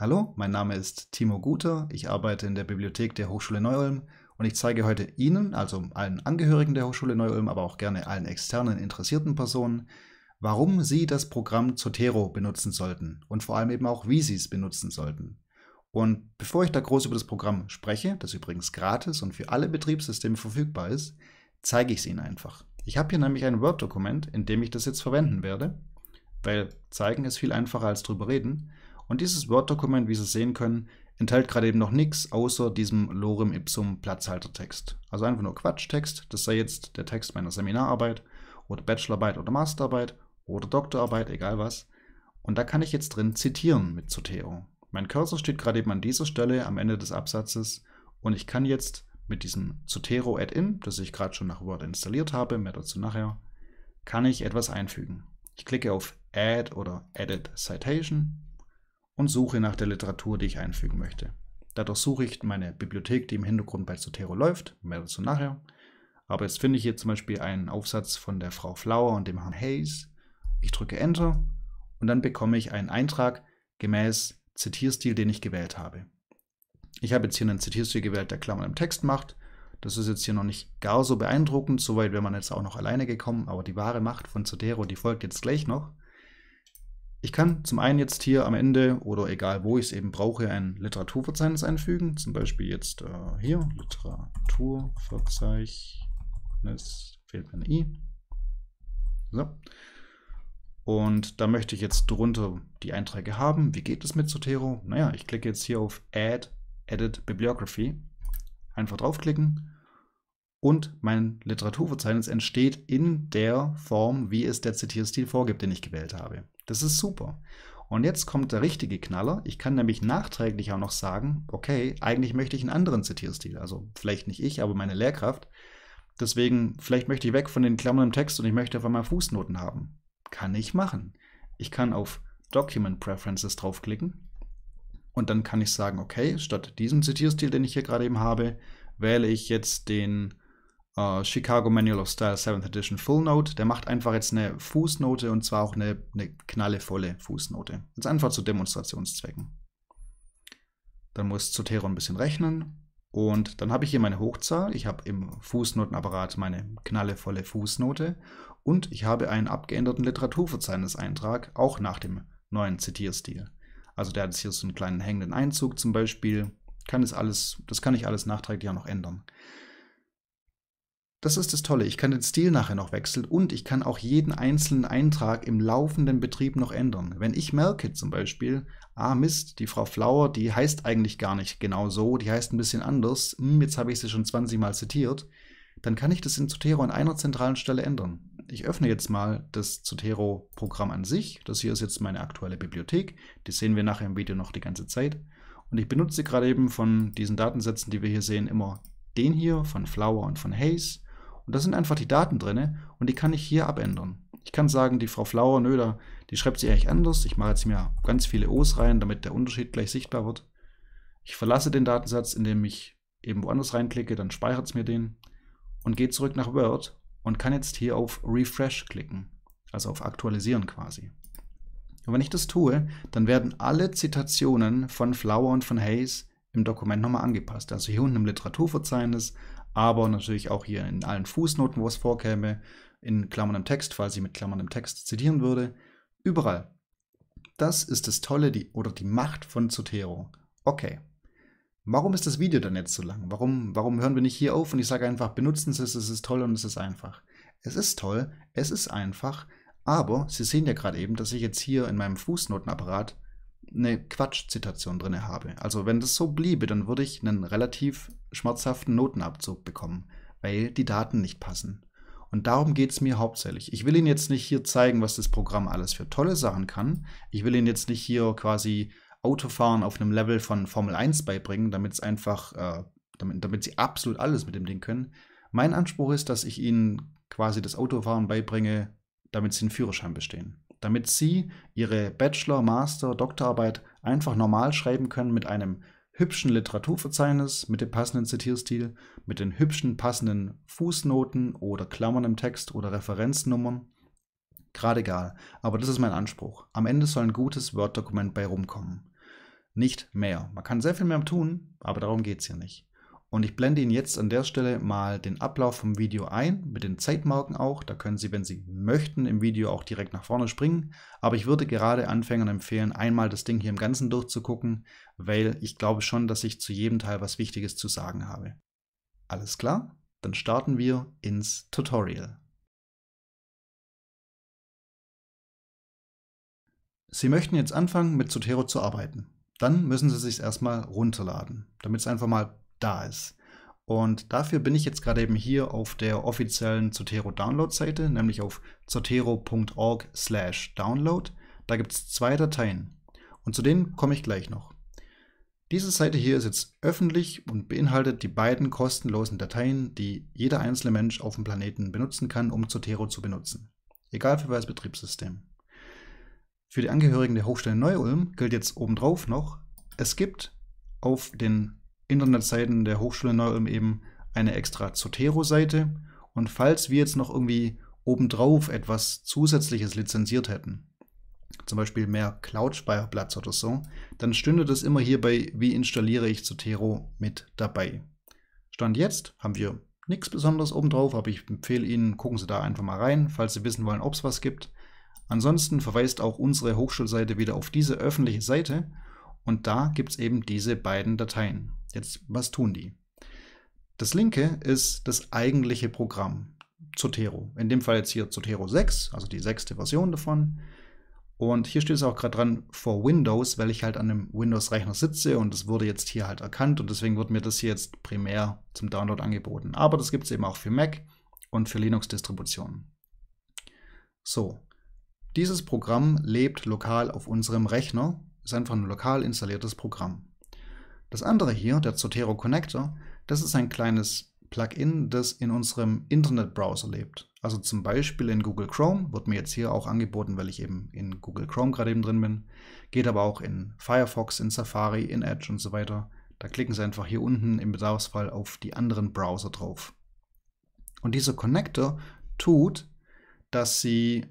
Hallo, mein Name ist Timo Guter, ich arbeite in der Bibliothek der Hochschule Neu-Ulm und ich zeige heute Ihnen, also allen Angehörigen der Hochschule Neu-Ulm, aber auch gerne allen externen interessierten Personen, warum Sie das Programm Zotero benutzen sollten und vor allem eben auch, wie Sie es benutzen sollten. Und bevor ich da groß über das Programm spreche, das übrigens gratis und für alle Betriebssysteme verfügbar ist, zeige ich es Ihnen einfach. Ich habe hier nämlich ein Word-Dokument, in dem ich das jetzt verwenden werde, weil zeigen ist viel einfacher als drüber reden. Und dieses Word-Dokument, wie Sie sehen können, enthält gerade eben noch nichts außer diesem Lorem Ipsum Platzhaltertext. Also einfach nur Quatschtext, das sei jetzt der Text meiner Seminararbeit oder Bachelorarbeit oder Masterarbeit oder Doktorarbeit, egal was. Und da kann ich jetzt drin zitieren mit Zotero. Mein Cursor steht gerade eben an dieser Stelle am Ende des Absatzes und ich kann jetzt mit diesem Zotero Add-in, das ich gerade schon nach Word installiert habe, mehr dazu nachher, kann ich etwas einfügen. Ich klicke auf Add oder Edit Citation und suche nach der Literatur, die ich einfügen möchte. Dadurch suche ich meine Bibliothek, die im Hintergrund bei Zotero läuft, mehr dazu nachher. Aber jetzt finde ich hier zum Beispiel einen Aufsatz von der Frau Flower und dem Herrn Hayes. Ich drücke Enter und dann bekomme ich einen Eintrag gemäß Zitierstil, den ich gewählt habe. Ich habe jetzt hier einen Zitierstil gewählt, der Klammern im Text macht. Das ist jetzt hier noch nicht gar so beeindruckend, soweit wäre man jetzt auch noch alleine gekommen, aber die wahre Macht von Zotero, die folgt jetzt gleich noch. Ich kann zum einen jetzt hier am Ende oder egal wo ich es eben brauche, ein Literaturverzeichnis einfügen. Zum Beispiel jetzt hier, Literaturverzeichnis, fehlt mir ein I. So. Und da möchte ich jetzt drunter die Einträge haben. Wie geht es mit Zotero? Naja, ich klicke jetzt hier auf Add, Edit Bibliography. Einfach draufklicken. Und mein Literaturverzeichnis entsteht in der Form, wie es der Zitierstil vorgibt, den ich gewählt habe. Das ist super. Und jetzt kommt der richtige Knaller. Ich kann nämlich nachträglich auch noch sagen, okay, eigentlich möchte ich einen anderen Zitierstil. Also vielleicht nicht ich, aber meine Lehrkraft. Deswegen, vielleicht möchte ich weg von den Klammern im Text und ich möchte einfach mal Fußnoten haben. Kann ich machen. Ich kann auf Document Preferences draufklicken. Und dann kann ich sagen, okay, statt diesem Zitierstil, den ich hier gerade eben habe, wähle ich jetzt den Chicago Manual of Style 7th Edition Full Note, der macht einfach jetzt eine Fußnote und zwar auch eine knallevolle Fußnote. Jetzt einfach zu Demonstrationszwecken. Dann muss Zotero ein bisschen rechnen und dann habe ich hier meine Hochzahl, ich habe im Fußnotenapparat meine knallevolle Fußnote und ich habe einen abgeänderten Literaturverzeichniseintrag, auch nach dem neuen Zitierstil. Also der hat jetzt hier so einen kleinen hängenden Einzug zum Beispiel, das kann ich alles nachträglich auch noch ändern. Das ist das Tolle, ich kann den Stil nachher noch wechseln und ich kann auch jeden einzelnen Eintrag im laufenden Betrieb noch ändern. Wenn ich merke zum Beispiel, ah Mist, die Frau Flower, die heißt eigentlich gar nicht genau so, die heißt ein bisschen anders, jetzt habe ich sie schon 20 Mal zitiert, dann kann ich das in Zotero an einer zentralen Stelle ändern. Ich öffne jetzt mal das Zotero-Programm an sich, das hier ist jetzt meine aktuelle Bibliothek, die sehen wir nachher im Video noch die ganze Zeit und ich benutze gerade eben von diesen Datensätzen, die wir hier sehen, immer den hier von Flower und von Hayes. Und da sind einfach die Daten drin und die kann ich hier abändern. Ich kann sagen, die Frau Flower, die schreibt sie eigentlich anders. Ich mache jetzt mir ganz viele O's rein, damit der Unterschied gleich sichtbar wird. Ich verlasse den Datensatz, indem ich eben woanders reinklicke, dann speichert es mir den und gehe zurück nach Word und kann jetzt hier auf Refresh klicken, also auf Aktualisieren quasi. Und wenn ich das tue, dann werden alle Zitationen von Flower und von Hayes im Dokument nochmal angepasst. Also hier unten im Literaturverzeichnis, aber natürlich auch hier in allen Fußnoten, wo es vorkäme, in Klammern im Text, falls ich mit Klammern im Text zitieren würde, überall. Das ist das Tolle oder die Macht von Zotero. Okay, warum ist das Video dann jetzt so lang? Warum hören wir nicht hier auf und ich sage einfach, benutzen Sie es, es ist toll und es ist einfach. Es ist toll, es ist einfach, aber Sie sehen ja gerade eben, dass ich jetzt hier in meinem Fußnotenapparat eine Quatsch-Zitation drin habe. Also wenn das so bliebe, dann würde ich einen relativ schmerzhaften Notenabzug bekommen, weil die Daten nicht passen. Und darum geht es mir hauptsächlich. Ich will Ihnen jetzt nicht hier zeigen, was das Programm alles für tolle Sachen kann. Ich will Ihnen jetzt nicht hier quasi Autofahren auf einem Level von Formel 1 beibringen, damit Sie absolut alles mit dem Ding können. Mein Anspruch ist, dass ich Ihnen quasi das Autofahren beibringe, damit Sie einen Führerschein bestehen. Damit Sie Ihre Bachelor-, Master-, Doktorarbeit einfach normal schreiben können mit einem hübschen Literaturverzeichnis, mit dem passenden Zitierstil, mit den hübschen passenden Fußnoten oder Klammern im Text oder Referenznummern. Gerade egal, aber das ist mein Anspruch. Am Ende soll ein gutes Word-Dokument bei rumkommen. nicht mehr. Man kann sehr viel mehr tun, aber darum geht es hier nicht. Und ich blende Ihnen jetzt an der Stelle mal den Ablauf vom Video ein, mit den Zeitmarken auch. Da können Sie, wenn Sie möchten, im Video auch direkt nach vorne springen. Aber ich würde gerade Anfängern empfehlen, einmal das Ding hier im Ganzen durchzugucken, weil ich glaube schon, dass ich zu jedem Teil was Wichtiges zu sagen habe. Alles klar? Dann starten wir ins Tutorial. Sie möchten jetzt anfangen, mit Zotero zu arbeiten. Dann müssen Sie es sich erstmal runterladen, damit es einfach mal da ist. Und dafür bin ich jetzt gerade eben hier auf der offiziellen Zotero-Download-Seite, nämlich auf zotero.org/download. Da gibt es zwei Dateien und zu denen komme ich gleich noch. Diese Seite hier ist jetzt öffentlich und beinhaltet die beiden kostenlosen Dateien, die jeder einzelne Mensch auf dem Planeten benutzen kann, um Zotero zu benutzen. Egal für welches Betriebssystem. Für die Angehörigen der Hochschule Neu-Ulm gilt jetzt obendrauf noch, es gibt auf den Internetseiten der Hochschule Neu-Ulm eben eine extra Zotero-Seite. Und falls wir jetzt noch irgendwie obendrauf etwas Zusätzliches lizenziert hätten, zum Beispiel mehr Cloud-Speicherplatz oder so, dann stünde das immer hier bei wie installiere ich Zotero mit dabei. Stand jetzt haben wir nichts Besonderes obendrauf, aber ich empfehle Ihnen, gucken Sie da einfach mal rein, falls Sie wissen wollen, ob es was gibt. Ansonsten verweist auch unsere Hochschulseite wieder auf diese öffentliche Seite und da gibt es eben diese beiden Dateien. Jetzt, was tun die? Das linke ist das eigentliche Programm, Zotero. In dem Fall jetzt hier Zotero 6, also die 6. Version davon. Und hier steht es auch gerade dran, for Windows, weil ich halt an einem Windows-Rechner sitze und das wurde jetzt hier halt erkannt und deswegen wird mir das hier jetzt primär zum Download angeboten. Aber das gibt es eben auch für Mac und für Linux-Distributionen. So, dieses Programm lebt lokal auf unserem Rechner, ist einfach ein lokal installiertes Programm. Das andere hier, der Zotero Connector, das ist ein kleines Plugin, das in unserem Internetbrowser lebt. Also zum Beispiel in Google Chrome, wird mir jetzt hier auch angeboten, weil ich eben in Google Chrome gerade eben drin bin. Geht aber auch in Firefox, in Safari, in Edge und so weiter. Da klicken Sie einfach hier unten im Bedarfsfall auf die anderen Browser drauf. Und dieser Connector tut, dass Sie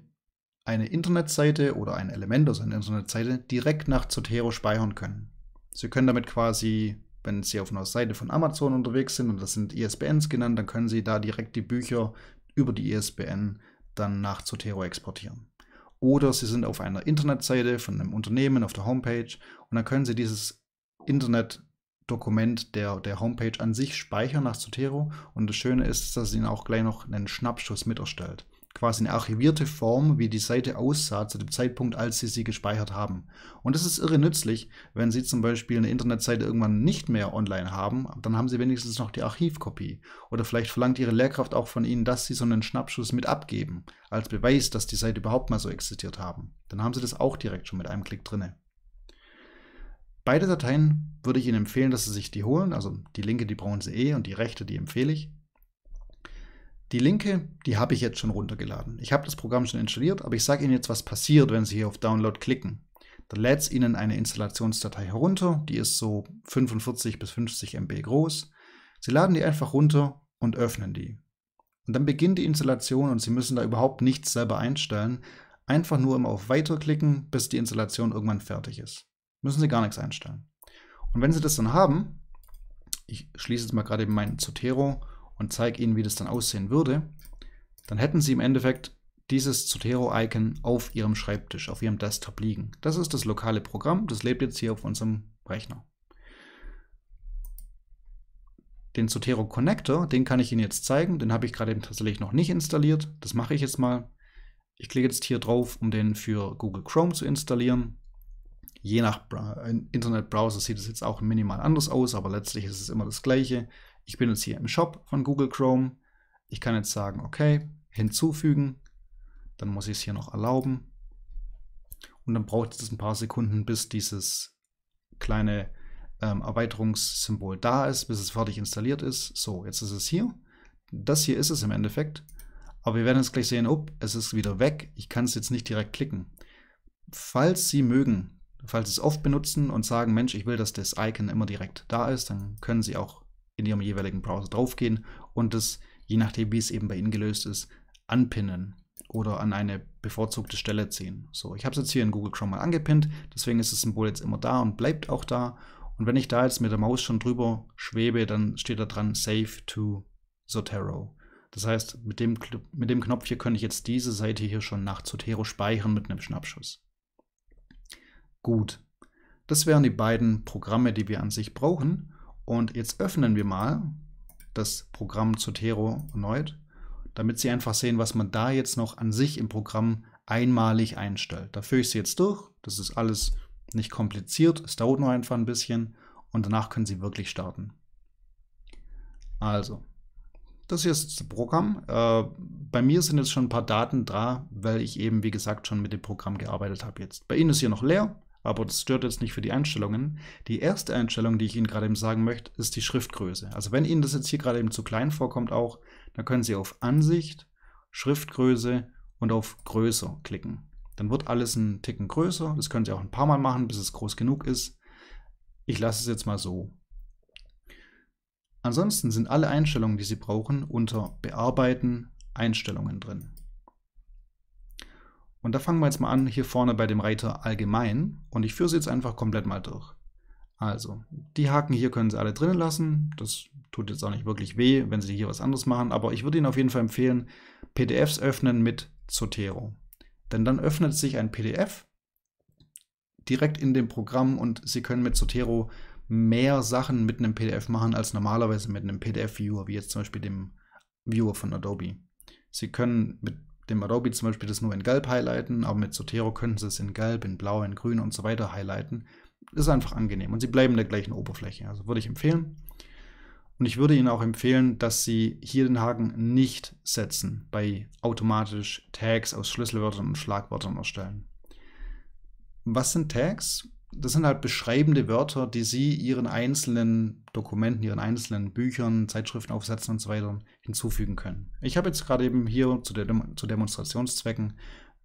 eine Internetseite oder ein Element aus einer Internetseite direkt nach Zotero speichern können. Sie können damit quasi, wenn Sie auf einer Seite von Amazon unterwegs sind und das sind ISBNs genannt, dann können Sie da direkt die Bücher über die ISBN dann nach Zotero exportieren. Oder Sie sind auf einer Internetseite von einem Unternehmen auf der Homepage und dann können Sie dieses Internetdokument der Homepage an sich speichern nach Zotero und das Schöne ist, dass es Ihnen auch gleich noch einen Schnappschuss mit erstellt. Quasi eine archivierte Form, wie die Seite aussah zu dem Zeitpunkt, als Sie sie gespeichert haben. Und das ist irre nützlich, wenn Sie zum Beispiel eine Internetseite irgendwann nicht mehr online haben, dann haben Sie wenigstens noch die Archivkopie. Oder vielleicht verlangt Ihre Lehrkraft auch von Ihnen, dass Sie so einen Schnappschuss mit abgeben, als Beweis, dass die Seite überhaupt mal so existiert haben. Dann haben Sie das auch direkt schon mit einem Klick drin. Beide Dateien würde ich Ihnen empfehlen, dass Sie sich die holen. Also die linke, die brauchen Sie eh und die rechte, die empfehle ich. Die linke, die habe ich jetzt schon runtergeladen. Ich habe das Programm schon installiert, aber ich sage Ihnen jetzt, was passiert, wenn Sie hier auf Download klicken. Dann lädt es Ihnen eine Installationsdatei herunter, die ist so 45 bis 50 MB groß. Sie laden die einfach runter und öffnen die. Und dann beginnt die Installation und Sie müssen da überhaupt nichts selber einstellen. Einfach nur immer auf Weiter klicken, bis die Installation irgendwann fertig ist. Müssen Sie gar nichts einstellen. Und wenn Sie das dann haben, ich schließe jetzt mal gerade eben meinen Zotero und zeige Ihnen, wie das dann aussehen würde, dann hätten Sie im Endeffekt dieses Zotero-Icon auf Ihrem Schreibtisch, auf Ihrem Desktop liegen. Das ist das lokale Programm, das lebt jetzt hier auf unserem Rechner. Den Zotero-Connector, den kann ich Ihnen jetzt zeigen, den habe ich gerade eben tatsächlich noch nicht installiert, das mache ich jetzt mal. Ich klicke jetzt hier drauf, um den für Google Chrome zu installieren. Je nach Internetbrowser sieht es jetzt auch minimal anders aus, aber letztlich ist es immer das Gleiche. Ich bin jetzt hier im Shop von Google Chrome. Ich kann jetzt sagen, okay, hinzufügen. Dann muss ich es hier noch erlauben. Und dann braucht es ein paar Sekunden, bis dieses kleine Erweiterungssymbol da ist, bis es fertig installiert ist. So, jetzt ist es hier. Das hier ist es im Endeffekt. Aber wir werden jetzt gleich sehen, oh, es ist wieder weg. Ich kann es jetzt nicht direkt klicken. Falls Sie mögen, falls Sie es oft benutzen und sagen, Mensch, ich will, dass das Icon immer direkt da ist, dann können Sie auch in Ihrem jeweiligen Browser draufgehen und das, je nachdem wie es eben bei Ihnen gelöst ist, anpinnen. oder an eine bevorzugte Stelle ziehen. So, ich habe es jetzt hier in Google Chrome mal angepinnt, deswegen ist das Symbol jetzt immer da und bleibt auch da. Und wenn ich da jetzt mit der Maus schon drüber schwebe, dann steht da dran Save to Zotero. Das heißt, mit dem Knopf hier könnte ich jetzt diese Seite hier schon nach Zotero speichern mit einem Schnappschuss. Gut, das wären die beiden Programme, die wir an sich brauchen. Und jetzt öffnen wir mal das Programm Zotero erneut, damit Sie einfach sehen, was man da jetzt noch an sich im Programm einmalig einstellt. Da führe ich Sie jetzt durch. Das ist alles nicht kompliziert. Es dauert nur einfach ein bisschen. Und danach können Sie wirklich starten. Also, das hier ist das Programm. Bei mir sind jetzt schon ein paar Daten da, weil ich eben, wie gesagt, schon mit dem Programm gearbeitet habe jetzt. Bei Ihnen ist hier noch leer, aber das stört jetzt nicht für die Einstellungen. Die erste Einstellung, die ich Ihnen gerade eben sagen möchte, ist die Schriftgröße. Also wenn Ihnen das jetzt hier gerade eben zu klein vorkommt auch, dann können Sie auf Ansicht, Schriftgröße und auf Größer klicken. Dann wird alles einen Ticken größer. Das können Sie auch ein paar Mal machen, bis es groß genug ist. Ich lasse es jetzt mal so. Ansonsten sind alle Einstellungen, die Sie brauchen, unter Bearbeiten, Einstellungen drin. Und da fangen wir jetzt mal an, hier vorne bei dem Reiter Allgemein. Und ich führe sie jetzt einfach komplett mal durch. Also, die Haken hier können Sie alle drin lassen. Das tut jetzt auch nicht wirklich weh, wenn Sie hier was anderes machen. Aber ich würde Ihnen auf jeden Fall empfehlen, PDFs öffnen mit Zotero. Denn dann öffnet sich ein PDF direkt in dem Programm und Sie können mit Zotero mehr Sachen mit einem PDF machen, als normalerweise mit einem PDF-Viewer, wie jetzt zum Beispiel dem Viewer von Adobe. Sie können mit dem Adobe zum Beispiel das nur in Gelb highlighten, aber mit Zotero können Sie es in Gelb, in Blau, in Grün und so weiter highlighten. Ist einfach angenehm und Sie bleiben in der gleichen Oberfläche. Also würde ich empfehlen. Und ich würde Ihnen auch empfehlen, dass Sie hier den Haken nicht setzen bei automatisch Tags aus Schlüsselwörtern und Schlagwörtern erstellen. Was sind Tags? Das sind halt beschreibende Wörter, die Sie Ihren einzelnen Dokumenten, Ihren einzelnen Büchern, Zeitschriftenaufsätzen und so weiter hinzufügen können. Ich habe jetzt gerade eben hier zu Demonstrationszwecken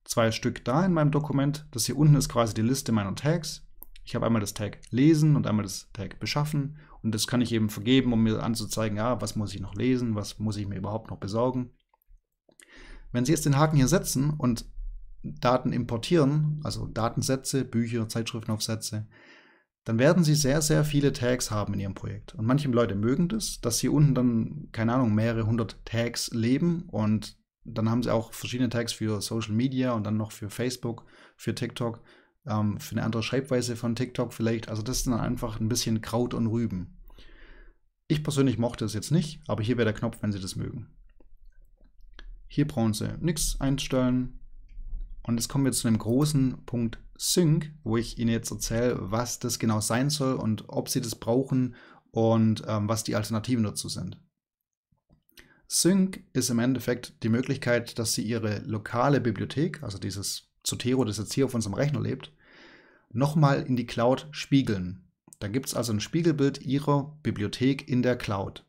2 Stück da in meinem Dokument. Das hier unten ist quasi die Liste meiner Tags. Ich habe einmal das Tag Lesen und einmal das Tag Beschaffen. Und das kann ich eben vergeben, um mir anzuzeigen, ja, was muss ich noch lesen, was muss ich mir überhaupt noch besorgen. Wenn Sie jetzt den Haken hier setzen und Daten importieren, also Datensätze, Bücher, Zeitschriftenaufsätze, dann werden Sie sehr, sehr viele Tags haben in Ihrem Projekt. Und manche Leute mögen das, dass hier unten dann, keine Ahnung, mehrere hundert Tags leben und dann haben Sie auch verschiedene Tags für Social Media und dann noch für Facebook, für TikTok, für eine andere Schreibweise von TikTok vielleicht. Also das ist dann einfach ein bisschen Kraut und Rüben. Ich persönlich mochte es jetzt nicht, aber hier wäre der Knopf, wenn Sie das mögen. Hier brauchen Sie nichts einstellen. Und jetzt kommen wir zu dem großen Punkt Sync, wo ich Ihnen jetzt erzähle, was das genau sein soll und ob Sie das brauchen und was die Alternativen dazu sind. Sync ist im Endeffekt die Möglichkeit, dass Sie Ihre lokale Bibliothek, also dieses Zotero, das jetzt hier auf unserem Rechner lebt, nochmal in die Cloud spiegeln. Da gibt es also ein Spiegelbild Ihrer Bibliothek in der Cloud.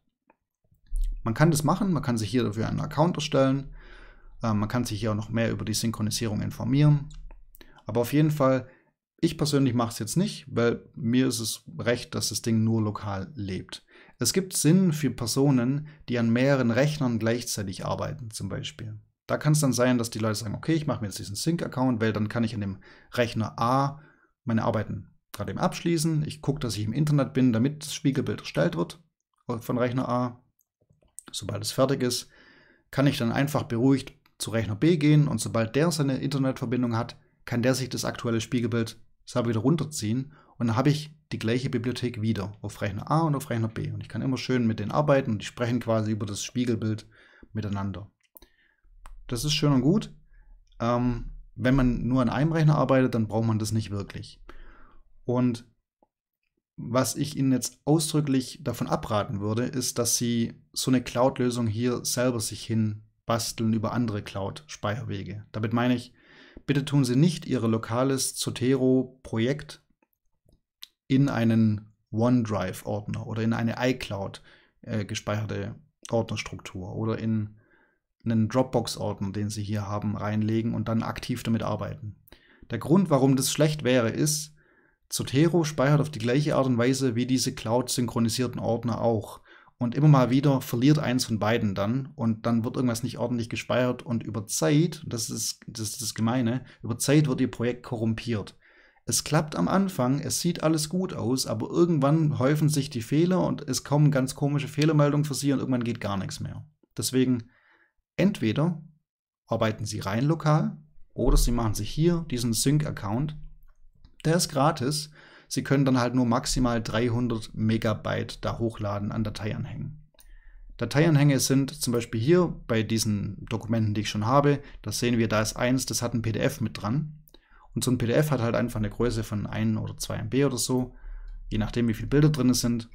Man kann das machen, man kann sich hier dafür einen Account erstellen. Man kann sich hier auch noch mehr über die Synchronisierung informieren. Aber auf jeden Fall, ich persönlich mache es jetzt nicht, weil mir ist es recht, dass das Ding nur lokal lebt. Es gibt Sinn für Personen, die an mehreren Rechnern gleichzeitig arbeiten, zum Beispiel. Da kann es dann sein, dass die Leute sagen, okay, ich mache mir jetzt diesen Sync-Account, weil dann kann ich an dem Rechner A meine Arbeiten gerade eben abschließen. Ich gucke, dass ich im Internet bin, damit das Spiegelbild erstellt wird von Rechner A. Sobald es fertig ist, kann ich dann einfach beruhigt zu Rechner B gehen und sobald der seine Internetverbindung hat, kann der sich das aktuelle Spiegelbild selber wieder runterziehen und dann habe ich die gleiche Bibliothek wieder auf Rechner A und auf Rechner B und ich kann immer schön mit denen arbeiten und die sprechen quasi über das Spiegelbild miteinander. Das ist schön und gut. Wenn man nur an einem Rechner arbeitet, dann braucht man das nicht wirklich. Und was ich Ihnen jetzt ausdrücklich davon abraten würde, ist, dass Sie so eine Cloud-Lösung hier selber sich hin basteln über andere Cloud-Speicherwege. Damit meine ich, bitte tun Sie nicht Ihr lokales Zotero-Projekt in einen OneDrive-Ordner oder in eine iCloud gespeicherte Ordnerstruktur oder in einen Dropbox-Ordner, den Sie hier haben, reinlegen und dann aktiv damit arbeiten. Der Grund, warum das schlecht wäre, ist, Zotero speichert auf die gleiche Art und Weise wie diese Cloud-synchronisierten Ordner auch. Und immer mal wieder verliert eins von beiden dann und dann wird irgendwas nicht ordentlich gespeichert und über Zeit, das ist das Gemeine, über Zeit wird ihr Projekt korrumpiert. Es klappt am Anfang, es sieht alles gut aus, aber irgendwann häufen sich die Fehler und es kommen ganz komische Fehlermeldungen für Sie und irgendwann geht gar nichts mehr. Deswegen entweder arbeiten Sie rein lokal oder Sie machen sich hier diesen Sync-Account. Der ist gratis. Sie können dann halt nur maximal 300 Megabyte da hochladen an Dateianhängen. Dateianhänge sind zum Beispiel hier bei diesen Dokumenten, die ich schon habe. Das sehen wir, da ist eins, das hat ein PDF mit dran. Und so ein PDF hat halt einfach eine Größe von 1 oder 2 MB oder so, je nachdem wie viele Bilder drin sind.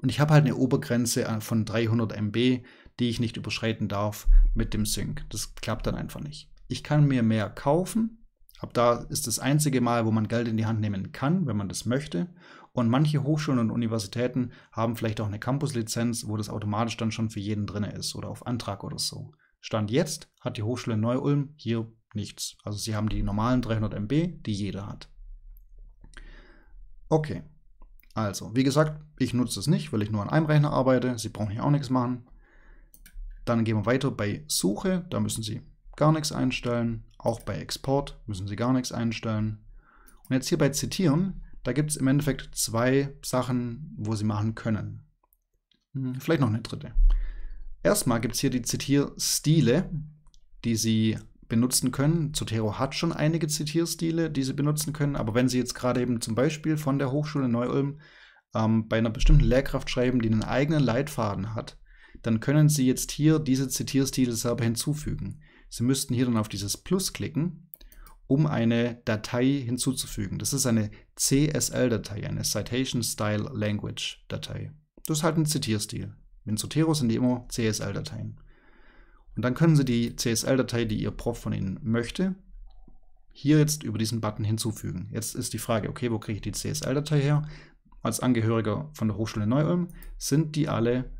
Und ich habe halt eine Obergrenze von 300 MB, die ich nicht überschreiten darf mit dem Sync. Das klappt dann einfach nicht. Ich kann mir mehr kaufen. Ab da ist das einzige Mal, wo man Geld in die Hand nehmen kann, wenn man das möchte. Und manche Hochschulen und Universitäten haben vielleicht auch eine Campuslizenz, wo das automatisch dann schon für jeden drin ist oder auf Antrag oder so. Stand jetzt hat die Hochschule Neu-Ulm hier nichts. Also sie haben die normalen 300 MB, die jeder hat. Okay, also wie gesagt, ich nutze es nicht, weil ich nur an einem Rechner arbeite. Sie brauchen hier auch nichts machen. Dann gehen wir weiter bei Suche, da müssen Sie gar nichts einstellen. Auch bei Export müssen Sie gar nichts einstellen. Und jetzt hier bei Zitieren, da gibt es im Endeffekt zwei Sachen, wo Sie machen können. Vielleicht noch eine dritte. Erstmal gibt es hier die Zitierstile, die Sie benutzen können. Zotero hat schon einige Zitierstile, die Sie benutzen können. Aber wenn Sie jetzt gerade eben zum Beispiel von der Hochschule Neu-Ulm bei einer bestimmten Lehrkraft schreiben, die einen eigenen Leitfaden hat, dann können Sie jetzt hier diese Zitierstile selber hinzufügen. Sie müssten hier dann auf dieses Plus klicken, um eine Datei hinzuzufügen. Das ist eine CSL-Datei, eine Citation Style Language Datei. Das ist halt ein Zitierstil. In Zotero sind die immer CSL-Dateien. Und dann können Sie die CSL-Datei, die Ihr Prof von Ihnen möchte, hier jetzt über diesen Button hinzufügen. Jetzt ist die Frage, okay, wo kriege ich die CSL-Datei her? Als Angehöriger von der Hochschule Neu-Ulm sind die alle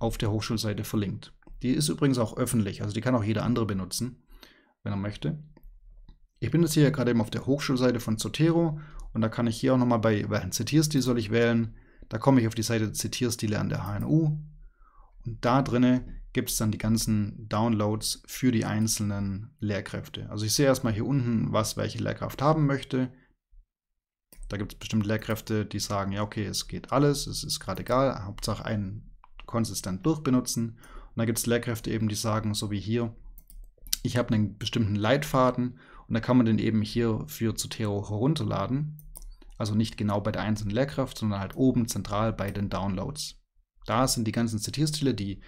auf der Hochschulseite verlinkt. Die ist übrigens auch öffentlich, also die kann auch jeder andere benutzen, wenn er möchte. Ich bin jetzt hier gerade eben auf der Hochschulseite von Zotero und da kann ich hier auch nochmal bei welchen Zitierstil soll ich wählen. Da komme ich auf die Seite Zitierstile an der HNU und da drinnen gibt es dann die ganzen Downloads für die einzelnen Lehrkräfte. Also ich sehe erstmal hier unten, was welche Lehrkraft haben möchte. Da gibt es bestimmt Lehrkräfte, die sagen, ja okay, es geht alles, es ist gerade egal, Hauptsache einen konsistent durchbenutzen. Und da gibt es Lehrkräfte eben, die sagen, so wie hier, ich habe einen bestimmten Leitfaden und da kann man den eben hier für Zotero herunterladen. Also nicht genau bei der einzelnen Lehrkraft, sondern halt oben zentral bei den Downloads. Da sind die ganzen Zitierstile, die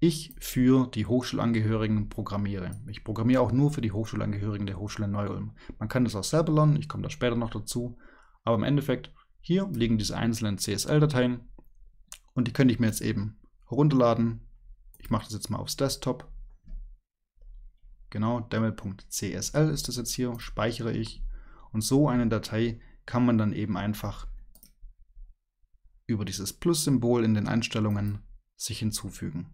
ich für die Hochschulangehörigen programmiere. Ich programmiere auch nur für die Hochschulangehörigen der Hochschule Neu-Ulm. Man kann das auch selber lernen, ich komme da später noch dazu. Aber im Endeffekt, hier liegen diese einzelnen CSL-Dateien und die könnte ich mir jetzt eben herunterladen. Ich mache das jetzt mal aufs Desktop. Genau, demo.csl ist das jetzt hier, speichere ich. Und so eine Datei kann man dann eben einfach über dieses Plus-Symbol in den Einstellungen sich hinzufügen.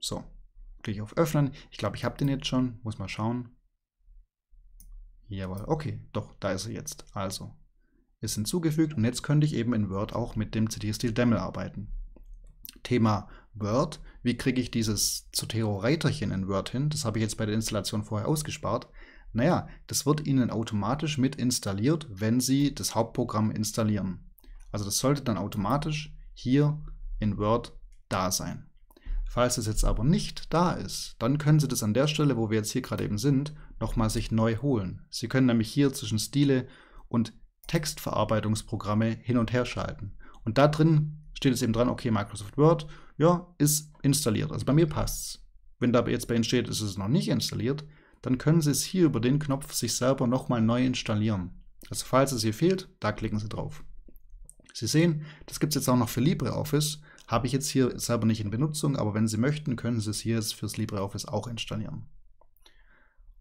So, klicke ich auf Öffnen. Ich glaube, ich habe den jetzt schon, muss mal schauen. Jawohl, okay, doch, da ist er jetzt. Also, ist hinzugefügt und jetzt könnte ich eben in Word auch mit dem Zitierstil Demmel arbeiten. Thema Word, wie kriege ich dieses Zotero-Reiterchen in Word hin? Das habe ich jetzt bei der Installation vorher ausgespart. Naja, das wird Ihnen automatisch mit installiert, wenn Sie das Hauptprogramm installieren. Also das sollte dann automatisch hier in Word da sein. Falls es jetzt aber nicht da ist, dann können Sie das an der Stelle, wo wir jetzt hier gerade eben sind, nochmal sich neu holen. Sie können nämlich hier zwischen Stile und Textverarbeitungsprogramme hin und her schalten. Und da drin steht es eben dran, okay, Microsoft Word, ja, ist installiert. Also bei mir passt's. Wenn da jetzt bei Ihnen steht, ist es noch nicht installiert, dann können Sie es hier über den Knopf sich selber nochmal neu installieren. Also falls es hier fehlt, da klicken Sie drauf. Sie sehen, das gibt es jetzt auch noch für LibreOffice. Habe ich jetzt hier selber nicht in Benutzung, aber wenn Sie möchten, können Sie es hier jetzt fürs LibreOffice auch installieren.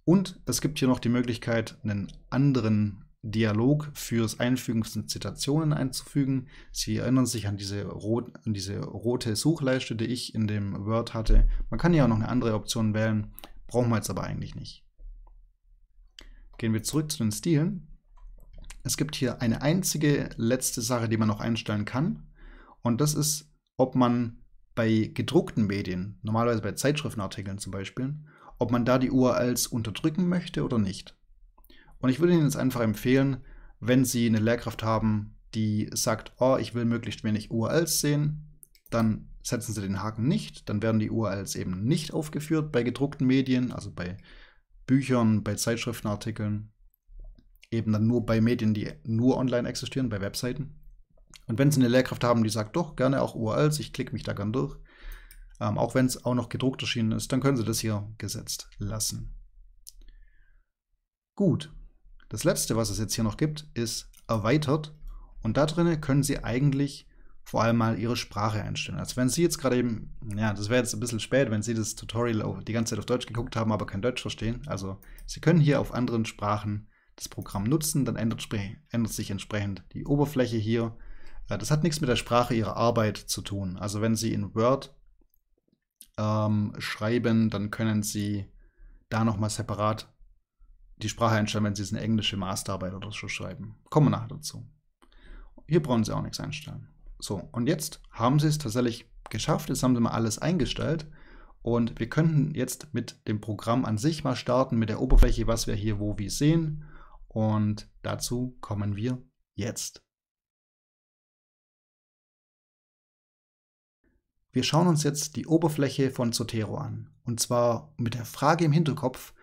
Und es gibt hier noch die Möglichkeit, einen anderen Dialog fürs Einfügen von Zitationen einzufügen. Sie erinnern sich an diese rote Suchleiste, die ich in dem Word hatte. Man kann ja auch noch eine andere Option wählen, brauchen wir jetzt aber eigentlich nicht. Gehen wir zurück zu den Stilen. Es gibt hier eine einzige letzte Sache, die man noch einstellen kann. Und das ist ob man bei gedruckten Medien, normalerweise bei Zeitschriftenartikeln zum Beispiel, ob man da die URLs unterdrücken möchte oder nicht. Und ich würde Ihnen jetzt einfach empfehlen, wenn Sie eine Lehrkraft haben, die sagt, oh, ich will möglichst wenig URLs sehen, dann setzen Sie den Haken nicht, dann werden die URLs eben nicht aufgeführt bei gedruckten Medien, also bei Büchern, bei Zeitschriftenartikeln, eben dann nur bei Medien, die nur online existieren, bei Webseiten. Und wenn Sie eine Lehrkraft haben, die sagt, doch, gerne auch URLs, ich klicke mich da gern durch, auch wenn es auch noch gedruckt erschienen ist, dann können Sie das hier gesetzt lassen. Gut, das Letzte, was es jetzt hier noch gibt, ist erweitert. Und da drin können Sie eigentlich vor allem mal Ihre Sprache einstellen. Also wenn Sie jetzt gerade eben, ja, das wäre jetzt ein bisschen spät, wenn Sie das Tutorial die ganze Zeit auf Deutsch geguckt haben, aber kein Deutsch verstehen. Also Sie können hier auf anderen Sprachen das Programm nutzen, dann ändert sich entsprechend die Oberfläche hier. Das hat nichts mit der Sprache Ihrer Arbeit zu tun. Also wenn Sie in Word schreiben, dann können Sie da nochmal separat die Sprache einstellen, wenn Sie es eine englische Masterarbeit oder so schreiben. Kommen wir nachher dazu. Hier brauchen Sie auch nichts einstellen. So, und jetzt haben Sie es tatsächlich geschafft. Jetzt haben Sie mal alles eingestellt. Und wir könnten jetzt mit dem Programm an sich mal starten, mit der Oberfläche, was wir hier wo wie sehen. Und dazu kommen wir jetzt. Wir schauen uns jetzt die Oberfläche von Zotero an. Und zwar mit der Frage im Hinterkopf,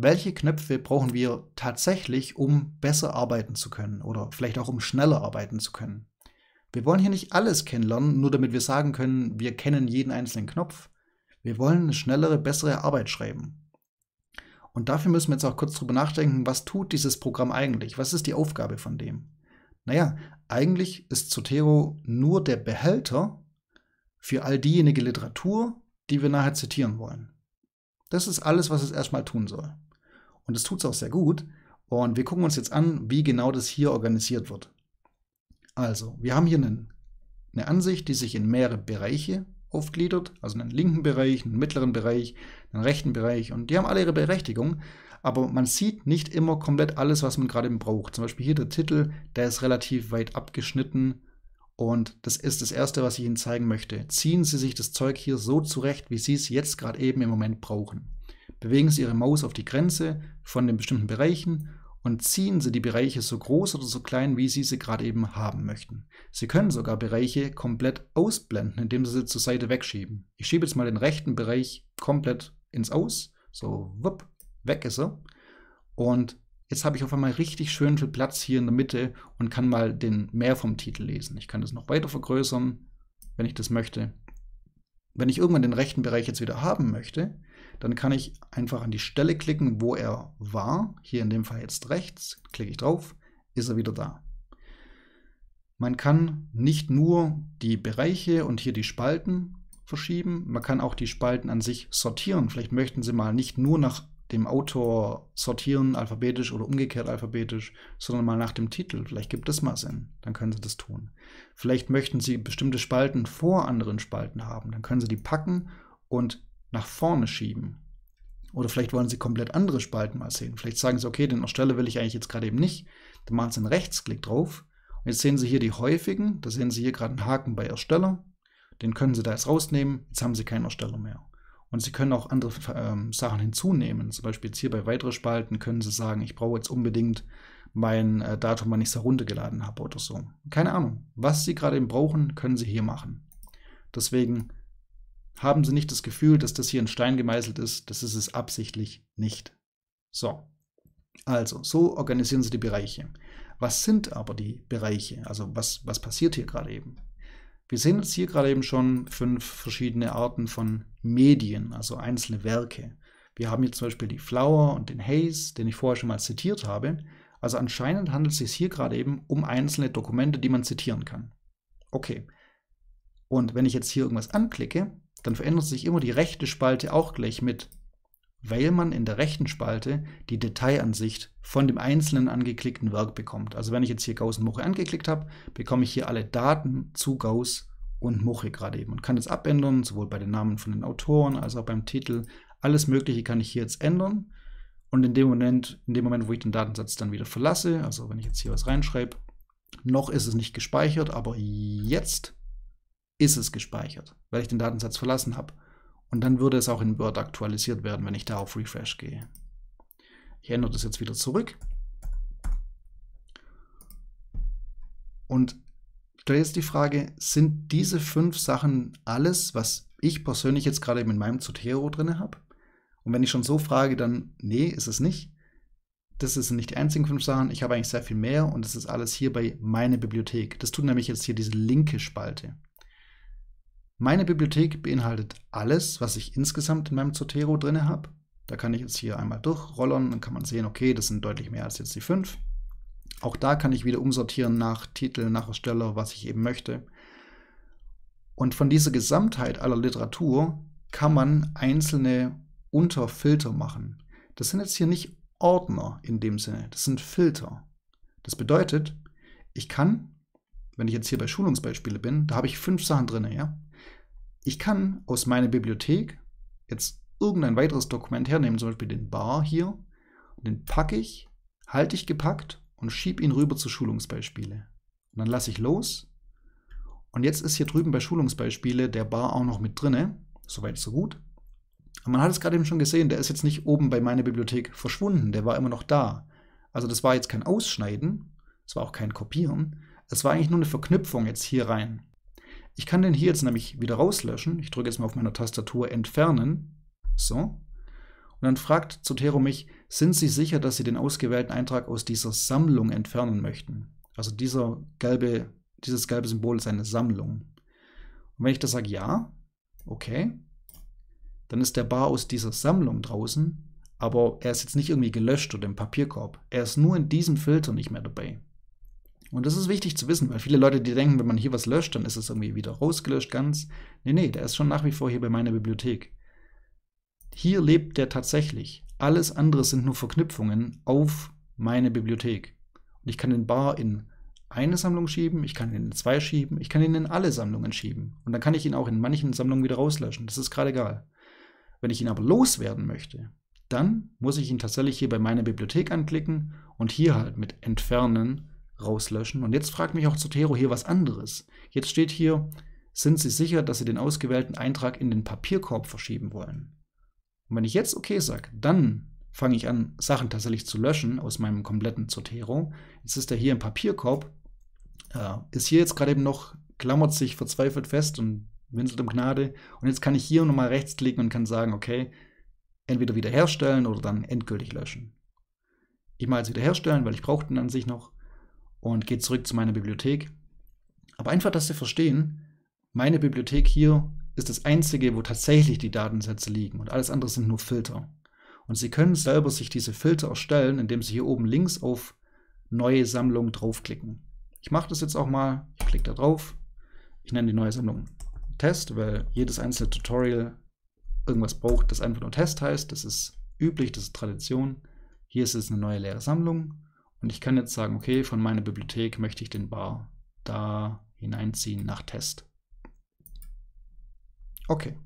welche Knöpfe brauchen wir tatsächlich, um besser arbeiten zu können oder vielleicht auch um schneller arbeiten zu können? Wir wollen hier nicht alles kennenlernen, nur damit wir sagen können, wir kennen jeden einzelnen Knopf. Wir wollen eine schnellere, bessere Arbeit schreiben. Und dafür müssen wir jetzt auch kurz drüber nachdenken, was tut dieses Programm eigentlich? Was ist die Aufgabe von dem? Naja, eigentlich ist Zotero nur der Behälter für all diejenige Literatur, die wir nachher zitieren wollen. Das ist alles, was es erstmal tun soll. Und es tut es auch sehr gut. Und wir gucken uns jetzt an, wie genau das hier organisiert wird. Also, wir haben hier eine Ansicht, die sich in mehrere Bereiche aufgliedert. Also einen linken Bereich, einen mittleren Bereich, einen rechten Bereich. Und die haben alle ihre Berechtigung. Aber man sieht nicht immer komplett alles, was man gerade braucht. Zum Beispiel hier der Titel, der ist relativ weit abgeschnitten. Und das ist das Erste, was ich Ihnen zeigen möchte. Ziehen Sie sich das Zeug hier so zurecht, wie Sie es jetzt gerade eben im Moment brauchen. Bewegen Sie Ihre Maus auf die Grenze von den bestimmten Bereichen und ziehen Sie die Bereiche so groß oder so klein, wie Sie sie gerade eben haben möchten. Sie können sogar Bereiche komplett ausblenden, indem Sie sie zur Seite wegschieben. Ich schiebe jetzt mal den rechten Bereich komplett ins Aus. So, wupp, weg ist er. Und jetzt habe ich auf einmal richtig schön viel Platz hier in der Mitte und kann mal den mehr vom Titel lesen. Ich kann das noch weiter vergrößern, wenn ich das möchte. Wenn ich irgendwann den rechten Bereich jetzt wieder haben möchte, dann kann ich einfach an die Stelle klicken, wo er war. Hier in dem Fall jetzt rechts, klicke ich drauf, ist er wieder da. Man kann nicht nur die Bereiche und hier die Spalten verschieben, man kann auch die Spalten an sich sortieren. Vielleicht möchten Sie mal nicht nur nach dem Autor sortieren, alphabetisch oder umgekehrt alphabetisch, sondern mal nach dem Titel. Vielleicht gibt es mal Sinn, dann können Sie das tun. Vielleicht möchten Sie bestimmte Spalten vor anderen Spalten haben, dann können Sie die packen und nach vorne schieben. Oder vielleicht wollen Sie komplett andere Spalten mal sehen. Vielleicht sagen Sie, okay, den Erstelle will ich eigentlich jetzt gerade eben nicht. Dann machen Sie einen Rechtsklick drauf. Und jetzt sehen Sie hier die häufigen, da sehen Sie hier gerade einen Haken bei Ersteller. Den können Sie da jetzt rausnehmen, jetzt haben Sie keinen Ersteller mehr. Und Sie können auch andere Sachen hinzunehmen. Zum Beispiel jetzt hier bei weitere Spalten können Sie sagen, ich brauche jetzt unbedingt mein Datum, wann ich es heruntergeladen habe oder so. Keine Ahnung. Was Sie gerade eben brauchen, können Sie hier machen. Deswegen haben Sie nicht das Gefühl, dass das hier in Stein gemeißelt ist. Das ist es absichtlich nicht. So. Also, so organisieren Sie die Bereiche. Was sind aber die Bereiche? Also, was passiert hier gerade eben? Wir sehen jetzt hier gerade eben schon 5 verschiedene Arten von Medien, also einzelne Werke. Wir haben hier zum Beispiel die Flower und den Hayes, den ich vorher schon mal zitiert habe. Also anscheinend handelt es sich hier gerade eben um einzelne Dokumente, die man zitieren kann. Okay. Und wenn ich jetzt hier irgendwas anklicke, dann verändert sich immer die rechte Spalte auch gleich mit, weil man in der rechten Spalte die Detailansicht von dem einzelnen angeklickten Werk bekommt. Also wenn ich jetzt hier Gauß und Muche angeklickt habe, bekomme ich hier alle Daten zu Gauß und Muche gerade eben und kann das abändern, sowohl bei den Namen von den Autoren als auch beim Titel. Alles Mögliche kann ich hier jetzt ändern und in dem Moment, wo ich den Datensatz dann wieder verlasse, also wenn ich jetzt hier was reinschreibe, noch ist es nicht gespeichert, aber jetzt ist es gespeichert, weil ich den Datensatz verlassen habe. Und dann würde es auch in Word aktualisiert werden, wenn ich da auf Refresh gehe. Ich ändere das jetzt wieder zurück. Und stelle jetzt die Frage, sind diese 5 Sachen alles, was ich persönlich jetzt gerade eben in meinem Zotero drin habe? Und wenn ich schon so frage, dann nee, ist es nicht. Das sind nicht die einzigen 5 Sachen. Ich habe eigentlich sehr viel mehr und das ist alles hier bei Meine Bibliothek. Das tut nämlich jetzt hier diese linke Spalte. Meine Bibliothek beinhaltet alles, was ich insgesamt in meinem Zotero drin habe. Da kann ich jetzt hier einmal durchrollern, dann kann man sehen, okay, das sind deutlich mehr als jetzt die 5. Auch da kann ich wieder umsortieren nach Titel, nach Ersteller, was ich eben möchte. Und von dieser Gesamtheit aller Literatur kann man einzelne Unterfilter machen. Das sind jetzt hier nicht Ordner in dem Sinne, das sind Filter. Das bedeutet, ich kann, wenn ich jetzt hier bei Schulungsbeispiele bin, da habe ich 5 Sachen drin, ja? Ich kann aus meiner Bibliothek jetzt irgendein weiteres Dokument hernehmen, zum Beispiel den Bar hier, und den packe ich, halte ich gepackt und schiebe ihn rüber zu Schulungsbeispiele. Und dann lasse ich los. Und jetzt ist hier drüben bei Schulungsbeispiele der Bar auch noch mit drinne. Soweit, so gut. Und man hat es gerade eben schon gesehen, der ist jetzt nicht oben bei meiner Bibliothek verschwunden, der war immer noch da. Also das war jetzt kein Ausschneiden, es war auch kein Kopieren, es war eigentlich nur eine Verknüpfung jetzt hier rein. Ich kann den hier jetzt nämlich wieder rauslöschen. Ich drücke jetzt mal auf meiner Tastatur Entfernen. So. Und dann fragt Zotero mich, sind Sie sicher, dass Sie den ausgewählten Eintrag aus dieser Sammlung entfernen möchten? Also dieses gelbe Symbol ist eine Sammlung. Und wenn ich das sage, ja, okay, dann ist der Bar aus dieser Sammlung draußen, aber er ist jetzt nicht irgendwie gelöscht oder im Papierkorb. Er ist nur in diesem Filter nicht mehr dabei. Und das ist wichtig zu wissen, weil viele Leute, die denken, wenn man hier was löscht, dann ist es irgendwie wieder rausgelöscht ganz. Nee, nee, der ist schon nach wie vor hier bei meiner Bibliothek. Hier lebt der tatsächlich. Alles andere sind nur Verknüpfungen auf meine Bibliothek. Und ich kann den Bar in eine Sammlung schieben, ich kann ihn in 2 schieben, ich kann ihn in alle Sammlungen schieben. Und dann kann ich ihn auch in manchen Sammlungen wieder rauslöschen. Das ist gerade egal. Wenn ich ihn aber loswerden möchte, dann muss ich ihn tatsächlich hier bei meiner Bibliothek anklicken und hier halt mit Entfernen rauslöschen. Und jetzt fragt mich auch Zotero hier was anderes. Jetzt steht hier, sind Sie sicher, dass Sie den ausgewählten Eintrag in den Papierkorb verschieben wollen? Und wenn ich jetzt OK sage, dann fange ich an, Sachen tatsächlich zu löschen aus meinem kompletten Zotero. Jetzt ist er hier im Papierkorb, ist hier jetzt gerade eben noch, klammert sich verzweifelt fest und winselt um Gnade. Und jetzt kann ich hier nochmal rechtsklicken und kann sagen, okay, entweder wiederherstellen oder dann endgültig löschen. Ich mache jetzt wiederherstellen, weil ich brauche den an sich noch. Und gehe zurück zu meiner Bibliothek. Aber einfach, dass Sie verstehen, meine Bibliothek hier ist das einzige, wo tatsächlich die Datensätze liegen. Und alles andere sind nur Filter. Und Sie können selber sich diese Filter erstellen, indem Sie hier oben links auf Neue Sammlung draufklicken. Ich mache das jetzt auch mal. Ich klicke da drauf. Ich nenne die neue Sammlung Test, weil jedes einzelne Tutorial irgendwas braucht, das einfach nur Test heißt. Das ist üblich, das ist Tradition. Hier ist es eine neue leere Sammlung. Und ich kann jetzt sagen, okay, von meiner Bibliothek möchte ich den Bar da hineinziehen nach Test. Okay.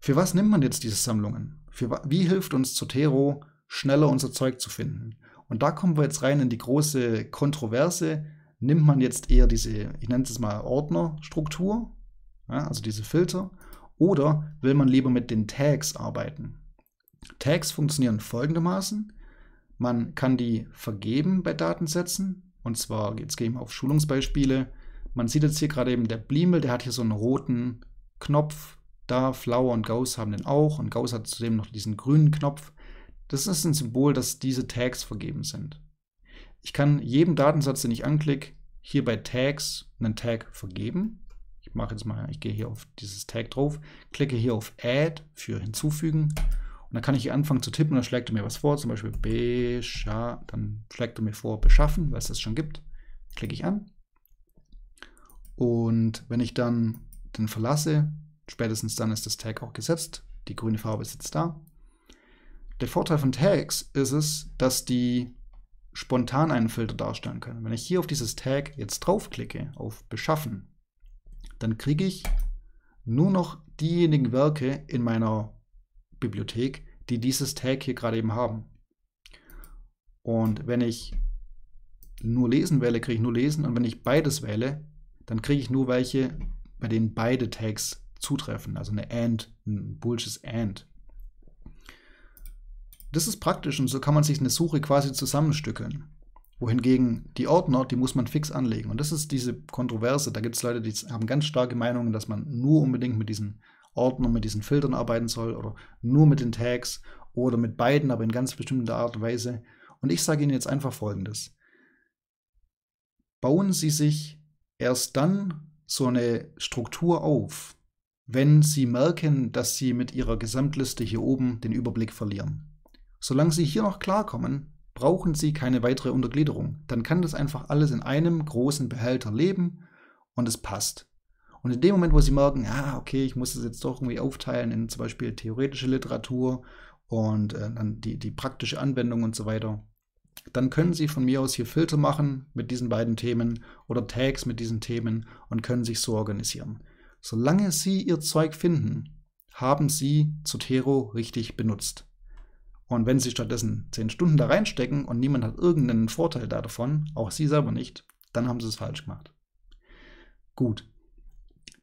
Für was nimmt man jetzt diese Sammlungen? Wie hilft uns Zotero, schneller unser Zeug zu finden? Und da kommen wir jetzt rein in die große Kontroverse. Nimmt man jetzt eher diese, ich nenne es mal Ordnerstruktur, ja, also diese Filter, oder will man lieber mit den Tags arbeiten? Tags funktionieren folgendermaßen. Man kann die vergeben bei Datensätzen. Und zwar, jetzt gehen wir auf Schulungsbeispiele. Man sieht jetzt hier gerade eben, der Blimel, der hat hier so einen roten Knopf. Da, Flower und Gauss haben den auch. Und Gauss hat zudem noch diesen grünen Knopf. Das ist ein Symbol, dass diese Tags vergeben sind. Ich kann jedem Datensatz, den ich anklicke, hier bei Tags einen Tag vergeben. Ich mache jetzt mal, ich gehe hier auf dieses Tag drauf, klicke hier auf Add für hinzufügen. Und dann kann ich hier anfangen zu tippen, dann schlägt er mir was vor, zum Beispiel dann schlägt er mir vor beschaffen, was es schon gibt. Klicke ich an. Und wenn ich dann den verlasse, spätestens dann ist das Tag auch gesetzt. Die grüne Farbe ist jetzt da. Der Vorteil von Tags ist es, dass die spontan einen Filter darstellen können. Wenn ich hier auf dieses Tag jetzt draufklicke, auf beschaffen, dann kriege ich nur noch diejenigen Werke in meiner Bibliothek, die dieses Tag hier gerade eben haben. Und wenn ich nur lesen wähle, kriege ich nur lesen. Und wenn ich beides wähle, dann kriege ich nur welche, bei denen beide Tags zutreffen, also eine AND, ein boolsches AND. Das ist praktisch und so kann man sich eine Suche quasi zusammenstückeln. Wohingegen die Ordner, die muss man fix anlegen. Und das ist diese Kontroverse. Da gibt es Leute, die haben ganz starke Meinungen, dass man nur unbedingt mit diesen Ordnern, mit diesen Filtern arbeiten soll oder nur mit den Tags oder mit beiden, aber in ganz bestimmter Art und Weise. Und ich sage Ihnen jetzt einfach Folgendes. Bauen Sie sich erst dann so eine Struktur auf, wenn Sie merken, dass Sie mit Ihrer Gesamtliste hier oben den Überblick verlieren. Solange Sie hier noch klarkommen, brauchen Sie keine weitere Untergliederung. Dann kann das einfach alles in einem großen Behälter leben und es passt. Und in dem Moment, wo Sie merken, ja, okay, ich muss das jetzt doch irgendwie aufteilen in zum Beispiel theoretische Literatur und dann die praktische Anwendung und so weiter, dann können Sie von mir aus hier Filter machen mit diesen beiden Themen oder Tags mit diesen Themen und können sich so organisieren. Solange Sie Ihr Zeug finden, haben Sie Zotero richtig benutzt. Und wenn Sie stattdessen 10 Stunden da reinstecken und niemand hat irgendeinen Vorteil davon, auch Sie selber nicht, dann haben Sie es falsch gemacht. Gut.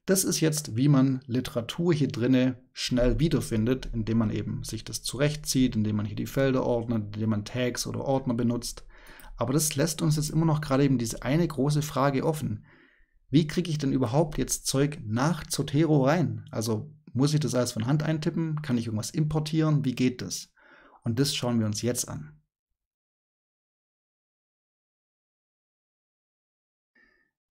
Das ist jetzt, wie man Literatur hier drinne schnell wiederfindet, indem man eben sich das zurechtzieht, indem man hier die Felder ordnet, indem man Tags oder Ordner benutzt. Aber das lässt uns jetzt immer noch gerade eben diese eine große Frage offen. Wie kriege ich denn überhaupt jetzt Zeug nach Zotero rein? Also muss ich das alles von Hand eintippen? Kann ich irgendwas importieren? Wie geht das? Und das schauen wir uns jetzt an.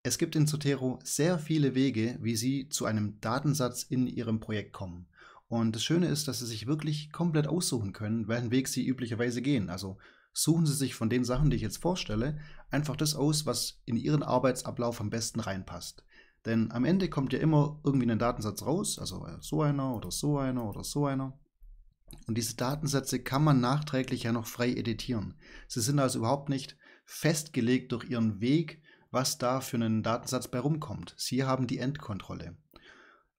Es gibt in Zotero sehr viele Wege, wie Sie zu einem Datensatz in Ihrem Projekt kommen. Und das Schöne ist, dass Sie sich wirklich komplett aussuchen können, welchen Weg Sie üblicherweise gehen. Also suchen Sie sich von den Sachen, die ich jetzt vorstelle, einfach das aus, was in Ihren Arbeitsablauf am besten reinpasst. Denn am Ende kommt ja immer irgendwie ein Datensatz raus, also so einer oder so einer oder so einer. Und diese Datensätze kann man nachträglich ja noch frei editieren. Sie sind also überhaupt nicht festgelegt durch Ihren Weg, was da für einen Datensatz bei rumkommt. Sie haben die Endkontrolle.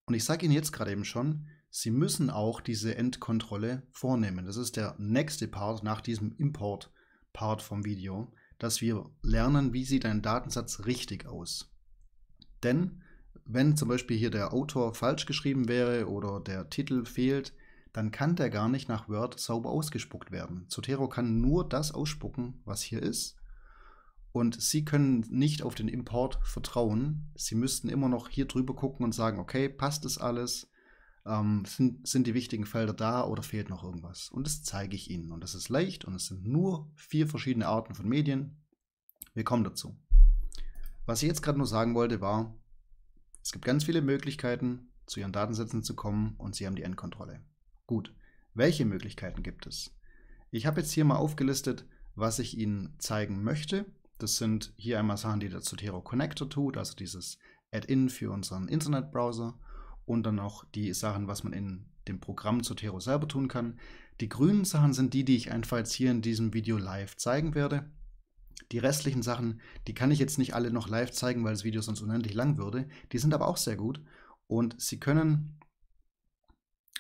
Und ich sage Ihnen jetzt gerade eben schon, Sie müssen auch diese Endkontrolle vornehmen. Das ist der nächste Part nach diesem Import-Part vom Video, dass wir lernen, wie sieht ein Datensatz richtig aus. Denn wenn zum Beispiel hier der Autor falsch geschrieben wäre oder der Titel fehlt, dann kann der gar nicht nach Word sauber ausgespuckt werden. Zotero kann nur das ausspucken, was hier ist. Und Sie können nicht auf den Import vertrauen. Sie müssten immer noch hier drüber gucken und sagen, okay, passt das alles? Sind die wichtigen Felder da oder fehlt noch irgendwas? Und das zeige ich Ihnen. Und das ist leicht und es sind nur 4 verschiedene Arten von Medien. Wir kommen dazu. Was ich jetzt gerade nur sagen wollte war, es gibt ganz viele Möglichkeiten, zu Ihren Datensätzen zu kommen und Sie haben die Endkontrolle. Gut, welche Möglichkeiten gibt es? Ich habe jetzt hier mal aufgelistet, was ich Ihnen zeigen möchte. Das sind hier einmal Sachen, die der Zotero Connector tut, also dieses Add-in für unseren Internetbrowser und dann noch die Sachen, was man in dem Programm Zotero selber tun kann. Die grünen Sachen sind die, die ich einfach jetzt hier in diesem Video live zeigen werde. Die restlichen Sachen, die kann ich jetzt nicht alle noch live zeigen, weil das Video sonst unendlich lang würde. Die sind aber auch sehr gut und Sie können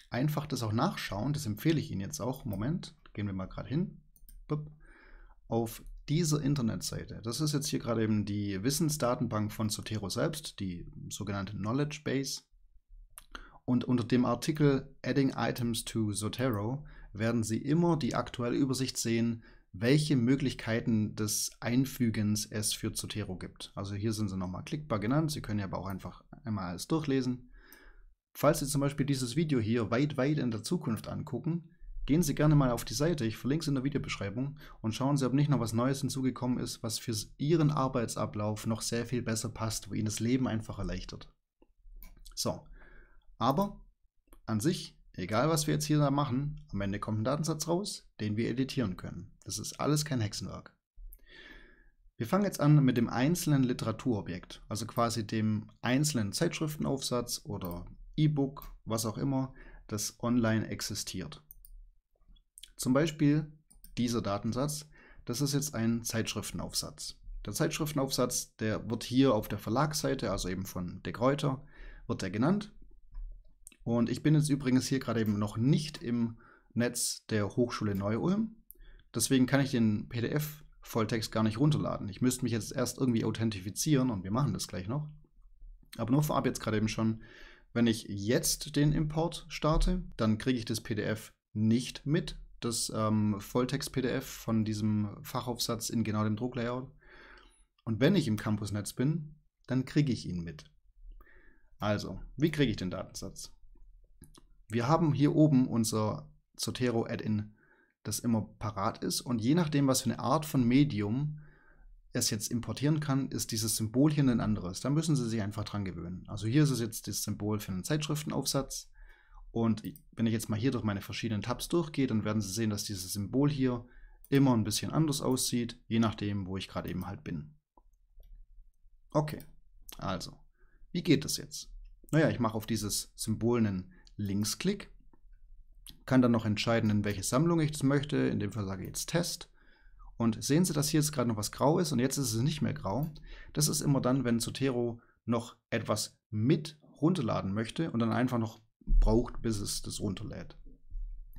einfach das auch nachschauen, das empfehle ich Ihnen jetzt auch. Moment, gehen wir mal gerade hin. Auf dieser Internetseite. Das ist jetzt hier gerade eben die Wissensdatenbank von Zotero selbst, die sogenannte Knowledge Base. Und unter dem Artikel Adding Items to Zotero werden Sie immer die aktuelle Übersicht sehen, welche Möglichkeiten des Einfügens es für Zotero gibt. Also hier sind sie nochmal klickbar genannt. Sie können ja aber auch einfach einmal alles durchlesen. Falls Sie zum Beispiel dieses Video hier weit, weit in der Zukunft angucken, gehen Sie gerne mal auf die Seite, ich verlinke es in der Videobeschreibung und schauen Sie, ob nicht noch was Neues hinzugekommen ist, was für Ihren Arbeitsablauf noch sehr viel besser passt, wo Ihnen das Leben einfach erleichtert. So, aber an sich, egal was wir jetzt hier da machen, am Ende kommt ein Datensatz raus, den wir editieren können. Das ist alles kein Hexenwerk. Wir fangen jetzt an mit dem einzelnen Literaturobjekt, also quasi dem einzelnen Zeitschriftenaufsatz oder E-Book, was auch immer, das online existiert. Zum Beispiel dieser Datensatz, das ist jetzt ein Zeitschriftenaufsatz. Der Zeitschriftenaufsatz, der wird hier auf der Verlagsseite, also eben von De Gruyter, wird der genannt. Und ich bin jetzt übrigens hier gerade eben noch nicht im Netz der Hochschule Neu-Ulm. Deswegen kann ich den PDF-Volltext gar nicht runterladen. Ich müsste mich jetzt erst irgendwie authentifizieren und wir machen das gleich noch. aber nur vorab jetzt gerade eben schon, wenn ich jetzt den Import starte, dann kriege ich das PDF nicht mit, das Volltext-PDF von diesem Fachaufsatz in genau dem Drucklayout. Und wenn ich im Campusnetz bin, dann kriege ich ihn mit. Also, wie kriege ich den Datensatz? Wir haben hier oben unser Zotero-Add-in, das immer parat ist. Und je nachdem, was für eine Art von Medium es jetzt importieren kann, ist dieses Symbol hier ein anderes. Da müssen Sie sich einfach dran gewöhnen. Also hier ist es jetzt das Symbol für einen Zeitschriftenaufsatz. Und wenn ich jetzt mal hier durch meine verschiedenen Tabs durchgehe, dann werden Sie sehen, dass dieses Symbol hier immer ein bisschen anders aussieht, je nachdem, wo ich gerade eben halt bin. Okay, also, wie geht das jetzt? Naja, ich mache auf dieses Symbol einen Linksklick, kann dann noch entscheiden, in welche Sammlung ich das möchte. In dem Fall sage ich jetzt Test. Und sehen Sie, dass hier jetzt gerade noch was grau ist und jetzt ist es nicht mehr grau. Das ist immer dann, wenn Zotero noch etwas mit runterladen möchte und dann einfach noch braucht, bis es das runterlädt.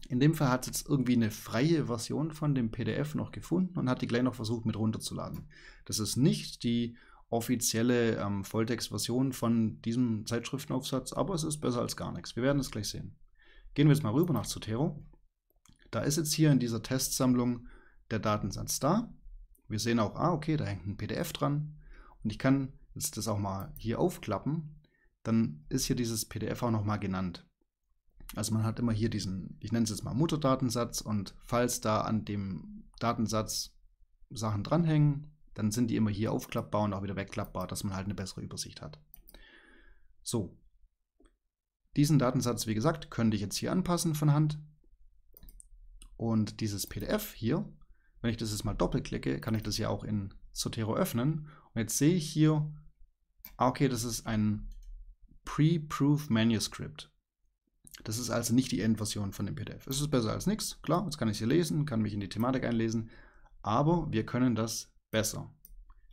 In dem Fall hat es jetzt irgendwie eine freie Version von dem PDF noch gefunden und hat die gleich noch versucht mit runterzuladen. Das ist nicht die offizielle Volltextversion von diesem Zeitschriftenaufsatz, aber es ist besser als gar nichts. Wir werden es gleich sehen. Gehen wir jetzt mal rüber nach Zotero. Da ist jetzt hier in dieser Testsammlung der Datensatz da. Wir sehen auch, ah, okay, da hängt ein PDF dran. Und ich kann jetzt das auch mal hier aufklappen. Dann ist hier dieses PDF auch nochmal genannt. Also man hat immer hier diesen, ich nenne es jetzt mal Mutterdatensatz, und falls da an dem Datensatz Sachen dranhängen, dann sind die immer hier aufklappbar und auch wieder wegklappbar, dass man halt eine bessere Übersicht hat. So, diesen Datensatz, wie gesagt, könnte ich jetzt hier anpassen von Hand. Und dieses PDF hier, wenn ich das jetzt mal doppelklicke, kann ich das ja auch in Zotero öffnen. Und jetzt sehe ich hier, okay, das ist ein Pre-Proof Manuscript. Das ist also nicht die Endversion von dem PDF. Es ist besser als nichts, klar, jetzt kann ich es hier lesen, kann mich in die Thematik einlesen, aber wir können das besser.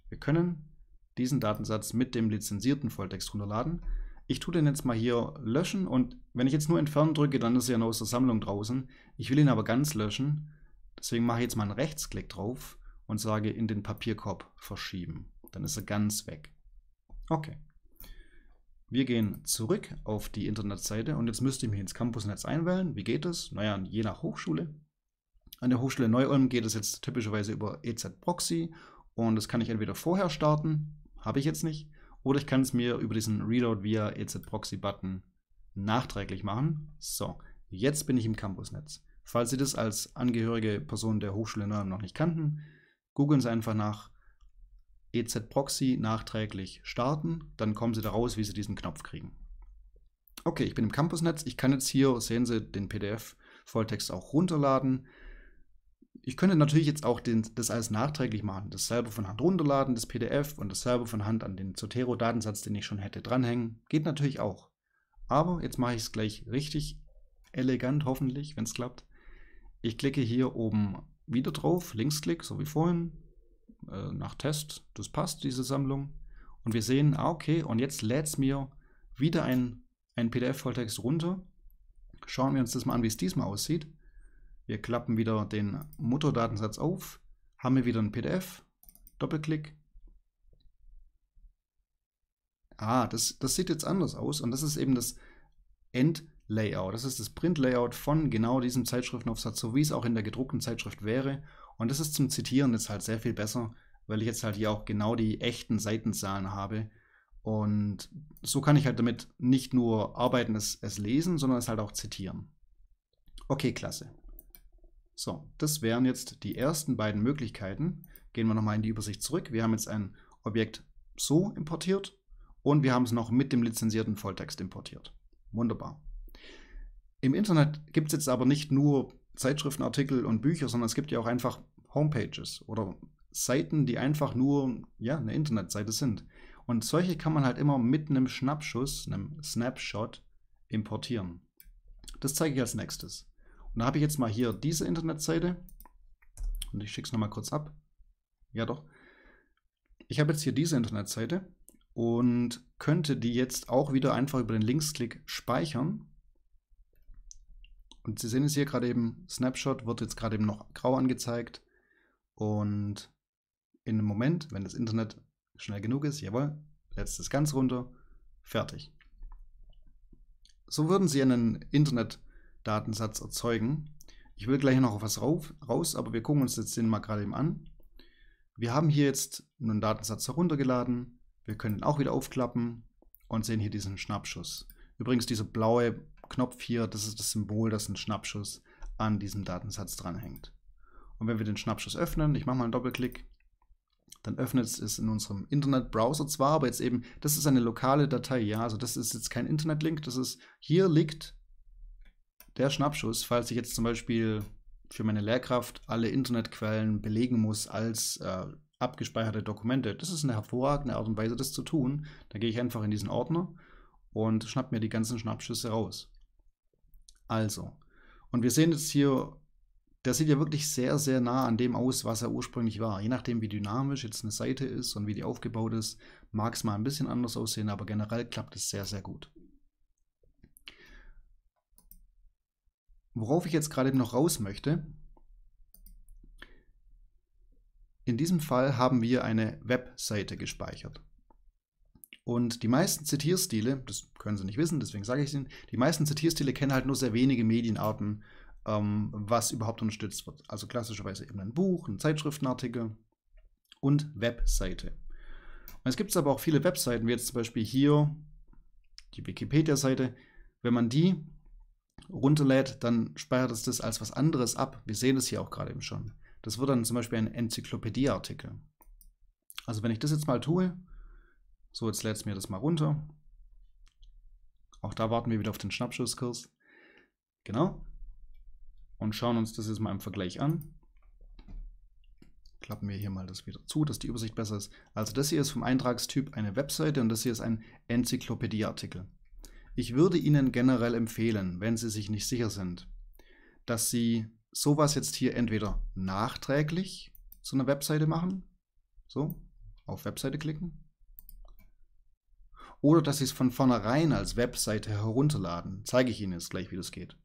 Wir können diesen Datensatz mit dem lizenzierten Volltext runterladen. Ich tue den jetzt mal hier löschen und wenn ich jetzt nur entfernen drücke, dann ist er ja noch aus der Sammlung draußen. Ich will ihn aber ganz löschen, deswegen mache ich jetzt mal einen Rechtsklick drauf und sage in den Papierkorb verschieben. Dann ist er ganz weg. Okay. Wir gehen zurück auf die Internetseite und jetzt müsste ich mich ins Campusnetz einwählen. Wie geht das? Naja, je nach Hochschule. An der Hochschule Neu-Ulm geht es jetzt typischerweise über EZ-Proxy und das kann ich entweder vorher starten, habe ich jetzt nicht, oder ich kann es mir über diesen Reload via EZ-Proxy-Button nachträglich machen. So, jetzt bin ich im Campusnetz. Falls Sie das als angehörige Person der Hochschule Neu-Ulm noch nicht kannten, googeln Sie einfach nach EZ-Proxy nachträglich starten, dann kommen Sie da raus, wie Sie diesen Knopf kriegen. Okay, ich bin im Campusnetz. Ich kann jetzt hier, sehen Sie, den PDF-Volltext auch runterladen. Ich könnte natürlich jetzt auch das alles nachträglich machen, das selber von Hand runterladen, das PDF und das selber von Hand an den Zotero-Datensatz, den ich schon hätte, dranhängen. Geht natürlich auch. Aber jetzt mache ich es gleich richtig elegant, hoffentlich, wenn es klappt. Ich klicke hier oben wieder drauf, Linksklick, so wie vorhin. Nach Test, das passt, diese Sammlung. Und wir sehen, ah, okay, und jetzt lädt es mir wieder ein PDF-Volltext runter. Schauen wir uns das mal an, wie es diesmal aussieht. Wir klappen wieder den Mutterdatensatz auf, haben wir wieder ein PDF, Doppelklick. Ah, das sieht jetzt anders aus und das ist eben das End-Layout. Das ist das Print-Layout von genau diesem Zeitschriftenaufsatz, so wie es auch in der gedruckten Zeitschrift wäre. Und das ist zum Zitieren jetzt halt sehr viel besser, weil ich jetzt halt hier auch genau die echten Seitenzahlen habe. Und so kann ich halt damit nicht nur arbeiten, es lesen, sondern es halt auch zitieren. Okay, klasse. So, das wären jetzt die ersten beiden Möglichkeiten. Gehen wir nochmal in die Übersicht zurück. Wir haben jetzt ein Objekt so importiert und wir haben es noch mit dem lizenzierten Volltext importiert. Wunderbar. Im Internet gibt es jetzt aber nicht nur Zeitschriftenartikel und Bücher, sondern es gibt ja auch einfach Homepages oder Seiten, die einfach nur ja, eine Internetseite sind. Und solche kann man halt immer mit einem Schnappschuss, einem Snapshot importieren. Das zeige ich als nächstes. Und da habe ich jetzt mal hier diese Internetseite und ich schicke es nochmal kurz ab. Ja doch. Ich habe jetzt hier diese Internetseite und könnte die jetzt auch wieder einfach über den Linksklick speichern. Und Sie sehen es hier gerade eben, Snapshot wird jetzt gerade eben noch grau angezeigt. Und in einem Moment, wenn das Internet schnell genug ist, jawohl, lädt es das Ganze runter. Fertig. So würden Sie einen Internetdatensatz erzeugen. Ich will gleich noch auf was raus, aber wir gucken uns jetzt den mal gerade eben an. Wir haben hier jetzt einen Datensatz heruntergeladen. Wir können ihn auch wieder aufklappen und sehen hier diesen Schnappschuss. Übrigens, dieser blaue Knopf hier, das ist das Symbol, dass ein Schnappschuss an diesem Datensatz dranhängt. Und wenn wir den Schnappschuss öffnen, ich mache mal einen Doppelklick, dann öffnet es in unserem Internetbrowser zwar, aber jetzt eben, das ist eine lokale Datei, ja, also das ist jetzt kein Internetlink, das ist, hier liegt der Schnappschuss, falls ich jetzt zum Beispiel für meine Lehrkraft alle Internetquellen belegen muss als abgespeicherte Dokumente. Das ist eine hervorragende Art und Weise, das zu tun. Da gehe ich einfach in diesen Ordner und schnapp mir die ganzen Schnappschüsse raus. Also, und wir sehen jetzt hier, der sieht ja wirklich sehr, sehr nah an dem aus, was er ursprünglich war. Je nachdem, wie dynamisch jetzt eine Seite ist und wie die aufgebaut ist, mag es mal ein bisschen anders aussehen, aber generell klappt es sehr, sehr gut. Worauf ich jetzt gerade eben noch raus möchte, in diesem Fall haben wir eine Webseite gespeichert. Und die meisten Zitierstile, das können Sie nicht wissen, deswegen sage ich es Ihnen, die meisten Zitierstile kennen halt nur sehr wenige Medienarten, was überhaupt unterstützt wird. Also klassischerweise eben ein Buch, ein Zeitschriftenartikel und Webseite. Und es gibt aber auch viele Webseiten, wie jetzt zum Beispiel hier die Wikipedia-Seite. Wenn man die runterlädt, dann speichert es das als was anderes ab. Wir sehen das hier auch gerade eben schon. Das wird dann zum Beispiel ein Enzyklopädieartikel. Also wenn ich das jetzt mal tue, so jetzt lädt es mir das mal runter. Auch da warten wir wieder auf den Schnappschusskurs. Genau. Und schauen uns das jetzt mal im Vergleich an. Klappen wir hier mal das wieder zu, dass die Übersicht besser ist. Also das hier ist vom Eintragstyp eine Webseite und das hier ist ein Enzyklopädieartikel. Ich würde Ihnen generell empfehlen, wenn Sie sich nicht sicher sind, dass Sie sowas jetzt hier entweder nachträglich zu einer Webseite machen, so, auf Webseite klicken, oder dass Sie es von vornherein als Webseite herunterladen. Zeige ich Ihnen jetzt gleich, wie das geht.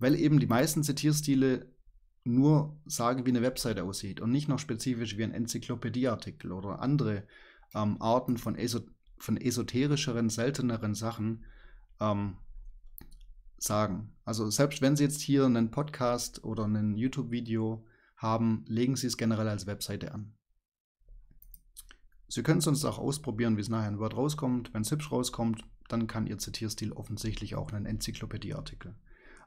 Weil eben die meisten Zitierstile nur sagen, wie eine Webseite aussieht und nicht noch spezifisch wie ein Enzyklopädieartikel oder andere Arten von esoterischeren, selteneren Sachen sagen. Also selbst wenn Sie jetzt hier einen Podcast oder einen YouTube-Video haben, legen Sie es generell als Webseite an. Sie können es sonst auch ausprobieren, wie es nachher in Word rauskommt. Wenn es hübsch rauskommt, dann kann Ihr Zitierstil offensichtlich auch einen Enzyklopädieartikel.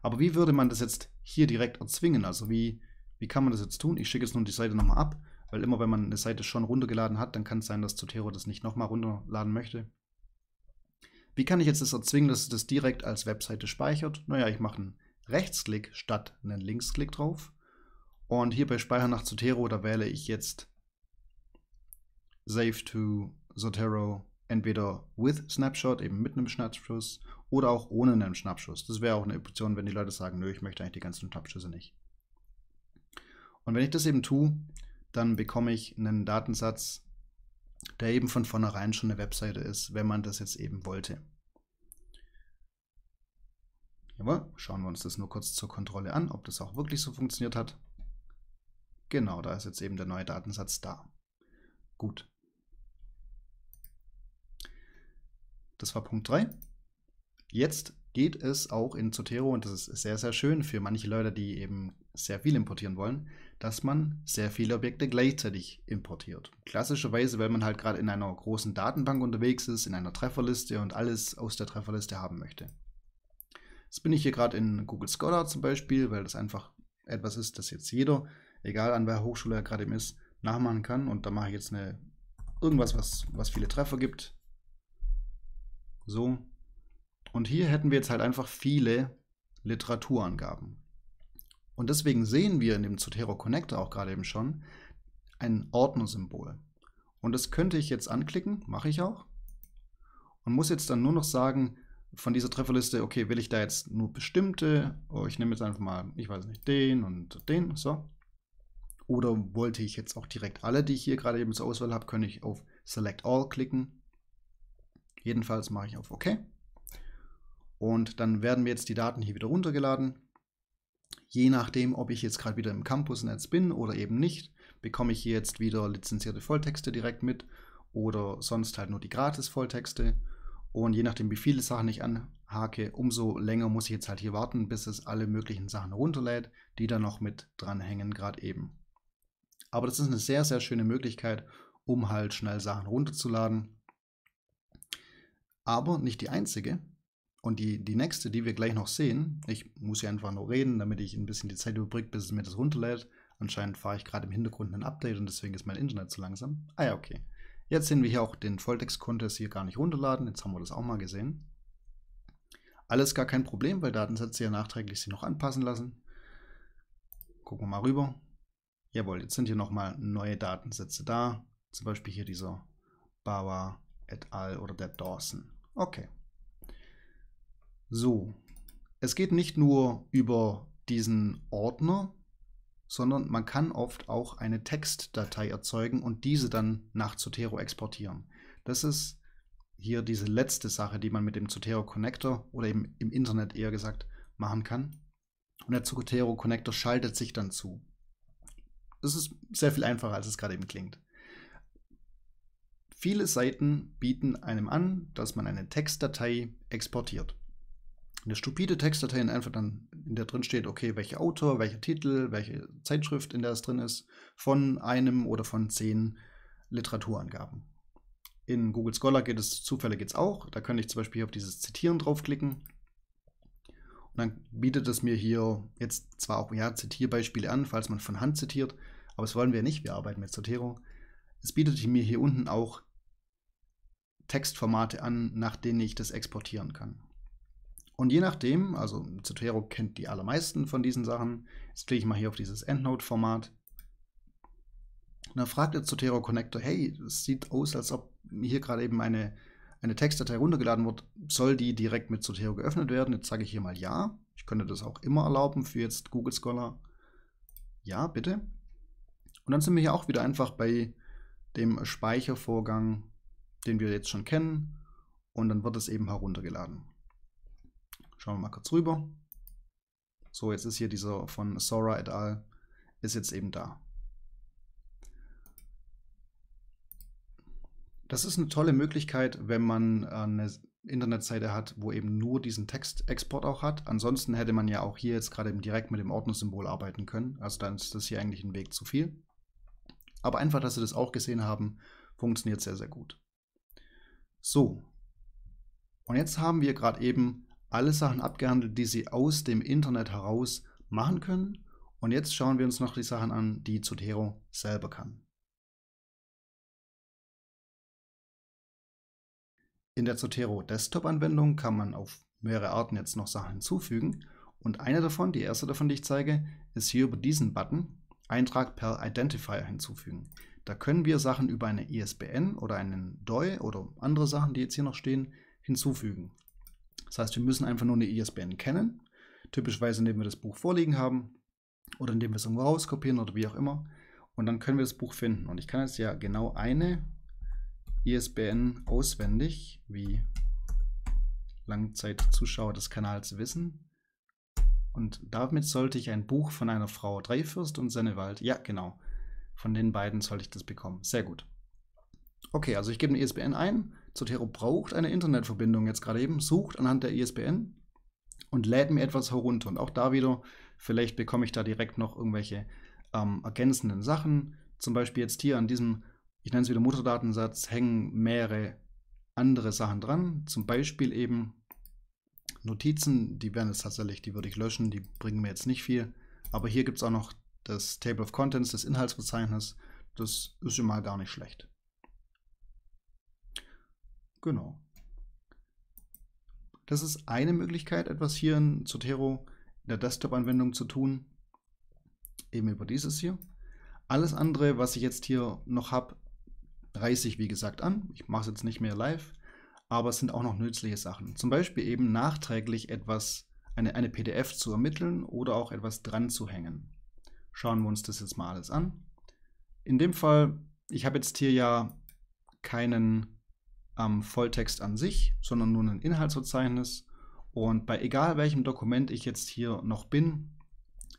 Aber wie würde man das jetzt hier direkt erzwingen? Also wie kann man das jetzt tun? Ich schicke jetzt nun die Seite nochmal ab, weil immer wenn man eine Seite schon runtergeladen hat, dann kann es sein, dass Zotero das nicht nochmal runterladen möchte. Wie kann ich jetzt das erzwingen, dass es das direkt als Webseite speichert? Naja, ich mache einen Rechtsklick statt einen Linksklick drauf. Und hier bei Speichern nach Zotero, da wähle ich jetzt Save to Zotero, entweder with Snapshot, eben mit einem Schnappschuss, oder auch ohne einen Schnappschuss. Das wäre auch eine Option, wenn die Leute sagen, nö, ich möchte eigentlich die ganzen Schnappschüsse nicht. Und wenn ich das eben tue, dann bekomme ich einen Datensatz, der eben von vornherein schon eine Webseite ist, wenn man das jetzt eben wollte. Jawohl, schauen wir uns das nur kurz zur Kontrolle an, ob das auch wirklich so funktioniert hat. Genau, da ist jetzt eben der neue Datensatz da. Gut. Das war Punkt 3. Jetzt geht es auch in Zotero, und das ist sehr, sehr schön für manche Leute, die eben sehr viel importieren wollen, dass man sehr viele Objekte gleichzeitig importiert. Klassischerweise, weil man halt gerade in einer großen Datenbank unterwegs ist, in einer Trefferliste und alles aus der Trefferliste haben möchte. Jetzt bin ich hier gerade in Google Scholar zum Beispiel, weil das einfach etwas ist, das jetzt jeder, egal an welcher Hochschule er gerade eben ist, nachmachen kann. Und da mache ich jetzt eine irgendwas, was viele Treffer gibt. So. Und hier hätten wir jetzt halt einfach viele Literaturangaben. Und deswegen sehen wir in dem Zotero Connector auch gerade eben schon ein Ordnersymbol. Und das könnte ich jetzt anklicken, mache ich auch. Und muss jetzt dann nur noch sagen, von dieser Trefferliste, okay, will ich da jetzt nur bestimmte, oh, ich nehme jetzt einfach mal, ich weiß nicht, den und den, so. Oder wollte ich jetzt auch direkt alle, die ich hier gerade eben zur Auswahl habe, könnte ich auf Select All klicken. Jedenfalls mache ich auf OK. Und dann werden mir jetzt die Daten hier wieder runtergeladen. Je nachdem, ob ich jetzt gerade wieder im Campusnetz bin oder eben nicht, bekomme ich hier jetzt wieder lizenzierte Volltexte direkt mit oder sonst halt nur die Gratis-Volltexte. Und je nachdem, wie viele Sachen ich anhake, umso länger muss ich jetzt halt hier warten, bis es alle möglichen Sachen runterlädt, die da noch mit dranhängen, gerade eben. Aber das ist eine sehr, sehr schöne Möglichkeit, um halt schnell Sachen runterzuladen. Aber nicht die einzige. Und die nächste, die wir gleich noch sehen, ich muss ja einfach nur reden, damit ich ein bisschen die Zeit überbrücke, bis es mir das runterlädt. Anscheinend fahre ich gerade im Hintergrund ein Update und deswegen ist mein Internet zu langsam. Ah ja, okay. Jetzt sehen wir hier auch, den Volltext konnte es hier gar nicht runterladen. Jetzt haben wir das auch mal gesehen. Alles gar kein Problem, weil Datensätze ja nachträglich sich noch anpassen lassen. Gucken wir mal rüber. Jawohl, jetzt sind hier nochmal neue Datensätze da. Zum Beispiel hier dieser Bauer et al. Oder der Dawson. Okay. So, es geht nicht nur über diesen Ordner, sondern man kann oft auch eine Textdatei erzeugen und diese dann nach Zotero exportieren. Das ist hier diese letzte Sache, die man mit dem Zotero Connector oder eben im Internet eher gesagt machen kann. Und der Zotero Connector schaltet sich dann zu. Das ist sehr viel einfacher, als es gerade eben klingt. Viele Seiten bieten einem an, dass man eine Textdatei exportiert. Eine stupide Textdatei, in der drin steht, okay, welcher Autor, welcher Titel, welche Zeitschrift, in der es drin ist, von einem oder von 10 Literaturangaben. In Google Scholar geht es, Zufälle geht es auch. Da könnte ich zum Beispiel auf dieses Zitieren draufklicken. Und dann bietet es mir hier jetzt zwar auch ja, Zitierbeispiele an, falls man von Hand zitiert, aber das wollen wir nicht, wir arbeiten mit Zotero. Es bietet mir hier unten auch Textformate an, nach denen ich das exportieren kann. Und je nachdem, also Zotero kennt die allermeisten von diesen Sachen, jetzt klicke ich mal hier auf dieses EndNote-Format. Und dann fragt der Zotero Connector, hey, es sieht aus, als ob hier gerade eben eine Textdatei runtergeladen wird, soll die direkt mit Zotero geöffnet werden? Jetzt sage ich hier mal ja. Ich könnte das auch immer erlauben für jetzt Google Scholar. Ja, bitte. Und dann sind wir hier auch wieder einfach bei dem Speichervorgang, den wir jetzt schon kennen. Und dann wird es eben heruntergeladen. Schauen wir mal kurz rüber. So, jetzt ist hier dieser von Sora et al. Ist jetzt eben da. Das ist eine tolle Möglichkeit, wenn man eine Internetseite hat, wo eben nur diesen Textexport auch hat. Ansonsten hätte man ja auch hier jetzt gerade eben direkt mit dem Ordnersymbol arbeiten können. Also dann ist das hier eigentlich ein Weg zu viel. Aber einfach, dass Sie das auch gesehen haben, funktioniert sehr, sehr gut. So. Und jetzt haben wir gerade eben alle Sachen abgehandelt, die Sie aus dem Internet heraus machen können. Und jetzt schauen wir uns noch die Sachen an, die Zotero selber kann. In der Zotero Desktop-Anwendung kann man auf mehrere Arten jetzt noch Sachen hinzufügen. Und eine davon, die erste davon, die ich zeige, ist hier über diesen Button. Eintrag per Identifier hinzufügen. Da können wir Sachen über eine ISBN oder einen DOI oder andere Sachen, die jetzt hier noch stehen, hinzufügen. Das heißt, wir müssen einfach nur eine ISBN kennen, typischerweise indem wir das Buch vorliegen haben oder indem wir es irgendwo rauskopieren oder wie auch immer. Und dann können wir das Buch finden. Und ich kann jetzt ja genau eine ISBN auswendig, wie Langzeitzuschauer des Kanals wissen. Und damit sollte ich ein Buch von einer Frau Dreifürst und Sennewald, ja genau, von den beiden sollte ich das bekommen. Sehr gut. Okay, also ich gebe eine ISBN ein. Zotero braucht eine Internetverbindung jetzt gerade eben, sucht anhand der ISBN und lädt mir etwas herunter. Und auch da wieder, vielleicht bekomme ich da direkt noch irgendwelche ergänzenden Sachen. Zum Beispiel jetzt hier an diesem, ich nenne es wieder Mutterdatensatz, hängen mehrere andere Sachen dran. Zum Beispiel eben Notizen, die werden jetzt tatsächlich, die würde ich löschen, die bringen mir jetzt nicht viel. Aber hier gibt es auch noch das Table of Contents, das Inhaltsverzeichnis. Das ist schon mal gar nicht schlecht. Genau. Das ist eine Möglichkeit, etwas hier in Zotero in der Desktop-Anwendung zu tun. Eben über dieses hier. Alles andere, was ich jetzt hier noch habe, reiße ich wie gesagt an. Ich mache es jetzt nicht mehr live. Aber es sind auch noch nützliche Sachen. Zum Beispiel eben nachträglich etwas, eine PDF zu ermitteln oder auch etwas dran zu hängen. Schauen wir uns das jetzt mal alles an. In dem Fall, ich habe jetzt hier ja keinen Volltext an sich, sondern nur ein Inhaltsverzeichnis. Und bei egal welchem Dokument ich jetzt hier noch bin,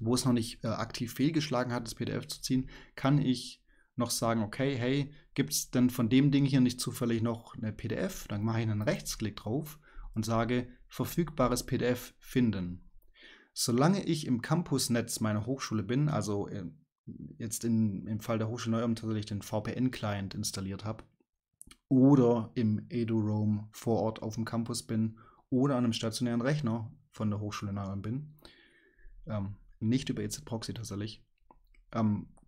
wo es noch nicht aktiv fehlgeschlagen hat, das PDF zu ziehen, kann ich noch sagen, okay, hey, gibt es denn von dem Ding hier nicht zufällig noch eine PDF? Dann mache ich einen Rechtsklick drauf und sage, verfügbares PDF finden. Solange ich im Campusnetz meiner Hochschule bin, also jetzt im Fall der Hochschule Neu-Ulm tatsächlich den VPN-Client installiert habe oder im Eduroam vor Ort auf dem Campus bin oder an einem stationären Rechner von der Hochschule Neu-Ulm bin, nicht über EZ-Proxy tatsächlich,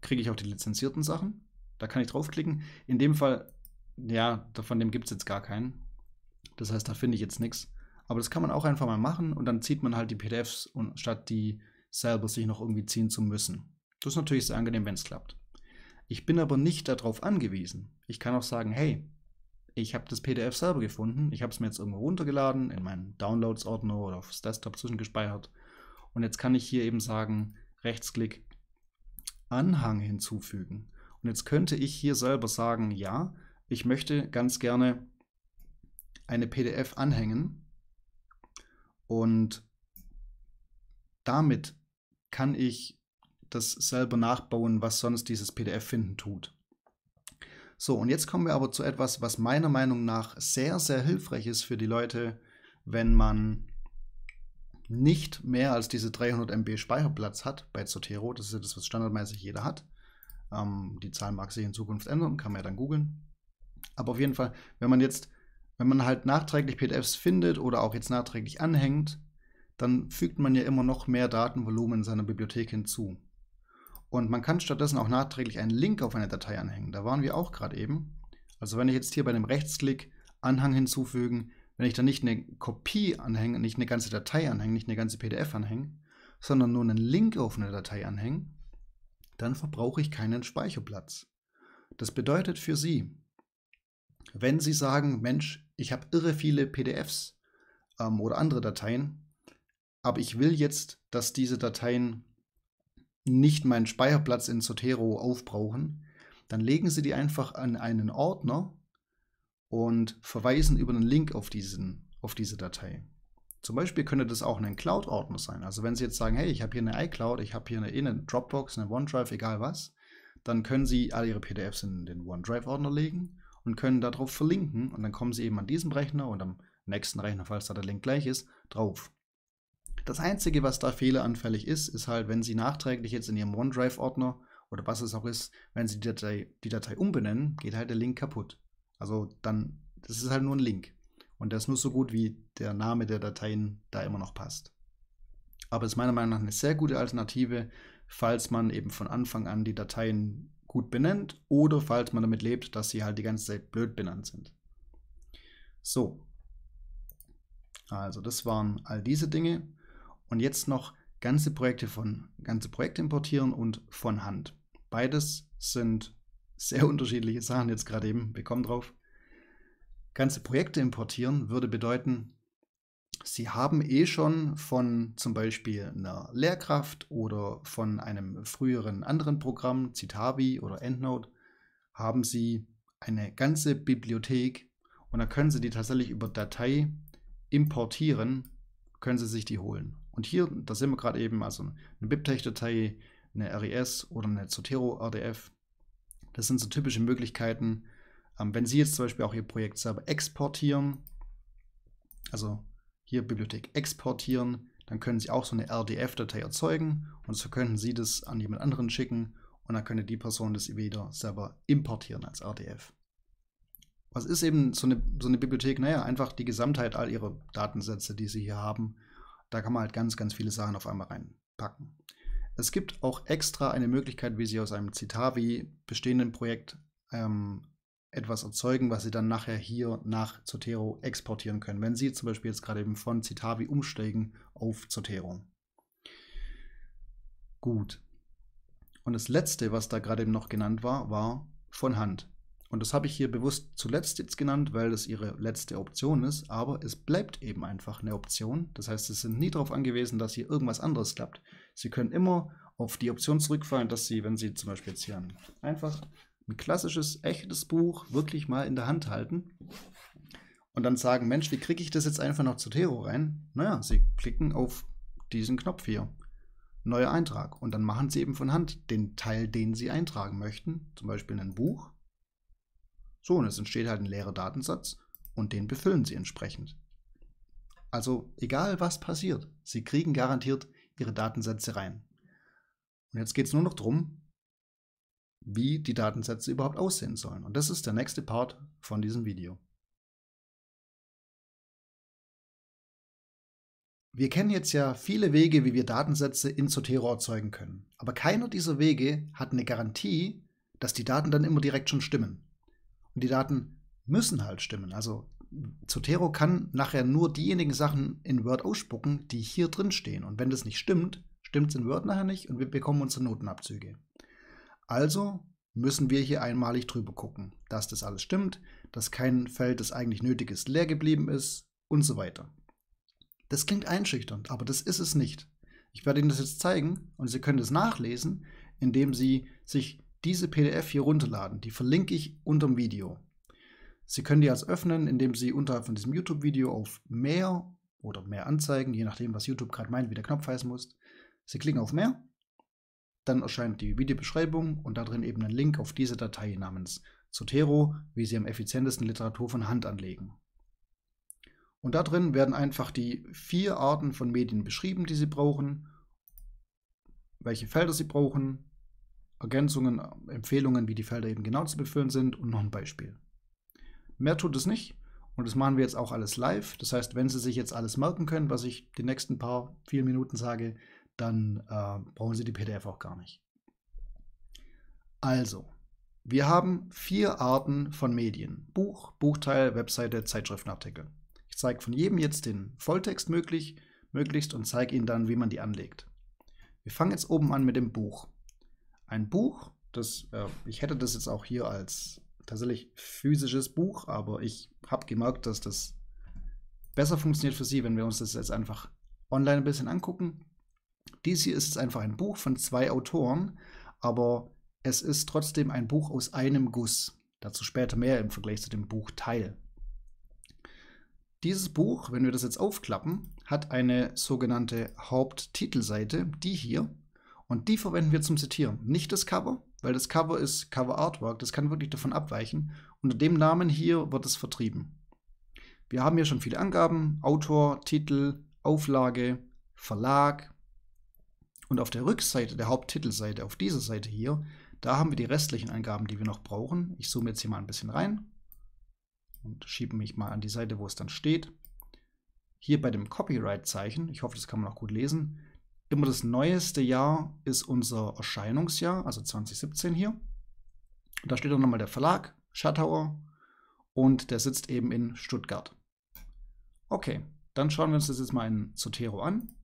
kriege ich auch die lizenzierten Sachen. Da kann ich draufklicken. In dem Fall, ja, von dem gibt es jetzt gar keinen. Das heißt, da finde ich jetzt nichts. Aber das kann man auch einfach mal machen und dann zieht man halt die PDFs, und statt die selber sich noch irgendwie ziehen zu müssen. Das ist natürlich sehr angenehm, wenn es klappt. Ich bin aber nicht darauf angewiesen. Ich kann auch sagen, hey, ich habe das PDF selber gefunden, ich habe es mir jetzt irgendwo runtergeladen, in meinen Downloads-Ordner oder aufs Desktop zwischengespeichert. Und jetzt kann ich hier eben sagen, Rechtsklick, Anhang hinzufügen. Und jetzt könnte ich hier selber sagen, ja, ich möchte ganz gerne eine PDF anhängen. Und damit kann ich das selber nachbauen, was sonst dieses PDF finden tut. So, und jetzt kommen wir aber zu etwas, was meiner Meinung nach sehr, sehr hilfreich ist für die Leute, wenn man nicht mehr als diese 300 MB Speicherplatz hat bei Zotero. Das ist ja das, was standardmäßig jeder hat. Die Zahl mag sich in Zukunft ändern, kann man ja dann googeln. Aber auf jeden Fall, wenn man halt nachträglich PDFs findet oder auch jetzt nachträglich anhängt, dann fügt man ja immer noch mehr Datenvolumen in seiner Bibliothek hinzu. Und man kann stattdessen auch nachträglich einen Link auf eine Datei anhängen. Da waren wir auch gerade eben. Also wenn ich jetzt hier bei dem Rechtsklick Anhang hinzufügen, wenn ich dann nicht eine Kopie anhänge, nicht eine ganze Datei anhänge, nicht eine ganze PDF anhänge, sondern nur einen Link auf eine Datei anhänge, dann verbrauche ich keinen Speicherplatz. Das bedeutet für Sie, wenn Sie sagen, Mensch, ich habe irre viele PDFs oder andere Dateien, aber ich will jetzt, dass diese Dateien nicht meinen Speicherplatz in Zotero aufbrauchen, dann legen Sie die einfach an einen Ordner und verweisen über einen Link auf diese Datei. Zum Beispiel könnte das auch ein Cloud-Ordner sein. Also wenn Sie jetzt sagen, hey, ich habe hier eine iCloud, ich habe hier eine Dropbox, eine OneDrive, egal was, dann können Sie alle Ihre PDFs in den OneDrive-Ordner legen und können darauf verlinken. Und dann kommen Sie eben an diesem Rechner und am nächsten Rechner, falls da der Link gleich ist, drauf. Das Einzige, was da fehleranfällig ist halt, wenn Sie nachträglich jetzt in Ihrem OneDrive-Ordner oder was es auch ist, wenn Sie die Datei umbenennen, geht halt der Link kaputt. Also dann, das ist halt nur ein Link. Und das nur so gut, wie der Name der Dateien da immer noch passt. Aber es ist meiner Meinung nach eine sehr gute Alternative, falls man eben von Anfang an die Dateien gut benennt oder falls man damit lebt, dass sie halt die ganze Zeit blöd benannt sind. So. Also das waren all diese Dinge. Und jetzt noch ganze Projekte importieren und von Hand. Beides sind sehr unterschiedliche Sachen jetzt gerade eben, wir kommen drauf. Ganze Projekte importieren würde bedeuten, Sie haben eh schon von zum Beispiel einer Lehrkraft oder von einem früheren anderen Programm, Citavi oder EndNote, haben Sie eine ganze Bibliothek und da können Sie die tatsächlich über Datei importieren, können Sie sich die holen. Und hier, da sind wir gerade eben, also eine BibTeX-Datei, eine RIS oder eine Zotero-RDF. Das sind so typische Möglichkeiten, wenn Sie jetzt zum Beispiel auch Ihr Projekt selber exportieren, also hier Bibliothek exportieren, dann können Sie auch so eine RDF-Datei erzeugen und so könnten Sie das an jemand anderen schicken und dann könnte die Person das wieder selber importieren als RDF. Was ist eben so eine Bibliothek? Naja, einfach die Gesamtheit all Ihrer Datensätze, die Sie hier haben. Da kann man halt ganz, ganz viele Sachen auf einmal reinpacken. Es gibt auch extra eine Möglichkeit, wie Sie aus einem Citavi bestehenden Projekt etwas erzeugen, was Sie dann nachher hier nach Zotero exportieren können, wenn Sie zum Beispiel jetzt gerade eben von Citavi umsteigen auf Zotero. Gut. Und das Letzte, was da gerade eben noch genannt war, war von Hand. Und das habe ich hier bewusst zuletzt jetzt genannt, weil das Ihre letzte Option ist, aber es bleibt eben einfach eine Option. Das heißt, Sie sind nie darauf angewiesen, dass hier irgendwas anderes klappt. Sie können immer auf die Option zurückfallen, dass Sie, wenn Sie zum Beispiel jetzt hier einfach ein klassisches, echtes Buch wirklich mal in der Hand halten und dann sagen, Mensch, wie kriege ich das jetzt einfach noch zu Zotero rein? Naja, Sie klicken auf diesen Knopf hier. neuer Eintrag. Und dann machen Sie eben von Hand den Teil, den Sie eintragen möchten, zum Beispiel ein Buch. So, und es entsteht halt ein leerer Datensatz und den befüllen Sie entsprechend. Also egal, was passiert, Sie kriegen garantiert Ihre Datensätze rein. Und jetzt geht es nur noch darum, wie die Datensätze überhaupt aussehen sollen. Und das ist der nächste Part von diesem Video. Wir kennen jetzt ja viele Wege, wie wir Datensätze in Zotero erzeugen können. Aber keiner dieser Wege hat eine Garantie, dass die Daten dann immer direkt schon stimmen. Und die Daten müssen halt stimmen. Also Zotero kann nachher nur diejenigen Sachen in Word ausspucken, die hier drin stehen. Und wenn das nicht stimmt, stimmt es in Word nachher nicht und wir bekommen unsere Notenabzüge. Also müssen wir hier einmalig drüber gucken, dass das alles stimmt, dass kein Feld, das eigentlich nötig ist, leer geblieben ist und so weiter. Das klingt einschüchternd, aber das ist es nicht. Ich werde Ihnen das jetzt zeigen und Sie können das nachlesen, indem Sie sich diese PDF hier runterladen. Die verlinke ich unter dem Video. Sie können die als öffnen, indem Sie unterhalb von diesem YouTube-Video auf Mehr oder Mehr anzeigen, je nachdem, was YouTube gerade meint, wie der Knopf heißen muss. Sie klicken auf Mehr, dann erscheint die Videobeschreibung und darin eben ein Link auf diese Datei namens Zotero, wie Sie am effizientesten Literatur von Hand anlegen. Und da drin werden einfach die 4 Arten von Medien beschrieben, die Sie brauchen, welche Felder Sie brauchen, Ergänzungen, Empfehlungen, wie die Felder eben genau zu befüllen sind und noch ein Beispiel. Mehr tut es nicht und das machen wir jetzt auch alles live. Das heißt, wenn Sie sich jetzt alles merken können, was ich die nächsten vielen Minuten sage, dann brauchen Sie die PDF auch gar nicht. Also, wir haben 4 Arten von Medien. Buch, Buchteil, Webseite, Zeitschriftenartikel. Ich zeige von jedem jetzt den Volltext möglichst und zeige Ihnen dann, wie man die anlegt. Wir fangen jetzt oben an mit dem Buch. Ein Buch, das ich hätte das jetzt auch hier als tatsächlich physisches Buch, aber ich habe gemerkt, dass das besser funktioniert für Sie, wenn wir uns das jetzt einfach online ein bisschen angucken. Dies hier ist jetzt einfach ein Buch von 2 Autoren, aber es ist trotzdem ein Buch aus einem Guss. Dazu später mehr im Vergleich zu dem Buchteil. Dieses Buch, wenn wir das jetzt aufklappen, hat eine sogenannte Haupttitelseite, die hier. Und die verwenden wir zum Zitieren. Nicht das Cover, weil das Cover ist Cover Artwork, das kann wirklich davon abweichen. Unter dem Namen hier wird es vertrieben. Wir haben hier schon viele Angaben, Autor, Titel, Auflage, Verlag. Und auf der Rückseite der Haupttitelseite, auf dieser Seite hier, da haben wir die restlichen Angaben, die wir noch brauchen. Ich zoome jetzt hier mal ein bisschen rein und schiebe mich mal an die Seite, wo es dann steht. Hier bei dem Copyright-Zeichen, ich hoffe, das kann man auch gut lesen, immer das neueste Jahr ist unser Erscheinungsjahr, also 2017 hier. Und da steht auch nochmal der Verlag, Schattauer, und der sitzt eben in Stuttgart. Okay, dann schauen wir uns das jetzt mal in Zotero an.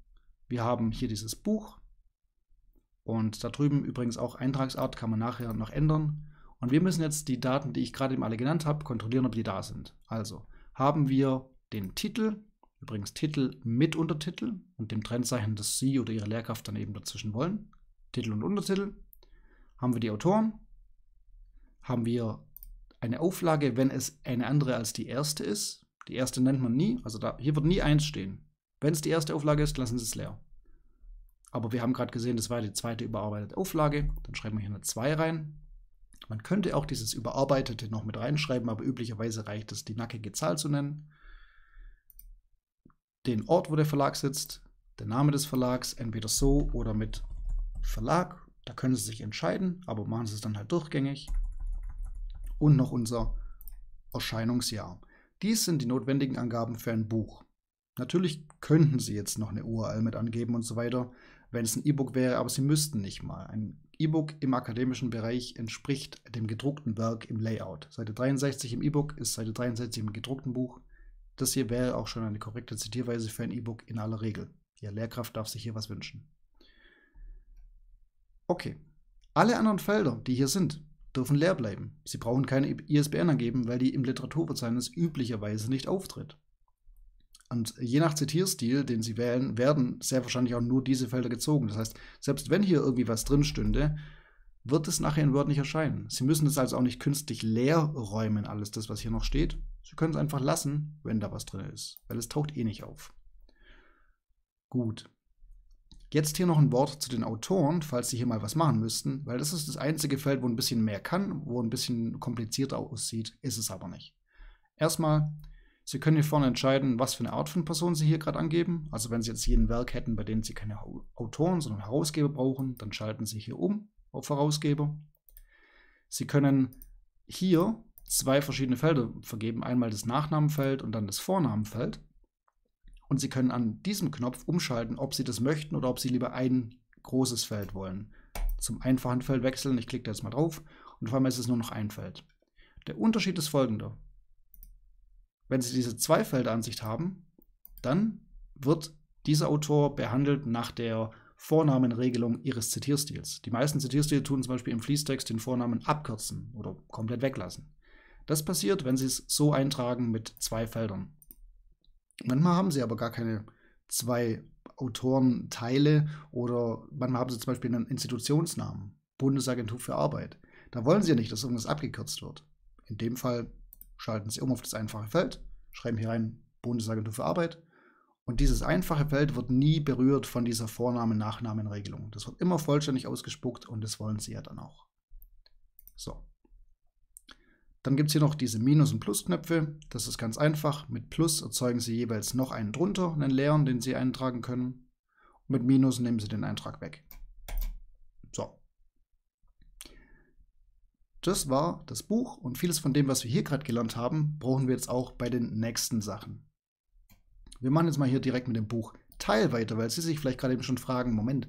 Wir haben hier dieses Buch und da drüben übrigens auch Eintragsart, kann man nachher noch ändern. Und wir müssen jetzt die Daten, die ich gerade eben alle genannt habe, kontrollieren, ob die da sind. Also haben wir den Titel, übrigens Titel mit Untertitel und dem Trennzeichen, das Sie oder Ihre Lehrkraft dann eben dazwischen wollen. Titel und Untertitel. Haben wir die Autoren. Haben wir eine Auflage, wenn es eine andere als die erste ist. Die erste nennt man nie, also da, hier wird nie 1 stehen. Wenn es die erste Auflage ist, lassen Sie es leer. Aber wir haben gerade gesehen, das war die zweite überarbeitete Auflage. Dann schreiben wir hier eine 2 rein. Man könnte auch dieses Überarbeitete noch mit reinschreiben, aber üblicherweise reicht es, die nackige Zahl zu nennen. Den Ort, wo der Verlag sitzt, der Name des Verlags, entweder so oder mit Verlag. Da können Sie sich entscheiden, aber machen Sie es dann halt durchgängig. Und noch unser Erscheinungsjahr. Dies sind die notwendigen Angaben für ein Buch. Natürlich könnten Sie jetzt noch eine URL mit angeben und so weiter, wenn es ein E-Book wäre, aber Sie müssten nicht mal. Ein E-Book im akademischen Bereich entspricht dem gedruckten Werk im Layout. Seite 63 im E-Book ist Seite 63 im gedruckten Buch. Das hier wäre auch schon eine korrekte Zitierweise für ein E-Book in aller Regel. Ihre Lehrkraft darf sich hier was wünschen. Okay, alle anderen Felder, die hier sind, dürfen leer bleiben. Sie brauchen keine ISBN angeben, weil die im Literaturverzeichnis üblicherweise nicht auftritt. Und je nach Zitierstil, den Sie wählen, werden sehr wahrscheinlich auch nur diese Felder gezogen. Das heißt, selbst wenn hier irgendwie was drin stünde, wird es nachher in Word nicht erscheinen. Sie müssen es also auch nicht künstlich leer räumen, alles das, was hier noch steht. Sie können es einfach lassen, wenn da was drin ist, weil es taucht eh nicht auf. Gut. Jetzt hier noch ein Wort zu den Autoren, falls sie hier mal was machen müssten, weil das ist das einzige Feld, wo ein bisschen mehr kann, wo ein bisschen komplizierter aussieht, ist es aber nicht. Erstmal, Sie können hier vorne entscheiden, was für eine Art von Person Sie hier gerade angeben. Also wenn Sie jetzt hier ein Werk hätten, bei dem Sie keine Autoren, sondern Herausgeber brauchen, dann schalten Sie hier um auf Herausgeber. Sie können hier zwei verschiedene Felder vergeben, einmal das Nachnamenfeld und dann das Vornamenfeld. Und Sie können an diesem Knopf umschalten, ob Sie das möchten oder ob Sie lieber ein großes Feld wollen. Zum einfachen Feld wechseln, ich klicke da jetzt mal drauf und vor allem ist es nur noch ein Feld. Der Unterschied ist folgender. Wenn Sie diese Zwei-Felder-Ansicht haben, dann wird dieser Autor behandelt nach der Vornamenregelung Ihres Zitierstils. Die meisten Zitierstile tun zum Beispiel im Fließtext den Vornamen abkürzen oder komplett weglassen. Das passiert, wenn Sie es so eintragen mit zwei Feldern. Manchmal haben Sie aber gar keine zwei Autorenteile oder manchmal haben Sie zum Beispiel einen Institutionsnamen, Bundesagentur für Arbeit. Da wollen Sie ja nicht, dass irgendwas abgekürzt wird. In dem Fall schalten Sie um auf das einfache Feld, schreiben hier rein Bundesagentur für Arbeit und dieses einfache Feld wird nie berührt von dieser Vornamen-Nachnamen-Regelung. Das wird immer vollständig ausgespuckt und das wollen Sie ja dann auch. So. Dann gibt es hier noch diese Minus- und Plus-Knöpfe. Das ist ganz einfach. Mit Plus erzeugen Sie jeweils noch einen drunter, einen leeren, den Sie eintragen können. Und mit Minus nehmen Sie den Eintrag weg. So. Das war das Buch und vieles von dem, was wir hier gerade gelernt haben, brauchen wir jetzt auch bei den nächsten Sachen. Wir machen jetzt mal hier direkt mit dem Buchteil weiter, weil Sie sich vielleicht gerade eben schon fragen, Moment,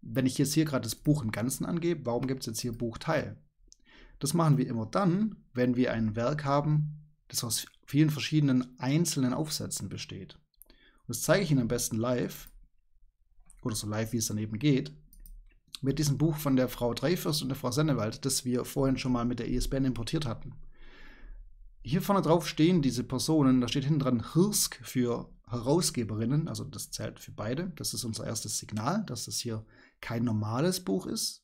wenn ich jetzt hier gerade das Buch im Ganzen angebe, warum gibt es jetzt hier Buchteil? Das machen wir immer dann, wenn wir ein Werk haben, das aus vielen verschiedenen einzelnen Aufsätzen besteht. Und das zeige ich Ihnen am besten live, oder so live, wie es daneben geht, mit diesem Buch von der Frau Dreifürst und der Frau Sennewald, das wir vorhin schon mal mit der ISBN importiert hatten. Hier vorne drauf stehen diese Personen, da steht hinten dran HIRSC für Herausgeberinnen, also das zählt für beide. Das ist unser erstes Signal, dass das hier kein normales Buch ist.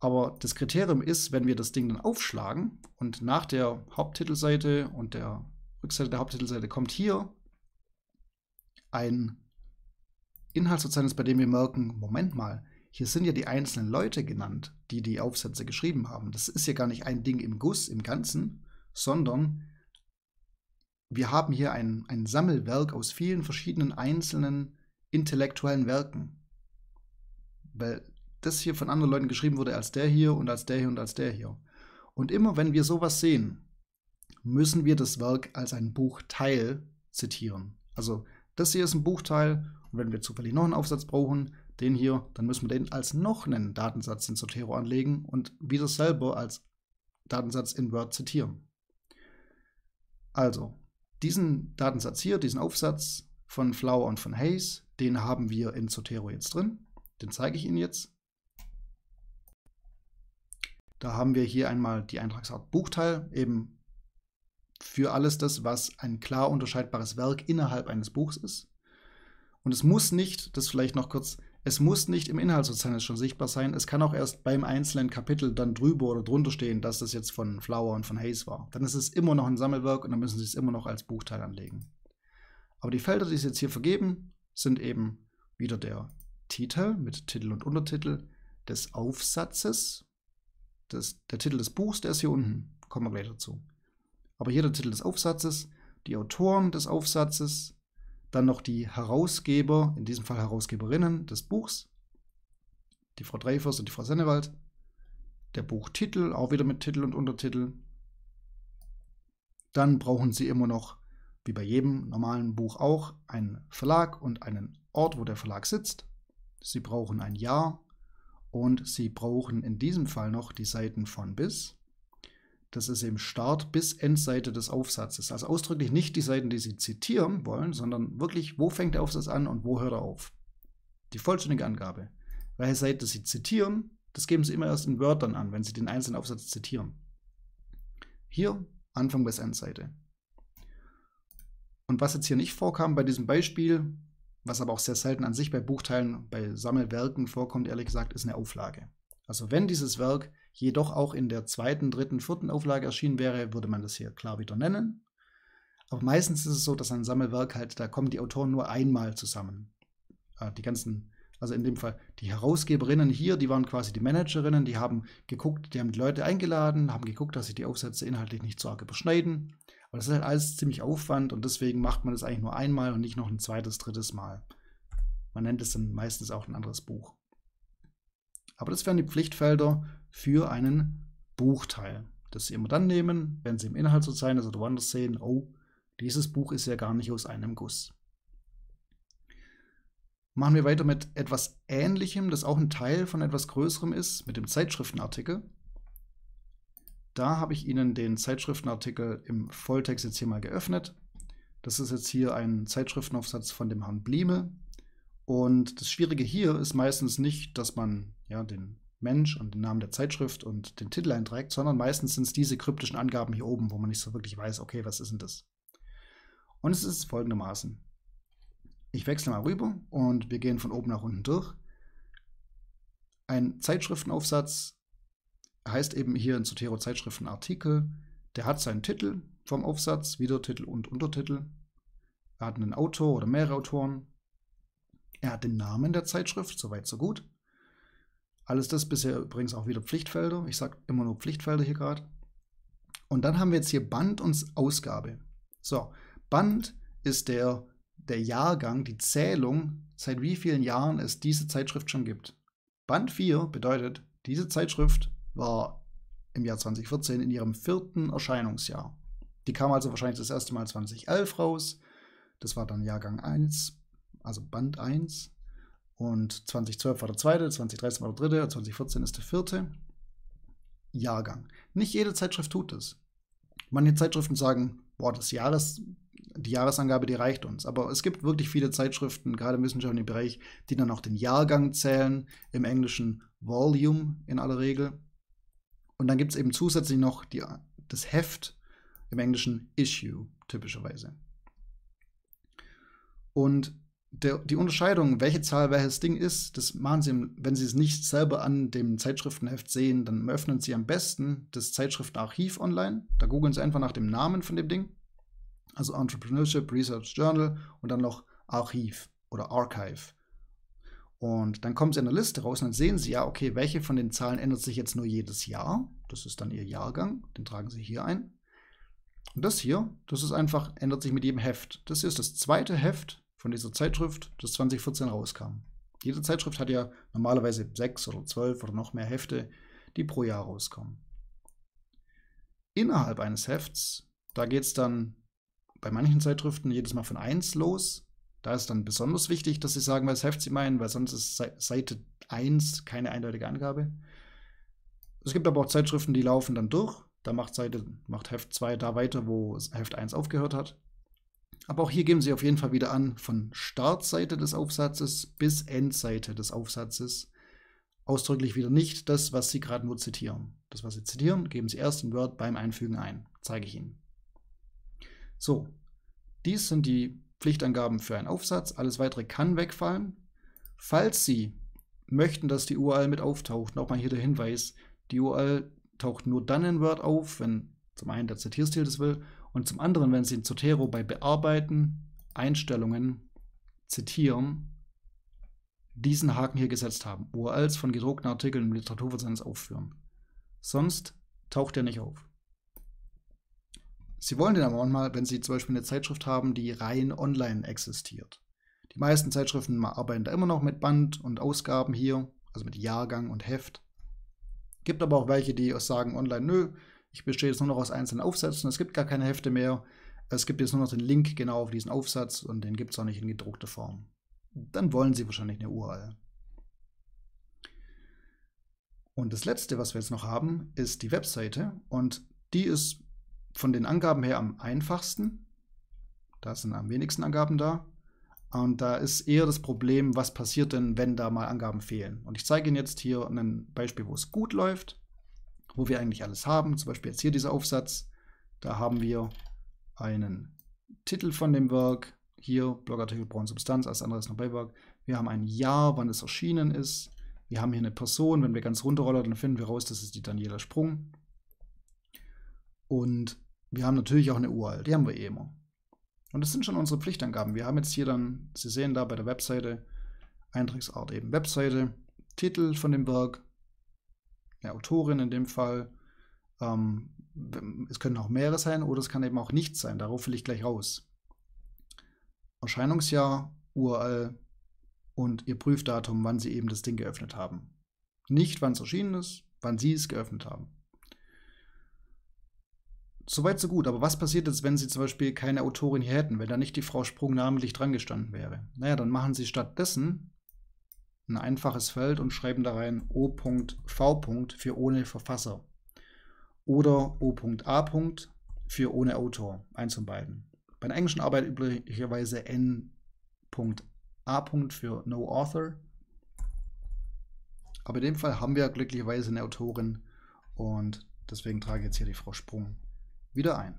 Aber das Kriterium ist, wenn wir das Ding dann aufschlagen und nach der Haupttitelseite und der Rückseite der Haupttitelseite kommt hier ein Inhaltsverzeichnis, bei dem wir merken, Moment mal, hier sind ja die einzelnen Leute genannt, die die Aufsätze geschrieben haben. Das ist ja gar nicht ein Ding im Guss, im Ganzen, sondern wir haben hier ein Sammelwerk aus vielen verschiedenen einzelnen intellektuellen Werken. Weil das hier von anderen Leuten geschrieben wurde als der hier und als der hier und als der hier. Und immer wenn wir sowas sehen, müssen wir das Werk als ein Buchteil zitieren. Also das hier ist ein Buchteil und wenn wir zufällig noch einen Aufsatz brauchen, den hier, dann müssen wir den als noch einen Datensatz in Zotero anlegen und wieder selber als Datensatz in Word zitieren. Also diesen Datensatz hier, diesen Aufsatz von Flower und von Hayes, den haben wir in Zotero jetzt drin. Den zeige ich Ihnen jetzt. Da haben wir hier einmal die Eintragsart Buchteil, eben für alles das, was ein klar unterscheidbares Werk innerhalb eines Buchs ist. Und es muss nicht, das vielleicht noch kurz, es muss nicht im Inhaltsverzeichnis schon sichtbar sein, es kann auch erst beim einzelnen Kapitel dann drüber oder drunter stehen, dass das jetzt von Flower und von Hayes war. Dann ist es immer noch ein Sammelwerk und dann müssen Sie es immer noch als Buchteil anlegen. Aber die Felder, die es jetzt hier vergeben, sind eben wieder der Titel mit Titel und Untertitel des Aufsatzes. Der Titel des Buchs, der ist hier unten, kommen wir gleich dazu. Aber hier der Titel des Aufsatzes, die Autoren des Aufsatzes, dann noch die Herausgeber, in diesem Fall Herausgeberinnen des Buchs, die Frau Dreifürst und die Frau Sennewald, der Buchtitel, auch wieder mit Titel und Untertitel. Dann brauchen Sie immer noch, wie bei jedem normalen Buch auch, einen Verlag und einen Ort, wo der Verlag sitzt. Sie brauchen ein Jahr. Und Sie brauchen in diesem Fall noch die Seiten von bis. Das ist eben Start- bis Endseite des Aufsatzes. Also ausdrücklich nicht die Seiten, die Sie zitieren wollen, sondern wirklich, wo fängt der Aufsatz an und wo hört er auf. Die vollständige Angabe. Welche Seite Sie zitieren, das geben Sie immer erst in Word dann an, wenn Sie den einzelnen Aufsatz zitieren. Hier Anfang bis Endseite. Und was jetzt hier nicht vorkam bei diesem Beispiel, was aber auch sehr selten an sich bei Buchteilen, bei Sammelwerken vorkommt, ehrlich gesagt, ist eine Auflage. Also wenn dieses Werk jedoch auch in der zweiten, dritten, vierten Auflage erschienen wäre, würde man das hier klar wieder nennen. Aber meistens ist es so, dass ein Sammelwerk halt, da kommen die Autoren nur einmal zusammen. die ganzen, also in dem Fall die Herausgeberinnen hier, die waren quasi die Managerinnen, die haben geguckt, die haben die Leute eingeladen, haben geguckt, dass sich die Aufsätze inhaltlich nicht so arg überschneiden. Aber das ist halt alles ziemlich Aufwand und deswegen macht man das eigentlich nur einmal und nicht noch ein zweites, drittes Mal. Man nennt es dann meistens auch ein anderes Buch. Aber das wären die Pflichtfelder für einen Buchteil, das Sie immer dann nehmen, wenn Sie im Inhalt so sein, also woanders sehen, oh, dieses Buch ist ja gar nicht aus einem Guss. Machen wir weiter mit etwas Ähnlichem, das auch ein Teil von etwas Größerem ist, mit dem Zeitschriftenartikel. Da habe ich Ihnen den Zeitschriftenartikel im Volltext jetzt hier mal geöffnet. Das ist jetzt hier ein Zeitschriftenaufsatz von dem Herrn Blieme. Und das Schwierige hier ist meistens nicht, dass man ja den Mensch und den Namen der Zeitschrift und den Titel einträgt, sondern meistens sind es diese kryptischen Angaben hier oben, wo man nicht so wirklich weiß, okay, was ist denn das? Und es ist folgendermaßen. Ich wechsle mal rüber und wir gehen von oben nach unten durch. Ein Zeitschriftenaufsatz heißt eben hier in Zotero Zeitschriftenartikel. Der hat seinen Titel vom Aufsatz, wieder Titel und Untertitel. Er hat einen Autor oder mehrere Autoren. Er hat den Namen der Zeitschrift, soweit so gut. Alles das bisher übrigens auch wieder Pflichtfelder. Ich sage immer nur Pflichtfelder hier gerade. Und dann haben wir jetzt hier Band und Ausgabe. So, Band ist der Jahrgang, die Zählung, seit wie vielen Jahren es diese Zeitschrift schon gibt. Band 4 bedeutet, diese Zeitschrift war im Jahr 2014 in ihrem 4. Erscheinungsjahr. Die kam also wahrscheinlich das erste Mal 2011 raus. Das war dann Jahrgang 1, also Band 1. Und 2012 war der 2., 2013 war der 3., 2014 ist der 4. Jahrgang. Nicht jede Zeitschrift tut das. Manche Zeitschriften sagen, boah, die Jahresangabe, die reicht uns. Aber es gibt wirklich viele Zeitschriften, gerade im wissenschaftlichen Bereich, die dann auch den Jahrgang zählen, im Englischen Volume in aller Regel. Und dann gibt es eben zusätzlich noch das Heft, im Englischen Issue, typischerweise. Und die Unterscheidung, welche Zahl welches Ding ist, das machen Sie, wenn Sie es nicht selber an dem Zeitschriftenheft sehen, dann öffnen Sie am besten das Zeitschriftenarchiv online. Da googeln Sie einfach nach dem Namen von dem Ding. Also Entrepreneurship Research Journal und dann noch Archiv oder Archive. Und dann kommen Sie in der Liste raus und dann sehen Sie ja, okay, welche von den Zahlen ändert sich jetzt nur jedes Jahr. Das ist dann Ihr Jahrgang, den tragen Sie hier ein. Und das hier, das ist einfach, ändert sich mit jedem Heft. Das hier ist das zweite Heft von dieser Zeitschrift, das 2014 rauskam. Jede Zeitschrift hat ja normalerweise 6 oder 12 oder noch mehr Hefte, die pro Jahr rauskommen. Innerhalb eines Hefts, da geht es dann bei manchen Zeitschriften jedes Mal von 1 los. Da ist dann besonders wichtig, dass Sie sagen, welches Heft Sie meinen, weil sonst ist Seite 1 keine eindeutige Angabe. Es gibt aber auch Zeitschriften, die laufen dann durch. Da macht Heft 2 da weiter, wo Heft 1 aufgehört hat. Aber auch hier geben Sie auf jeden Fall wieder an, von Startseite des Aufsatzes bis Endseite des Aufsatzes. Ausdrücklich wieder nicht das, was Sie gerade nur zitieren. Das, was Sie zitieren, geben Sie erst in Word beim Einfügen ein. Zeige ich Ihnen. So, dies sind die Pflichtangaben für einen Aufsatz. Alles weitere kann wegfallen. Falls Sie möchten, dass die URL mit auftaucht, nochmal hier der Hinweis, die URL taucht nur dann in Word auf, wenn zum einen der Zitierstil das will und zum anderen, wenn Sie in Zotero bei Bearbeiten, Einstellungen, Zitieren diesen Haken hier gesetzt haben. URLs von gedruckten Artikeln im Literaturverzeichnis aufführen. Sonst taucht er nicht auf. Sie wollen den aber auch mal, wenn Sie zum Beispiel eine Zeitschrift haben, die rein online existiert. Die meisten Zeitschriften arbeiten da immer noch mit Band und Ausgaben hier, also mit Jahrgang und Heft. Gibt aber auch welche, die sagen online, nö, ich bestehe jetzt nur noch aus einzelnen Aufsätzen, es gibt gar keine Hefte mehr, es gibt jetzt nur noch den Link genau auf diesen Aufsatz und den gibt es auch nicht in gedruckter Form. Dann wollen Sie wahrscheinlich eine URL. Und das Letzte, was wir jetzt noch haben, ist die Webseite und die ist von den Angaben her am einfachsten. Da sind am wenigsten Angaben da. Und da ist eher das Problem, was passiert denn, wenn da mal Angaben fehlen. Und ich zeige Ihnen jetzt hier ein Beispiel, wo es gut läuft, wo wir eigentlich alles haben. Zum Beispiel jetzt hier dieser Aufsatz. Da haben wir einen Titel von dem Werk. Hier Blogartikel, Braun, Substanz, alles andere ist noch Beiwerk. Wir haben ein Jahr, wann es erschienen ist. Wir haben hier eine Person. Wenn wir ganz runterrollen, dann finden wir raus, das ist die Daniela Sprung. Und wir haben natürlich auch eine URL, die haben wir eh immer. Und das sind schon unsere Pflichtangaben. Wir haben jetzt hier dann, Sie sehen da bei der Webseite, Eintragsart eben Webseite, Titel von dem Werk, ja, Autorin in dem Fall. Es können auch mehrere sein oder es kann eben auch nichts sein. Darauf will ich gleich raus. Erscheinungsjahr, URL und ihr Prüfdatum, wann Sie eben das Ding geöffnet haben. Nicht, wann es erschienen ist, wann Sie es geöffnet haben. Soweit, so gut. Aber was passiert jetzt, wenn Sie zum Beispiel keine Autorin hier hätten, wenn da nicht die Frau Sprung namentlich dran gestanden wäre? Naja, dann machen Sie stattdessen ein einfaches Feld und schreiben da rein O.V. für ohne Verfasser oder O.A. für ohne Autor. Eins von beiden. Bei der englischen Arbeit üblicherweise N.A. für No Author. Aber in dem Fall haben wir glücklicherweise eine Autorin und deswegen trage ich jetzt hier die Frau Sprung wieder ein.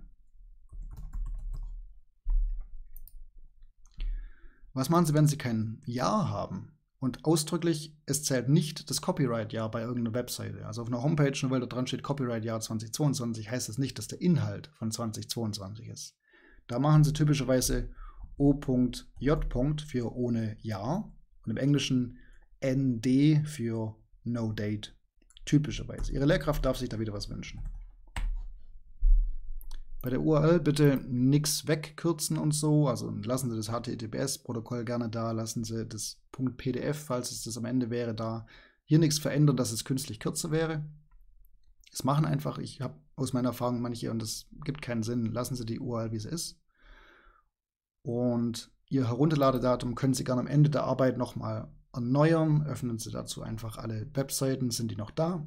Was machen Sie, wenn Sie kein Jahr haben? Und ausdrücklich, es zählt nicht das Copyright-Jahr bei irgendeiner Webseite. Also auf einer Homepage, nur weil da dran steht Copyright-Jahr 2022, heißt das nicht, dass der Inhalt von 2022 ist. Da machen Sie typischerweise O.J. für ohne Jahr und im Englischen ND für No Date. Typischerweise. Ihre Lehrkraft darf sich da wieder was wünschen. Bei der URL bitte nichts wegkürzen und so, also lassen Sie das HTTPS-Protokoll gerne da, lassen Sie das .pdf, falls es das am Ende wäre, da. Hier nichts verändern, dass es künstlich kürzer wäre. Es machen einfach, ich habe aus meiner Erfahrung manche, und das gibt keinen Sinn, lassen Sie die URL, wie sie ist. Und Ihr Herunterladedatum können Sie gerne am Ende der Arbeit nochmal erneuern. Öffnen Sie dazu einfach alle Webseiten, sind die noch da?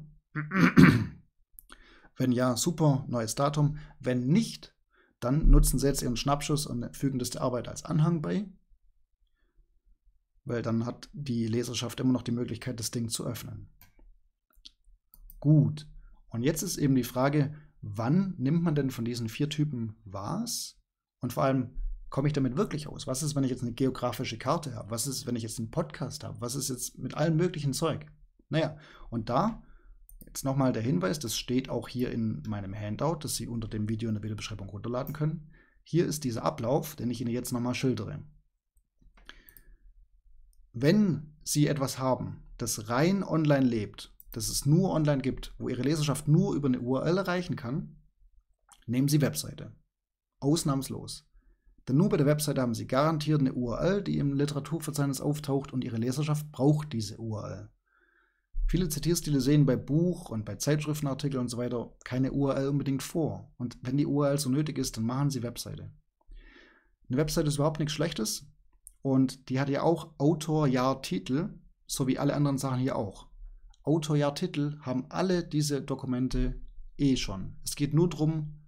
Wenn ja, super, neues Datum. Wenn nicht, dann nutzen Sie jetzt Ihren Schnappschuss und fügen das der Arbeit als Anhang bei, weil dann hat die Leserschaft immer noch die Möglichkeit, das Ding zu öffnen. Gut, und jetzt ist eben die Frage, wann nimmt man denn von diesen 4 Typen was? Und vor allem, komme ich damit wirklich aus? Was ist, wenn ich jetzt eine geografische Karte habe? Was ist, wenn ich jetzt einen Podcast habe? Was ist jetzt mit allem möglichen Zeug? Naja, und da jetzt nochmal der Hinweis, das steht auch hier in meinem Handout, das Sie unter dem Video in der Videobeschreibung runterladen können. Hier ist dieser Ablauf, den ich Ihnen jetzt nochmal schildere. Wenn Sie etwas haben, das rein online lebt, das es nur online gibt, wo Ihre Leserschaft nur über eine URL erreichen kann, nehmen Sie Webseite. Ausnahmslos. Denn nur bei der Webseite haben Sie garantiert eine URL, die im Literaturverzeichnis auftaucht und Ihre Leserschaft braucht diese URL. Viele Zitierstile sehen bei Buch- und bei Zeitschriftenartikeln und so weiter keine URL unbedingt vor. Und wenn die URL so nötig ist, dann machen Sie Webseite. Eine Webseite ist überhaupt nichts Schlechtes und die hat ja auch Autor, Jahr, Titel, so wie alle anderen Sachen hier auch. Autor, Jahr, Titel haben alle diese Dokumente eh schon. Es geht nur darum,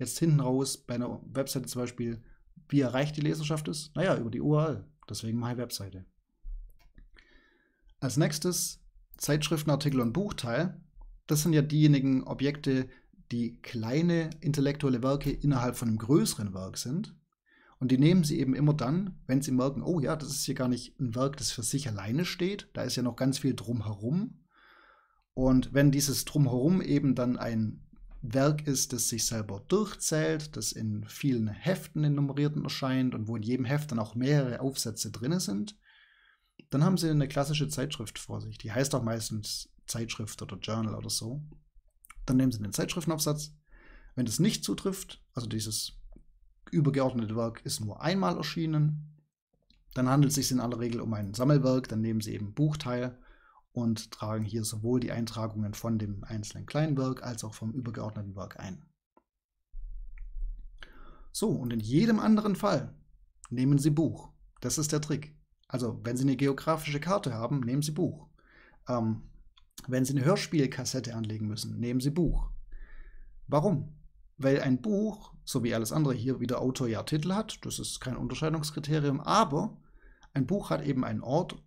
jetzt hinten raus, bei einer Webseite zum Beispiel, wie erreicht die Leserschaft es? Naja, über die URL. Deswegen mache ich Webseite. Als nächstes Zeitschriftenartikel und Buchteil, das sind ja diejenigen Objekte, die kleine intellektuelle Werke innerhalb von einem größeren Werk sind. Und die nehmen Sie eben immer dann, wenn Sie merken, oh ja, das ist hier gar nicht ein Werk, das für sich alleine steht. Da ist ja noch ganz viel drumherum. Und wenn dieses Drumherum eben dann ein Werk ist, das sich selber durchzählt, das in vielen Heften in nummerierten erscheint und wo in jedem Heft dann auch mehrere Aufsätze drin sind, dann haben Sie eine klassische Zeitschrift vor sich. Die heißt auch meistens Zeitschrift oder Journal oder so. Dann nehmen Sie den Zeitschriftenaufsatz. Wenn das nicht zutrifft, also dieses übergeordnete Werk ist nur einmal erschienen, dann handelt es sich in aller Regel um ein Sammelwerk. Dann nehmen Sie eben Buchteil und tragen hier sowohl die Eintragungen von dem einzelnen kleinen Werk als auch vom übergeordneten Werk ein. So, und in jedem anderen Fall nehmen Sie Buch. Das ist der Trick. Also, wenn Sie eine geografische Karte haben, nehmen Sie Buch. Wenn Sie eine Hörspielkassette anlegen müssen, nehmen Sie Buch. Warum? Weil ein Buch, so wie alles andere, hier wieder Autor, Jahr, Titel hat. Das ist kein Unterscheidungskriterium, aber ein Buch hat eben einen Ort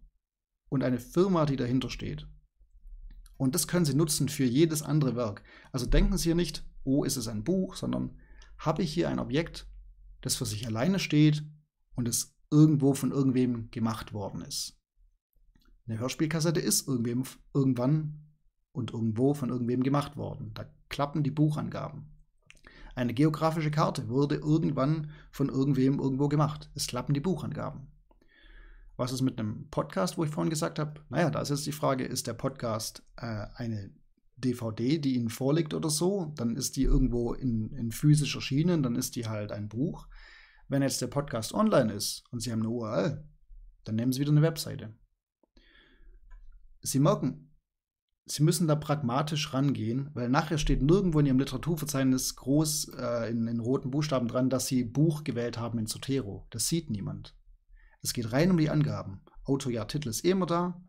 und eine Firma, die dahinter steht. Und das können Sie nutzen für jedes andere Werk. Also denken Sie hier nicht, oh, ist es ein Buch, sondern habe ich hier ein Objekt, das für sich alleine steht und es irgendwo von irgendwem gemacht worden ist. Eine Hörspielkassette ist irgendwann und irgendwo von irgendwem gemacht worden. Da klappen die Buchangaben. Eine geografische Karte wurde irgendwann von irgendwem irgendwo gemacht. Es klappen die Buchangaben. Was ist mit einem Podcast, wo ich vorhin gesagt habe, naja, da ist jetzt die Frage, ist der Podcast eine DVD, die Ihnen vorliegt oder so, dann ist die irgendwo in physisch erschienen, dann ist die halt ein Buch. Wenn jetzt der Podcast online ist und Sie haben eine URL, dann nehmen Sie wieder eine Webseite. Sie merken, Sie müssen da pragmatisch rangehen, weil nachher steht nirgendwo in Ihrem Literaturverzeichnis groß in roten Buchstaben dran, dass Sie Buch gewählt haben in Zotero. Das sieht niemand. Es geht rein um die Angaben. Autor, Jahr, Titel ist eh immer da.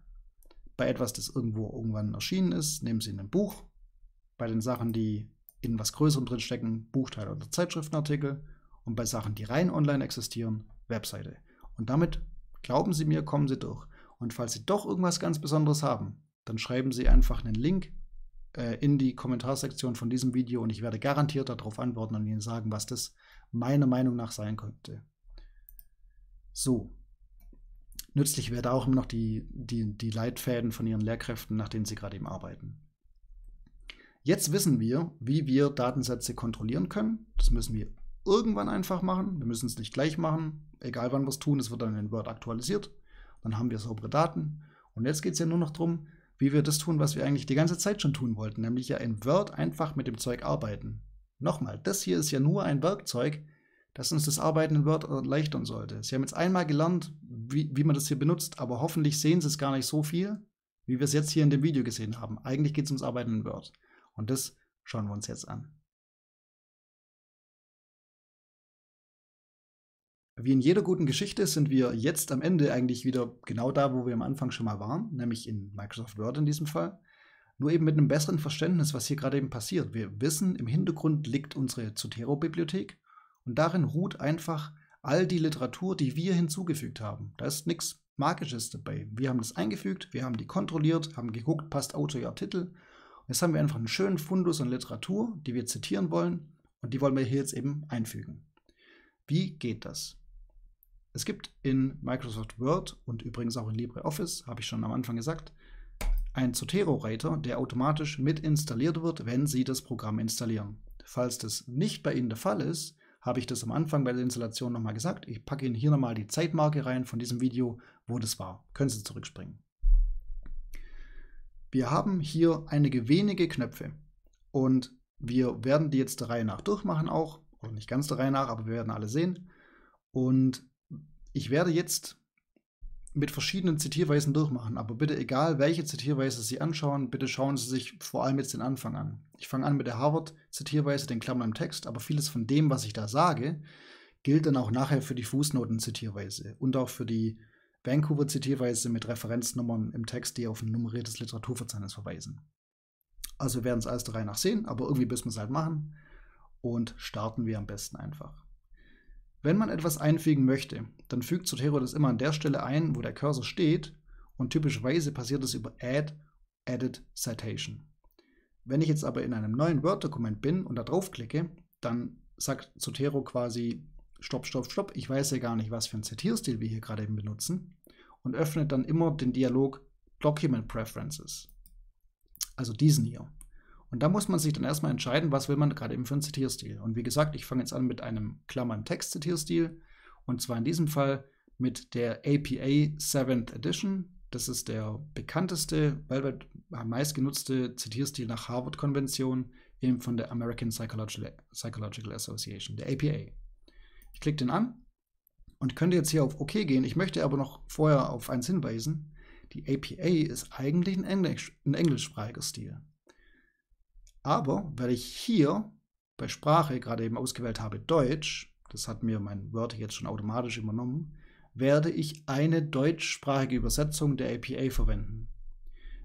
Bei etwas, das irgendwo irgendwann erschienen ist, nehmen Sie ein Buch. Bei den Sachen, die in was Größerem drinstecken, Buchteil oder Zeitschriftenartikel. Und bei Sachen, die rein online existieren, Webseite. Und damit, glauben Sie mir, kommen Sie durch. Und falls Sie doch irgendwas ganz Besonderes haben, dann schreiben Sie einfach einen Link in die Kommentarsektion von diesem Video und ich werde garantiert darauf antworten und Ihnen sagen, was das meiner Meinung nach sein könnte. So. Nützlich wäre da auch immer noch die Leitfäden von Ihren Lehrkräften, nach denen Sie gerade eben arbeiten. Jetzt wissen wir, wie wir Datensätze kontrollieren können. Das müssen wir irgendwann einfach machen. Wir müssen es nicht gleich machen. Egal wann wir es tun, es wird dann in Word aktualisiert. Dann haben wir saubere Daten. Und jetzt geht es ja nur noch darum, wie wir das tun, was wir eigentlich die ganze Zeit schon tun wollten. Nämlich ja in Word einfach mit dem Zeug arbeiten. Nochmal, das hier ist ja nur ein Werkzeug, dass uns das Arbeiten in Word erleichtern sollte. Sie haben jetzt einmal gelernt, wie man das hier benutzt, aber hoffentlich sehen Sie es gar nicht so viel, wie wir es jetzt hier in dem Video gesehen haben. Eigentlich geht es ums Arbeiten in Word. Und das schauen wir uns jetzt an. Wie in jeder guten Geschichte sind wir jetzt am Ende eigentlich wieder genau da, wo wir am Anfang schon mal waren, nämlich in Microsoft Word in diesem Fall. Nur eben mit einem besseren Verständnis, was hier gerade eben passiert. Wir wissen, im Hintergrund liegt unsere Zotero-Bibliothek. Und darin ruht einfach all die Literatur, die wir hinzugefügt haben. Da ist nichts Magisches dabei. Wir haben das eingefügt, wir haben die kontrolliert, haben geguckt, passt Autor, Jahr, Titel. Und jetzt haben wir einfach einen schönen Fundus an Literatur, die wir zitieren wollen. Und die wollen wir hier jetzt eben einfügen. Wie geht das? Es gibt in Microsoft Word und übrigens auch in LibreOffice, habe ich schon am Anfang gesagt, einen Zotero-Writer, der automatisch mit installiert wird, wenn Sie das Programm installieren. Falls das nicht bei Ihnen der Fall ist, habe ich das am Anfang bei der Installation nochmal gesagt. Ich packe Ihnen hier nochmal die Zeitmarke rein von diesem Video, wo das war. Können Sie zurückspringen. Wir haben hier einige wenige Knöpfe und wir werden die jetzt der Reihe nach durchmachen auch. Oder nicht ganz der Reihe nach, aber wir werden alle sehen. Und ich werde jetzt mit verschiedenen Zitierweisen durchmachen. Aber bitte egal, welche Zitierweise Sie anschauen, bitte schauen Sie sich vor allem jetzt den Anfang an. Ich fange an mit der Harvard-Zitierweise, den Klammern im Text, aber vieles von dem, was ich da sage, gilt dann auch nachher für die Fußnoten-Zitierweise und auch für die Vancouver-Zitierweise mit Referenznummern im Text, die auf ein nummeriertes Literaturverzeichnis verweisen. Also wir werden es alles der Reihe nach sehen, aber irgendwie müssen wir es halt machen und starten wir am besten einfach. Wenn man etwas einfügen möchte, dann fügt Zotero das immer an der Stelle ein, wo der Cursor steht und typischerweise passiert das über Add, Edit, Citation. Wenn ich jetzt aber in einem neuen Word-Dokument bin und da draufklicke, dann sagt Zotero quasi Stopp, Stopp, Stopp, ich weiß ja gar nicht, was für einen Zitierstil wir hier gerade eben benutzen und öffnet dann immer den Dialog Document Preferences, also diesen hier. Und da muss man sich dann erstmal entscheiden, was will man gerade eben für einen Zitierstil. Und wie gesagt, ich fange jetzt an mit einem Klammern-Text-Zitierstil. Und zwar in diesem Fall mit der APA 7th Edition. Das ist der bekannteste, weltweit am meistgenutzte Zitierstil nach Harvard-Konvention, eben von der American Psychological Association, der APA. Ich klicke den an und könnte jetzt hier auf OK gehen. Ich möchte aber noch vorher auf eins hinweisen. Die APA ist eigentlich ein englischsprachiger Stil. Aber weil ich hier bei Sprache gerade eben ausgewählt habe Deutsch, das hat mir mein Word jetzt schon automatisch übernommen, werde ich eine deutschsprachige Übersetzung der APA verwenden.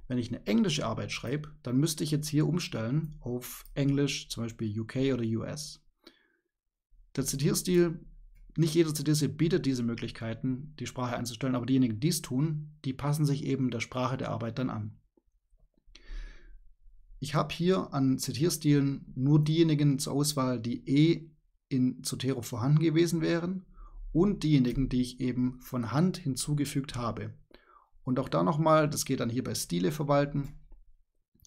Wenn ich eine englische Arbeit schreibe, dann müsste ich jetzt hier umstellen auf Englisch, zum Beispiel UK oder US. Der Zitierstil, nicht jeder Zitierstil bietet diese Möglichkeiten, die Sprache einzustellen, aber diejenigen, die es tun, die passen sich eben der Sprache der Arbeit dann an. Ich habe hier an Zitierstilen nur diejenigen zur Auswahl, die eh in Zotero vorhanden gewesen wären und diejenigen, die ich eben von Hand hinzugefügt habe. Und auch da nochmal, das geht dann hier bei Stile verwalten.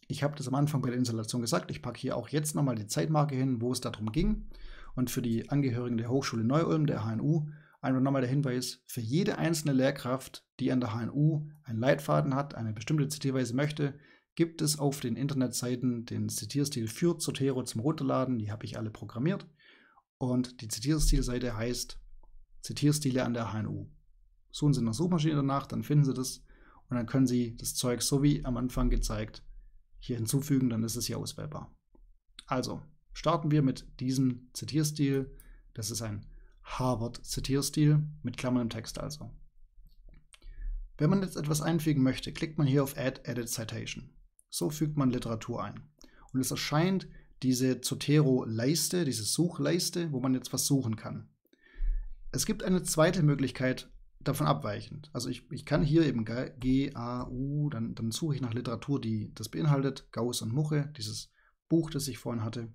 Ich habe das am Anfang bei der Installation gesagt, ich packe hier auch jetzt nochmal die Zeitmarke hin, wo es darum ging. Und für die Angehörigen der Hochschule Neu-Ulm, der HNU, Einfach nochmal der Hinweis, für jede einzelne Lehrkraft, die an der HNU einen Leitfaden hat, eine bestimmte Zitierweise möchte, gibt es auf den Internetseiten den Zitierstil für Zotero zum Runterladen. Die habe ich alle programmiert. Und die Zitierstilseite heißt Zitierstile an der HNU. Suchen Sie nach Suchmaschine danach, dann finden Sie das. Und dann können Sie das Zeug, so wie am Anfang gezeigt, hier hinzufügen. Dann ist es hier auswählbar. Also, starten wir mit diesem Zitierstil. Das ist ein Harvard-Zitierstil mit Klammern im Text also. Wenn man jetzt etwas einfügen möchte, klickt man hier auf Add Edit Citation. So fügt man Literatur ein. Und es erscheint diese Zotero-Leiste, diese Suchleiste, wo man jetzt was suchen kann. Es gibt eine zweite Möglichkeit, davon abweichend. Also ich kann hier eben G, A, U, dann suche ich nach Literatur, die das beinhaltet. Gauss und Muche, dieses Buch, das ich vorhin hatte.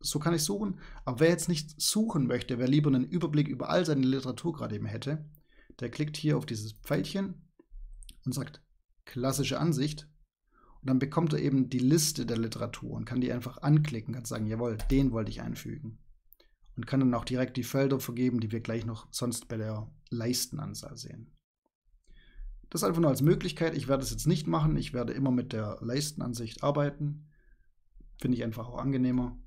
So kann ich suchen. Aber wer jetzt nicht suchen möchte, wer lieber einen Überblick über all seine Literatur gerade eben hätte, der klickt hier auf dieses Pfeilchen und sagt klassische Ansicht. Und dann bekommt er eben die Liste der Literatur und kann die einfach anklicken, kann sagen, jawohl, den wollte ich einfügen. Und kann dann auch direkt die Felder vergeben, die wir gleich noch sonst bei der Leistenanzahl sehen. Das einfach nur als Möglichkeit. Ich werde es jetzt nicht machen. Ich werde immer mit der Leistenansicht arbeiten. Finde ich einfach auch angenehmer.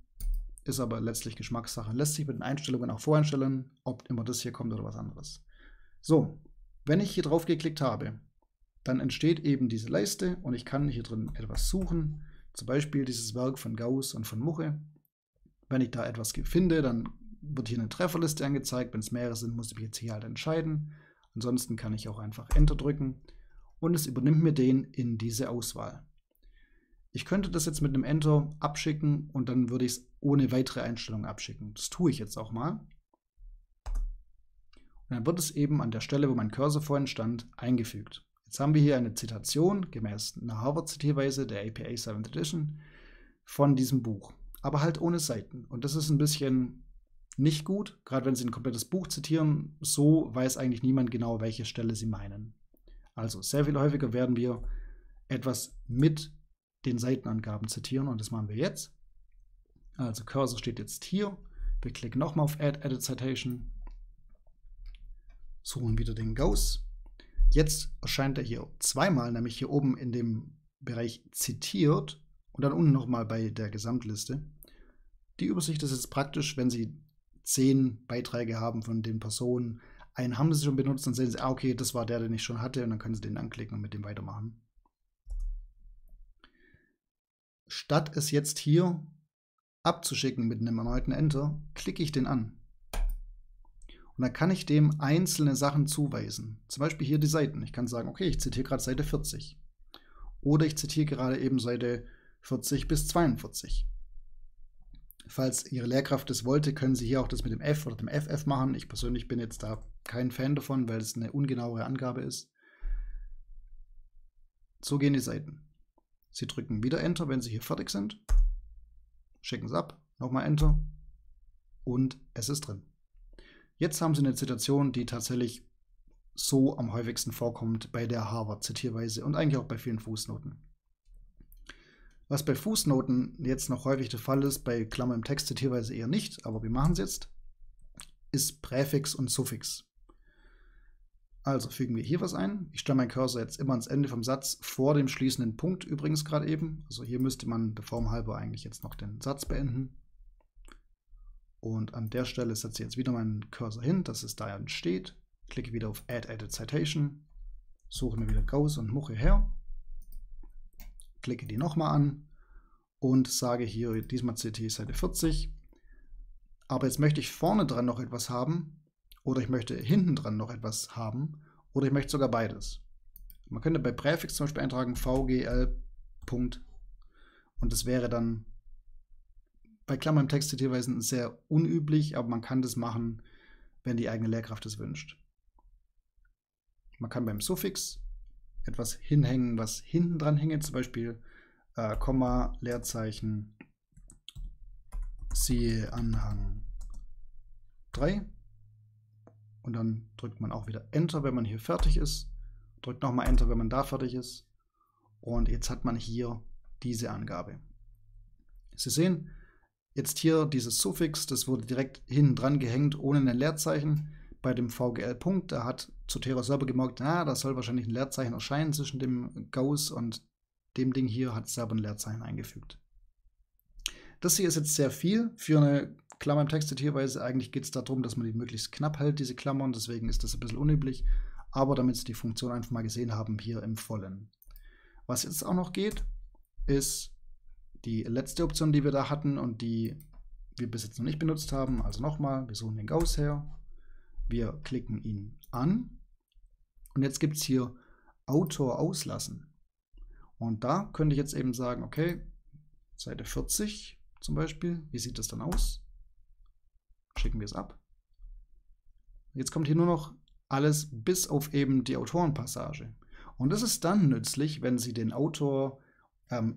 Ist aber letztlich Geschmackssache. Lässt sich mit den Einstellungen auch voreinstellen, ob immer das hier kommt oder was anderes. So, wenn ich hier drauf geklickt habe, dann entsteht eben diese Leiste und ich kann hier drin etwas suchen. Zum Beispiel dieses Werk von Gauss und von Muche. Wenn ich da etwas finde, dann wird hier eine Trefferliste angezeigt. Wenn es mehrere sind, muss ich mich jetzt hier halt entscheiden. Ansonsten kann ich auch einfach Enter drücken und es übernimmt mir den in diese Auswahl. Ich könnte das jetzt mit einem Enter abschicken und dann würde ich es ohne weitere Einstellungen abschicken. Das tue ich jetzt auch mal. Und dann wird es eben an der Stelle, wo mein Cursor vorhin stand, eingefügt. Jetzt haben wir hier eine Zitation, gemäß einer Harvard-Zitierweise, der APA 7th Edition, von diesem Buch. Aber halt ohne Seiten. Und das ist ein bisschen nicht gut, gerade wenn Sie ein komplettes Buch zitieren, so weiß eigentlich niemand genau, welche Stelle Sie meinen. Also sehr viel häufiger werden wir etwas mit den Seitenangaben zitieren und das machen wir jetzt. Also Cursor steht jetzt hier. Wir klicken nochmal auf Add Edit Citation. Suchen wieder den Gauss. Jetzt erscheint er hier zweimal, nämlich hier oben in dem Bereich zitiert und dann unten nochmal bei der Gesamtliste. Die Übersicht ist jetzt praktisch, wenn Sie 10 Beiträge haben von den Personen. Einen haben Sie schon benutzt, dann sehen Sie, ah, okay, das war der, den ich schon hatte und dann können Sie den anklicken und mit dem weitermachen. Statt es jetzt hier abzuschicken mit einem erneuten Enter, klicke ich den an. Und dann kann ich dem einzelne Sachen zuweisen. Zum Beispiel hier die Seiten. Ich kann sagen, okay, ich zitiere gerade Seite 40. Oder ich zitiere gerade eben Seite 40 bis 42. Falls Ihre Lehrkraft das wollte, können Sie hier auch das mit dem F oder dem FF machen. Ich persönlich bin jetzt da kein Fan davon, weil es eine ungenauere Angabe ist. So gehen die Seiten. Sie drücken wieder Enter, wenn Sie hier fertig sind, schicken es ab, nochmal Enter und es ist drin. Jetzt haben Sie eine Zitation, die tatsächlich so am häufigsten vorkommt bei der Harvard-Zitierweise und eigentlich auch bei vielen Fußnoten. Was bei Fußnoten jetzt noch häufig der Fall ist, bei Klammer im Text zitierweise eher nicht, aber wir machen es jetzt, ist Präfix und Suffix. Also fügen wir hier was ein. Ich stelle meinen Cursor jetzt immer ans Ende vom Satz vor dem schließenden Punkt, übrigens gerade eben. Also hier müsste man der Form halber eigentlich jetzt noch den Satz beenden. Und an der Stelle setze ich jetzt wieder meinen Cursor hin, dass es da entsteht. Klicke wieder auf Add Edit Citation. Suche mir wieder Gauss und Muche her. Klicke die nochmal an und sage hier, diesmal zitiere ich Seite 40. Aber jetzt möchte ich vorne dran noch etwas haben. Oder ich möchte hinten dran noch etwas haben. Oder ich möchte sogar beides. Man könnte bei Präfix zum Beispiel eintragen VGL. Punkt. Und das wäre dann bei Klammern im Text zitierweisen sehr unüblich, aber man kann das machen, wenn die eigene Lehrkraft es wünscht. Man kann beim Suffix etwas hinhängen, was hinten dran hängt. Zum Beispiel Komma, Leerzeichen, siehe Anhang 3. Und dann drückt man auch wieder Enter, wenn man hier fertig ist. Drückt nochmal Enter, wenn man da fertig ist. Und jetzt hat man hier diese Angabe. Sie sehen, jetzt hier dieses Suffix, das wurde direkt hinten dran gehängt, ohne ein Leerzeichen. bei dem VGL-Punkt, da hat Zotero selber gemerkt, das soll wahrscheinlich ein Leerzeichen erscheinen zwischen dem Gauss und dem Ding hier, hat selber ein Leerzeichen eingefügt. Das hier ist jetzt sehr viel für eine Klammer im Text Zitierweise. Eigentlich geht es darum, dass man die möglichst knapp hält, diese Klammern, deswegen ist das ein bisschen unüblich, aber damit Sie die Funktion einfach mal gesehen haben, hier im Vollen. Was jetzt auch noch geht, ist die letzte Option, die wir da hatten und die wir bis jetzt noch nicht benutzt haben. Also nochmal, wir suchen den Gauss her, wir klicken ihn an und jetzt gibt es hier Autor auslassen. Und da könnte ich jetzt eben sagen, okay, Seite 40 zum Beispiel, wie sieht das dann aus? Schicken wir es ab. Jetzt kommt hier nur noch alles bis auf eben die Autorenpassage. Und das ist dann nützlich, wenn Sie den Autor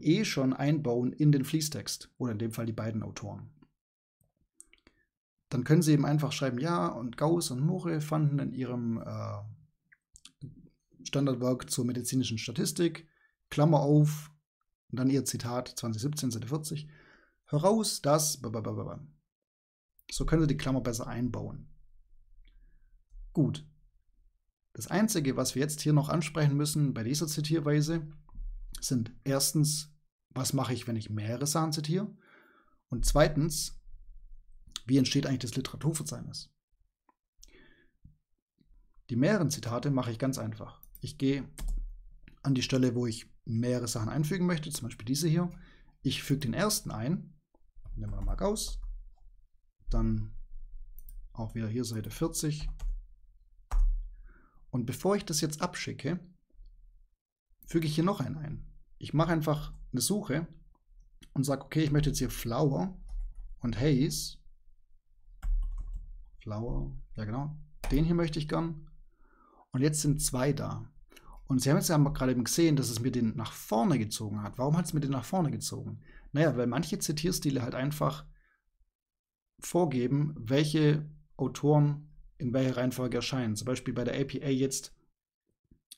eh schon einbauen in den Fließtext oder in dem Fall die beiden Autoren. Dann können Sie eben einfach schreiben, ja, und Gauss und More fanden in ihrem Standardwerk zur medizinischen Statistik, Klammer auf, und dann ihr Zitat 2017, Seite 40, heraus, dass... Blablabla. So können Sie die Klammer besser einbauen. Gut. Das Einzige, was wir jetzt hier noch ansprechen müssen bei dieser Zitierweise, sind erstens, was mache ich, wenn ich mehrere Sachen zitiere? Und zweitens, wie entsteht eigentlich das Literaturverzeichnis? Die mehreren Zitate mache ich ganz einfach. Ich gehe an die Stelle, wo ich mehrere Sachen einfügen möchte, zum Beispiel diese hier. Ich füge den ersten ein, nehmen wir mal Gauss, dann auch wieder hier Seite 40. Und bevor ich das jetzt abschicke, füge ich hier noch einen ein. Ich mache einfach eine Suche und sage, okay, ich möchte jetzt hier Flower und Hayes. Flower, ja genau, den hier möchte ich gern. Und jetzt sind zwei da. Und Sie haben jetzt gerade eben gesehen, dass es mir den nach vorne gezogen hat. Warum hat es mir den nach vorne gezogen? Naja, weil manche Zitierstile halt einfach vorgeben, welche Autoren in welcher Reihenfolge erscheinen. Zum Beispiel bei der APA jetzt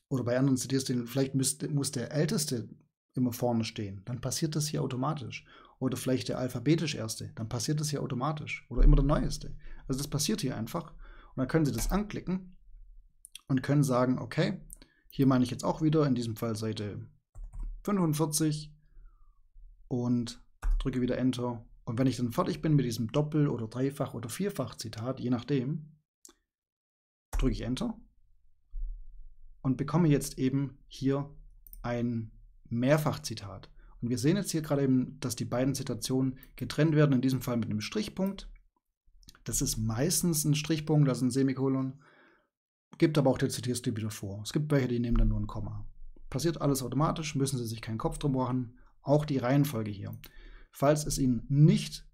oder bei anderen Zitierstilen, vielleicht muss der Älteste immer vorne stehen. Dann passiert das hier automatisch. Oder vielleicht der alphabetisch Erste, dann passiert das hier automatisch. Oder immer der Neueste. Also das passiert hier einfach. Und dann können Sie das anklicken und können sagen, okay, hier meine ich jetzt auch wieder, in diesem Fall Seite 45 und drücke wieder Enter. Und wenn ich dann fertig bin mit diesem Doppel- oder Dreifach- oder Vierfach-Zitat, je nachdem, drücke ich Enter und bekomme jetzt eben hier ein Mehrfachzitat. Und wir sehen jetzt hier gerade eben, dass die beiden Zitationen getrennt werden, in diesem Fall mit einem Strichpunkt. Das ist meistens ein Strichpunkt, das ist ein Semikolon. Gibt aber auch der Zitierstil wieder vor. Es gibt welche, die nehmen dann nur ein Komma. Passiert alles automatisch, müssen Sie sich keinen Kopf drum machen. Auch die Reihenfolge hier. Falls es Ihnen nicht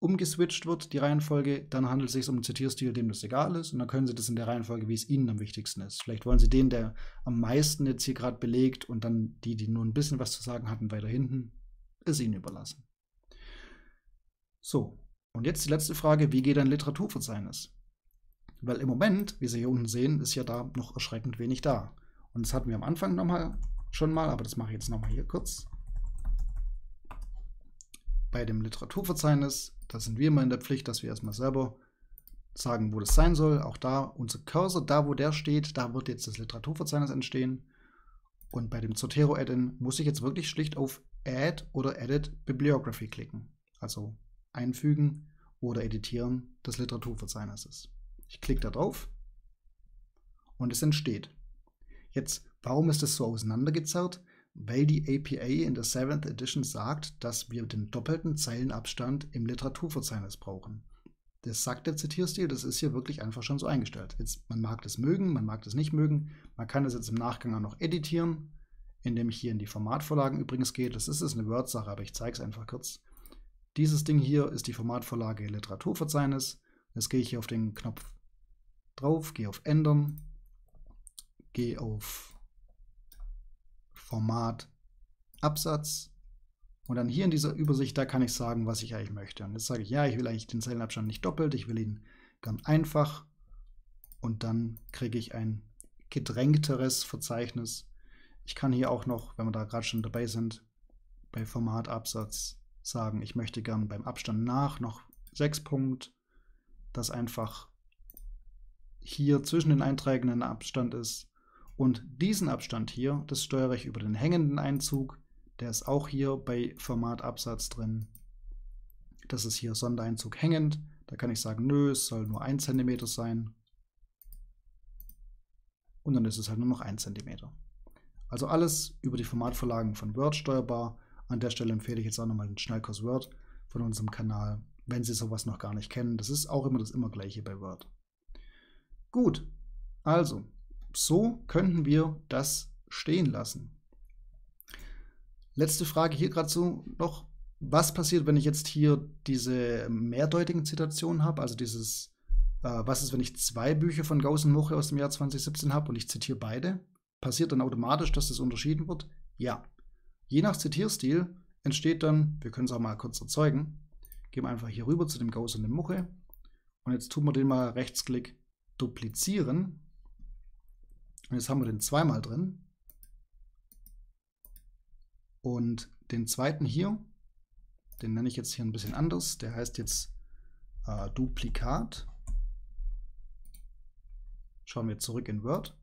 umgeswitcht wird, die Reihenfolge, dann handelt es sich um einen Zitierstil, dem das egal ist. Und dann können Sie das in der Reihenfolge, wie es Ihnen am wichtigsten ist. Vielleicht wollen Sie den, der am meisten jetzt hier gerade belegt und dann die, die nur ein bisschen was zu sagen hatten, weiter hinten, ist Ihnen überlassen. So, und jetzt die letzte Frage, wie geht ein Literaturverzeichnis? Weil im Moment, wie Sie hier unten sehen, ist ja da noch erschreckend wenig da. Und das hatten wir am Anfang schon mal, aber das mache ich jetzt nochmal hier kurz. Bei dem Literaturverzeichnis, da sind wir immer in der Pflicht, dass wir erstmal selber sagen, wo das sein soll. Auch da, unser Cursor, da wo der steht, da wird jetzt das Literaturverzeichnis entstehen. Und bei dem Zotero-Add-in muss ich jetzt wirklich schlicht auf Add oder Edit Bibliography klicken. Also einfügen oder editieren des Literaturverzeichnisses. Ich klicke da drauf und es entsteht. Jetzt, warum ist das so auseinandergezerrt? Weil die APA in der 7th Edition sagt, dass wir den doppelten Zeilenabstand im Literaturverzeichnis brauchen. Das sagt der Zitierstil, das ist hier wirklich einfach schon so eingestellt. Jetzt, man mag das mögen, man mag das nicht mögen, man kann das jetzt im Nachgang auch noch editieren, indem ich hier in die Formatvorlagen übrigens gehe. Das ist eine Word-Sache, aber ich zeige es einfach kurz. Dieses Ding hier ist die Formatvorlage Literaturverzeichnis. Jetzt gehe ich hier auf den Knopf drauf, gehe auf Ändern, gehe auf Format, Absatz und dann hier in dieser Übersicht, da kann ich sagen, was ich eigentlich möchte. Und jetzt sage ich, ja, ich will eigentlich den Zeilenabstand nicht doppelt, ich will ihn ganz einfach und dann kriege ich ein gedrängteres Verzeichnis. Ich kann hier auch noch, wenn wir da gerade schon dabei sind, bei Format, Absatz sagen, ich möchte gern beim Abstand nach noch 6 Punkte, das einfach hier zwischen den Einträgen ein Abstand ist. Und diesen Abstand hier, das steuere ich über den hängenden Einzug. Der ist auch hier bei Formatabsatz drin. Das ist hier Sondereinzug hängend. Da kann ich sagen, nö, es soll nur 1 cm sein. Und dann ist es halt nur noch 1 cm. Also alles über die Formatvorlagen von Word steuerbar. An der Stelle empfehle ich jetzt auch nochmal den Schnellkurs Word von unserem Kanal, wenn Sie sowas noch gar nicht kennen. Das ist auch immer das immer Gleiche bei Word. Gut, also so könnten wir das stehen lassen. Letzte Frage hier gerade so noch. Was passiert, wenn ich jetzt hier diese mehrdeutigen Zitationen habe? Also dieses, was ist, wenn ich 2 Bücher von Gauß und Moche aus dem Jahr 2017 habe und ich zitiere beide? Passiert dann automatisch, dass das unterschieden wird? Ja. Je nach Zitierstil entsteht dann, wir können es auch mal kurz erzeugen, gehen wir einfach hier rüber zu dem Gauß und dem Moche und jetzt tun wir den mal Rechtsklick duplizieren. Und jetzt haben wir den zweimal drin und den zweiten hier, den nenne ich jetzt hier ein bisschen anders, der heißt jetzt Duplikat. Schauen wir zurück in Word.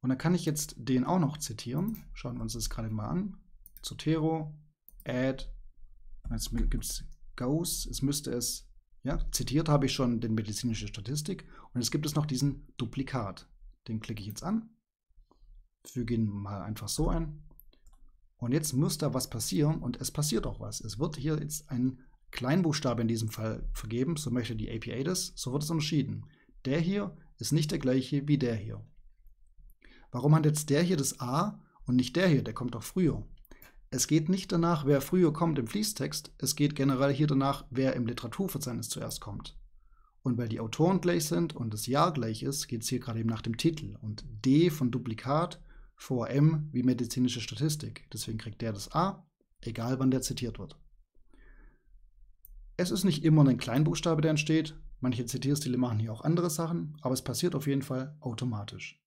Und dann kann ich jetzt den auch noch zitieren. Schauen wir uns das gerade mal an. Zotero, add, jetzt gibt es Gauss, es müsste es, ja, zitiert habe ich schon den medizinische Statistik. Und jetzt gibt es noch diesen Duplikat. Den klicke ich jetzt an, füge ihn mal einfach so ein. Und jetzt muss da was passieren und es passiert auch was. Es wird hier jetzt ein Kleinbuchstabe in diesem Fall vergeben, so möchte die API das, so wird es unterschieden. Der hier ist nicht der gleiche wie der hier. Warum hat jetzt der hier das A und nicht der hier? Der kommt doch früher. Es geht nicht danach, wer früher kommt im Fließtext. Es geht generell hier danach, wer im Literaturverzeichnis zuerst kommt. Und weil die Autoren gleich sind und das Jahr gleich ist, geht es hier gerade eben nach dem Titel. Und D von Duplikat vor M wie medizinische Statistik. Deswegen kriegt der das A, egal wann der zitiert wird. Es ist nicht immer ein Kleinbuchstabe, der entsteht. Manche Zitierstile machen hier auch andere Sachen, aber es passiert auf jeden Fall automatisch.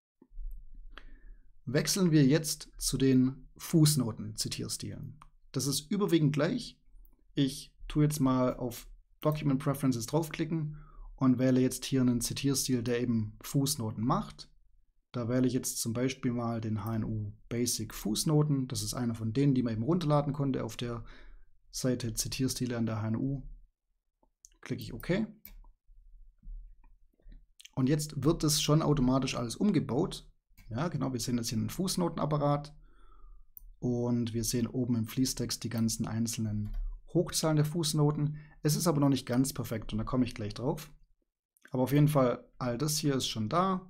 Wechseln wir jetzt zu den Fußnoten-Zitierstilen. Das ist überwiegend gleich. Ich tue jetzt mal auf Document Preferences draufklicken und wähle jetzt hier einen Zitierstil, der eben Fußnoten macht. Da wähle ich jetzt zum Beispiel mal den HNU Basic Fußnoten. Das ist einer von denen, die man eben runterladen konnte auf der Seite Zitierstile an der HNU. Klicke ich OK. Und jetzt wird es schon automatisch alles umgebaut. Ja, genau, wir sehen jetzt hier einen Fußnotenapparat und wir sehen oben im Fließtext die ganzen einzelnen Hochzahlen der Fußnoten. Es ist aber noch nicht ganz perfekt und da komme ich gleich drauf. Aber auf jeden Fall, all das hier ist schon da.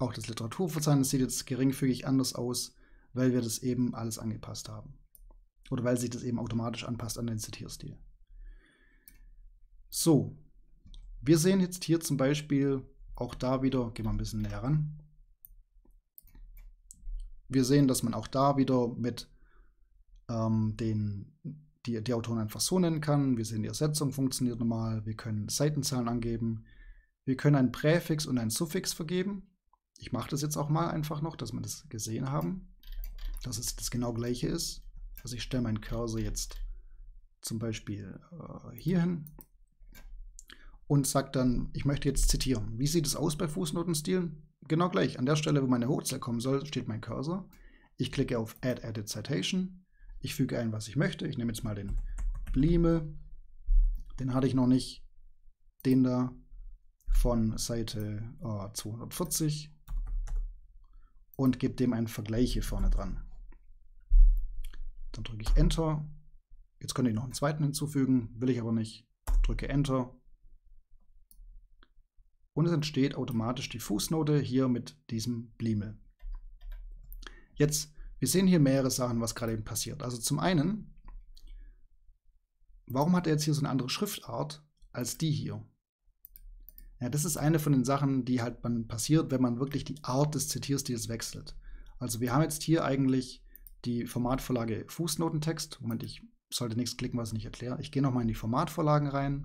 Auch das Literaturverzeichnis sieht jetzt geringfügig anders aus, weil wir das eben alles angepasst haben. Oder weil sich das eben automatisch anpasst an den Zitierstil. So, wir sehen jetzt hier zum Beispiel, auch da wieder, gehen wir ein bisschen näher ran. Wir sehen, dass man auch da wieder mit die Autoren einfach so nennen kann. Wir sehen, die Ersetzung funktioniert normal. Wir können Seitenzahlen angeben. Wir können einen Präfix und einen Suffix vergeben. Ich mache das jetzt auch mal einfach noch, dass wir das gesehen haben, dass es das genau gleiche ist. Also ich stelle meinen Cursor jetzt zum Beispiel hier hin und sage dann, ich möchte jetzt zitieren. Wie sieht es aus bei Fußnotenstilen? Genau gleich. An der Stelle, wo meine Hochzahl kommen soll, steht mein Cursor. Ich klicke auf Add Added Citation. Ich füge ein, was ich möchte. Ich nehme jetzt mal den Blime. Den hatte ich noch nicht. Den da von Seite 240. Und gebe dem einen Vergleich hier vorne dran. Dann drücke ich Enter. Jetzt könnte ich noch einen zweiten hinzufügen. Will ich aber nicht. Drücke Enter. Und es entsteht automatisch die Fußnote hier mit diesem Blimel. Jetzt, wir sehen hier mehrere Sachen, was gerade eben passiert. Also zum einen, warum hat er jetzt hier so eine andere Schriftart als die hier? Ja, das ist eine von den Sachen, die halt dann passiert, wenn man wirklich die Art des Zitierstils wechselt. Also wir haben jetzt hier eigentlich die Formatvorlage Fußnotentext. Moment, ich sollte nichts klicken, was ich nicht erkläre. Ich gehe nochmal in die Formatvorlagen rein.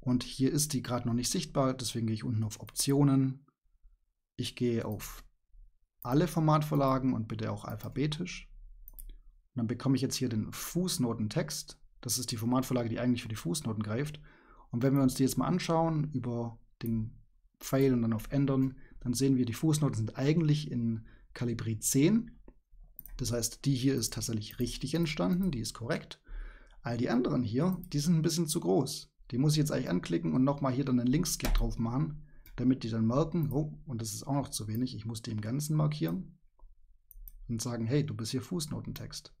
Und hier ist die gerade noch nicht sichtbar, deswegen gehe ich unten auf Optionen. Ich gehe auf alle Formatvorlagen und bitte auch alphabetisch. Und dann bekomme ich jetzt hier den Fußnotentext. Das ist die Formatvorlage, die eigentlich für die Fußnoten greift. Und wenn wir uns die jetzt mal anschauen über den Pfeil und dann auf Ändern, dann sehen wir, die Fußnoten sind eigentlich in Kalibri 10. Das heißt, die hier ist tatsächlich richtig entstanden, die ist korrekt. All die anderen hier, die sind ein bisschen zu groß. Die muss ich jetzt eigentlich anklicken und nochmal hier dann einen Linksklick drauf machen, damit die dann merken, oh, und das ist auch noch zu wenig, ich muss die im Ganzen markieren und sagen, hey, du bist hier Fußnotentext.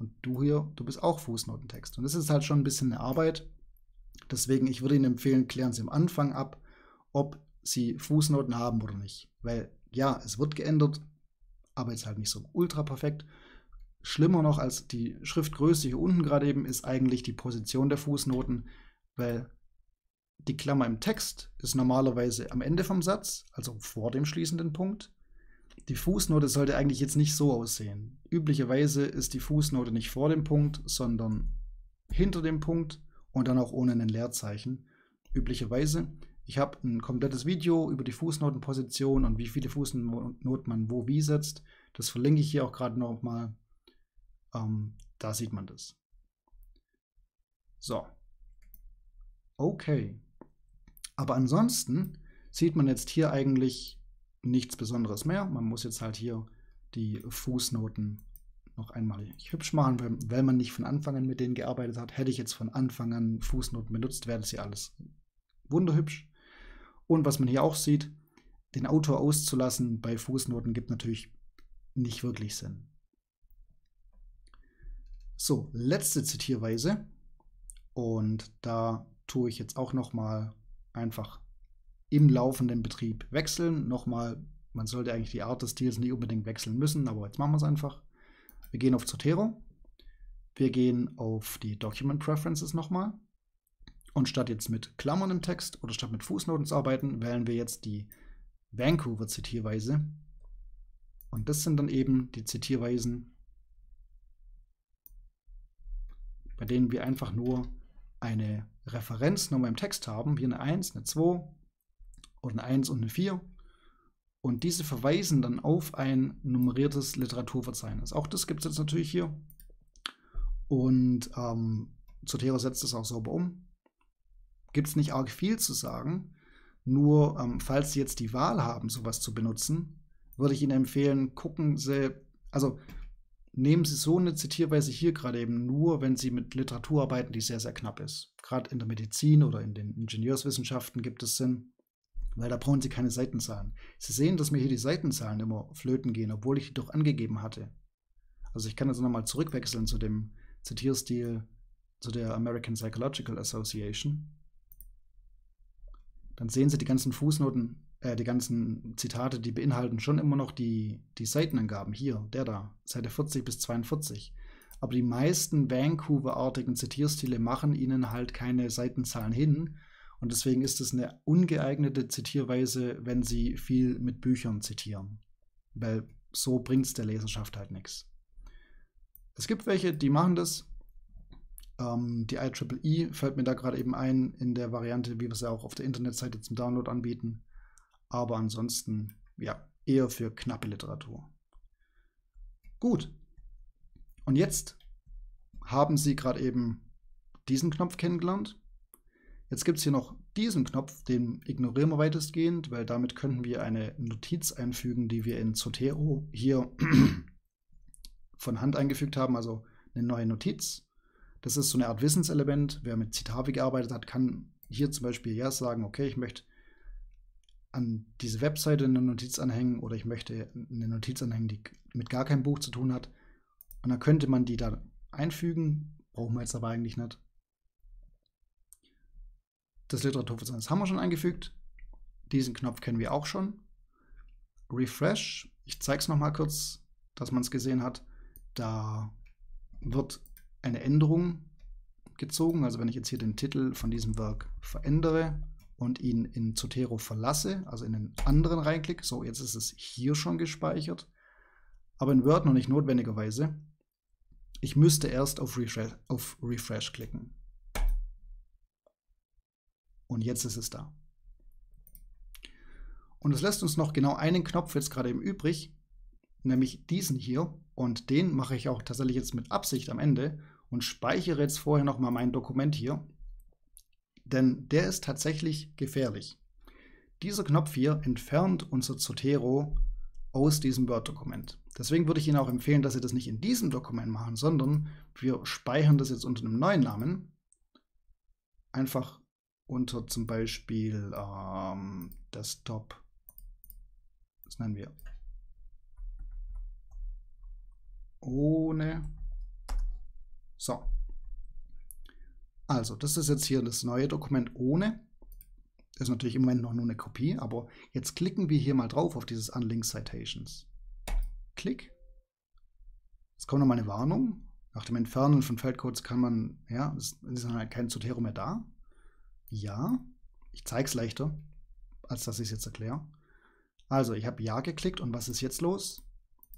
Und du hier, du bist auch Fußnotentext. Und das ist halt schon ein bisschen eine Arbeit. Deswegen, ich würde Ihnen empfehlen, klären Sie am Anfang ab, ob Sie Fußnoten haben oder nicht. Weil, ja, es wird geändert, aber jetzt halt nicht so ultra perfekt. Schlimmer noch als die Schriftgröße hier unten gerade eben ist eigentlich die Position der Fußnoten, weil die Klammer im Text ist normalerweise am Ende vom Satz, also vor dem schließenden Punkt. Die Fußnote sollte eigentlich jetzt nicht so aussehen. Üblicherweise ist die Fußnote nicht vor dem Punkt, sondern hinter dem Punkt und dann auch ohne ein Leerzeichen. Üblicherweise, ich habe ein komplettes Video über die Fußnotenposition und wie viele Fußnoten man wo wie setzt. Das verlinke ich hier auch gerade nochmal. Da sieht man das. So. Okay. Aber ansonsten sieht man jetzt hier eigentlich nichts Besonderes mehr. Man muss jetzt halt hier die Fußnoten noch einmal hübsch machen, weil man nicht von Anfang an mit denen gearbeitet hat. Hätte ich jetzt von Anfang an Fußnoten benutzt, wäre das hier alles wunderhübsch. Und was man hier auch sieht, den Autor auszulassen bei Fußnoten gibt natürlich nicht wirklich Sinn. So, letzte Zitierweise. Und da tue ich jetzt auch nochmal einfach im laufenden Betrieb wechseln. Nochmal, man sollte eigentlich die Art des Stils nicht unbedingt wechseln müssen, aber jetzt machen wir es einfach. Wir gehen auf Zotero. Wir gehen auf die Document Preferences nochmal. Und statt jetzt mit Klammern im Text oder statt mit Fußnoten zu arbeiten, wählen wir jetzt die Vancouver-Zitierweise. Und das sind dann eben die Zitierweisen, bei denen wir einfach nur eine Referenznummer im Text haben, hier eine 1, eine 2 oder eine 1 und eine 4. Und diese verweisen dann auf ein nummeriertes Literaturverzeichnis. Auch das gibt es jetzt natürlich hier. Und Zotero setzt es auch sauber um. Gibt es nicht arg viel zu sagen. Nur, falls Sie jetzt die Wahl haben, sowas zu benutzen, würde ich Ihnen empfehlen, gucken Sie, also nehmen Sie so eine Zitierweise hier gerade eben nur, wenn Sie mit Literatur arbeiten, die sehr, sehr knapp ist. Gerade in der Medizin oder in den Ingenieurswissenschaften gibt es Sinn, weil da brauchen Sie keine Seitenzahlen. Sie sehen, dass mir hier die Seitenzahlen immer flöten gehen, obwohl ich die doch angegeben hatte. Also ich kann jetzt nochmal zurückwechseln zu dem Zitierstil, zu der American Psychological Association. Dann sehen Sie die ganzen Fußnoten, die ganzen Zitate, die beinhalten schon immer noch die Seitenangaben. Hier, der da, Seite 40 bis 42. Aber die meisten Vancouver-artigen Zitierstile machen Ihnen halt keine Seitenzahlen hin. Und deswegen ist es eine ungeeignete Zitierweise, wenn Sie viel mit Büchern zitieren. Weil so bringt es der Leserschaft halt nichts. Es gibt welche, die machen das. Die IEEE fällt mir da gerade eben ein, in der Variante, wie wir sie auch auf der Internetseite zum Download anbieten. Aber ansonsten, ja, eher für knappe Literatur. Gut. Und jetzt haben Sie gerade eben diesen Knopf kennengelernt. Jetzt gibt es hier noch diesen Knopf, den ignorieren wir weitestgehend, weil damit könnten wir eine Notiz einfügen, die wir in Zotero hier von Hand eingefügt haben, also eine neue Notiz. Das ist so eine Art Wissenselement. Wer mit Citavi gearbeitet hat, kann hier zum Beispiel ja sagen, okay, ich möchte an diese Webseite eine Notiz anhängen oder ich möchte eine Notiz anhängen, die mit gar keinem Buch zu tun hat. Und dann könnte man die da einfügen. Brauchen wir jetzt aber eigentlich nicht. Das Literaturverzeichnis haben wir schon eingefügt. Diesen Knopf kennen wir auch schon. Refresh. Ich zeige es nochmal kurz, dass man es gesehen hat. Da wird eine Änderung gezogen. Also wenn ich jetzt hier den Titel von diesem Werk verändere und ihn in Zotero verlasse, also in einen anderen reinklicke, so jetzt ist es hier schon gespeichert, aber in Word noch nicht notwendigerweise. Ich müsste erst auf Refresh klicken. Und jetzt ist es da. Und es lässt uns noch genau einen Knopf jetzt gerade eben übrig, nämlich diesen hier. Und den mache ich auch tatsächlich jetzt mit Absicht am Ende und speichere jetzt vorher nochmal mein Dokument hier. denn der ist tatsächlich gefährlich. Dieser Knopf hier entfernt unser Zotero aus diesem Word-Dokument. Deswegen würde ich Ihnen auch empfehlen, dass Sie das nicht in diesem Dokument machen, sondern wir speichern das jetzt unter einem neuen Namen. Einfach unter zum Beispiel Desktop. Das nennen wir ohne. So. Also, das ist jetzt hier das neue Dokument ohne. Das ist natürlich im Moment noch nur eine Kopie, aber jetzt klicken wir hier mal drauf auf dieses Unlink Citations. Klick. Jetzt kommt nochmal eine Warnung. Nach dem Entfernen von Feldcodes kann man, ja, es ist halt kein Zotero mehr da. Ja, ich zeige es leichter, als dass ich es jetzt erkläre. Also, ich habe Ja geklickt und was ist jetzt los?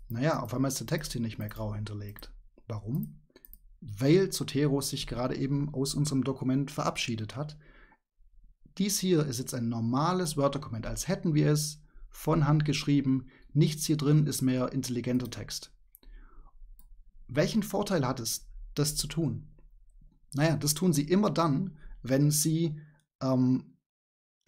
Naja, auf einmal ist der Text hier nicht mehr grau hinterlegt. Warum? Weil Zotero sich gerade eben aus unserem Dokument verabschiedet hat. Dies hier ist jetzt ein normales Word-Dokument, als hätten wir es von Hand geschrieben. Nichts hier drin ist mehr intelligenter Text. Welchen Vorteil hat es, das zu tun? Naja, das tun Sie immer dann, wenn Sie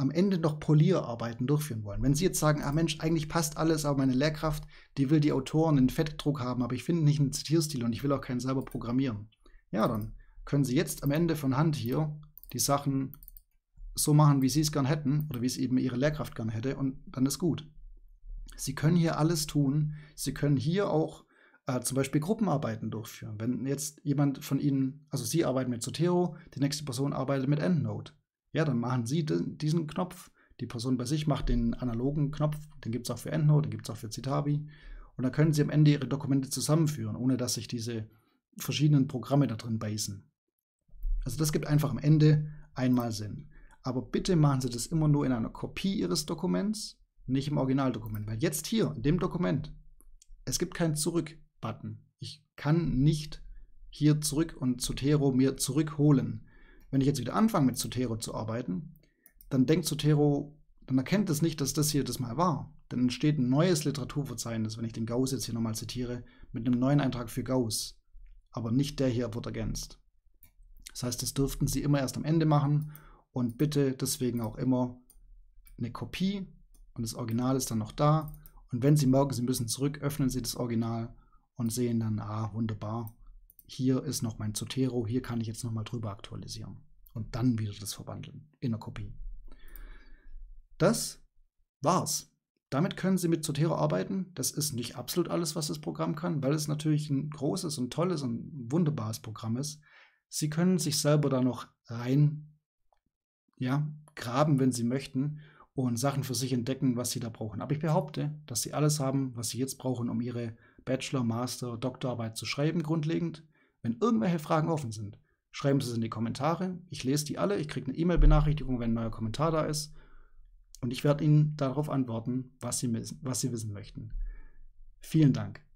am Ende noch Polierarbeiten durchführen wollen. Wenn Sie jetzt sagen, ah Mensch, eigentlich passt alles, aber meine Lehrkraft, die will die Autoren in Fettdruck haben, aber ich finde nicht einen Zitierstil und ich will auch keinen selber programmieren. Ja, dann können Sie jetzt am Ende von Hand hier die Sachen so machen, wie Sie es gern hätten oder wie es eben Ihre Lehrkraft gern hätte und dann ist gut. Sie können hier alles tun. Sie können hier auch zum Beispiel Gruppenarbeiten durchführen. Wenn jetzt jemand von Ihnen, also Sie arbeiten mit Zotero, die nächste Person arbeitet mit EndNote. Ja, dann machen Sie diesen Knopf. Die Person bei sich macht den analogen Knopf. Den gibt es auch für EndNote, den gibt es auch für Citavi. Und dann können Sie am Ende Ihre Dokumente zusammenführen, ohne dass sich diese verschiedenen Programme da drin beißen. Also das gibt einfach am Ende einmal Sinn. Aber bitte machen Sie das immer nur in einer Kopie Ihres Dokuments, nicht im Originaldokument. Weil jetzt hier, in dem Dokument, es gibt keinen Zurück-Button. Ich kann nicht hier zurück und Zotero mir zurückholen. Wenn ich jetzt wieder anfange, mit Zotero zu arbeiten, dann denkt Zotero, dann erkennt es nicht, dass das hier das mal war. Dann entsteht ein neues Literaturverzeichnis, wenn ich den Gauss jetzt hier nochmal zitiere, mit einem neuen Eintrag für Gauss. Aber nicht der hier wird ergänzt. Das heißt, das dürften Sie immer erst am Ende machen und bitte deswegen auch immer eine Kopie und das Original ist dann noch da. Und wenn Sie merken, Sie müssen zurück, öffnen Sie das Original und sehen dann, ah, wunderbar, hier ist noch mein Zotero, hier kann ich jetzt nochmal drüber aktualisieren und dann wieder das verwandeln in der Kopie. Das war's. Damit können Sie mit Zotero arbeiten. Das ist nicht absolut alles, was das Programm kann, weil es natürlich ein großes und tolles und wunderbares Programm ist. Sie können sich selber da noch rein, ja, graben, wenn Sie möchten, und Sachen für sich entdecken, was Sie da brauchen. Aber ich behaupte, dass Sie alles haben, was Sie jetzt brauchen, um Ihre Bachelor-, Master-, Doktorarbeit zu schreiben, grundlegend. Wenn irgendwelche Fragen offen sind, schreiben Sie es in die Kommentare. Ich lese die alle, ich kriege eine E-Mail-Benachrichtigung, wenn ein neuer Kommentar da ist. Und ich werde Ihnen darauf antworten, was Sie wissen möchten. Vielen Dank.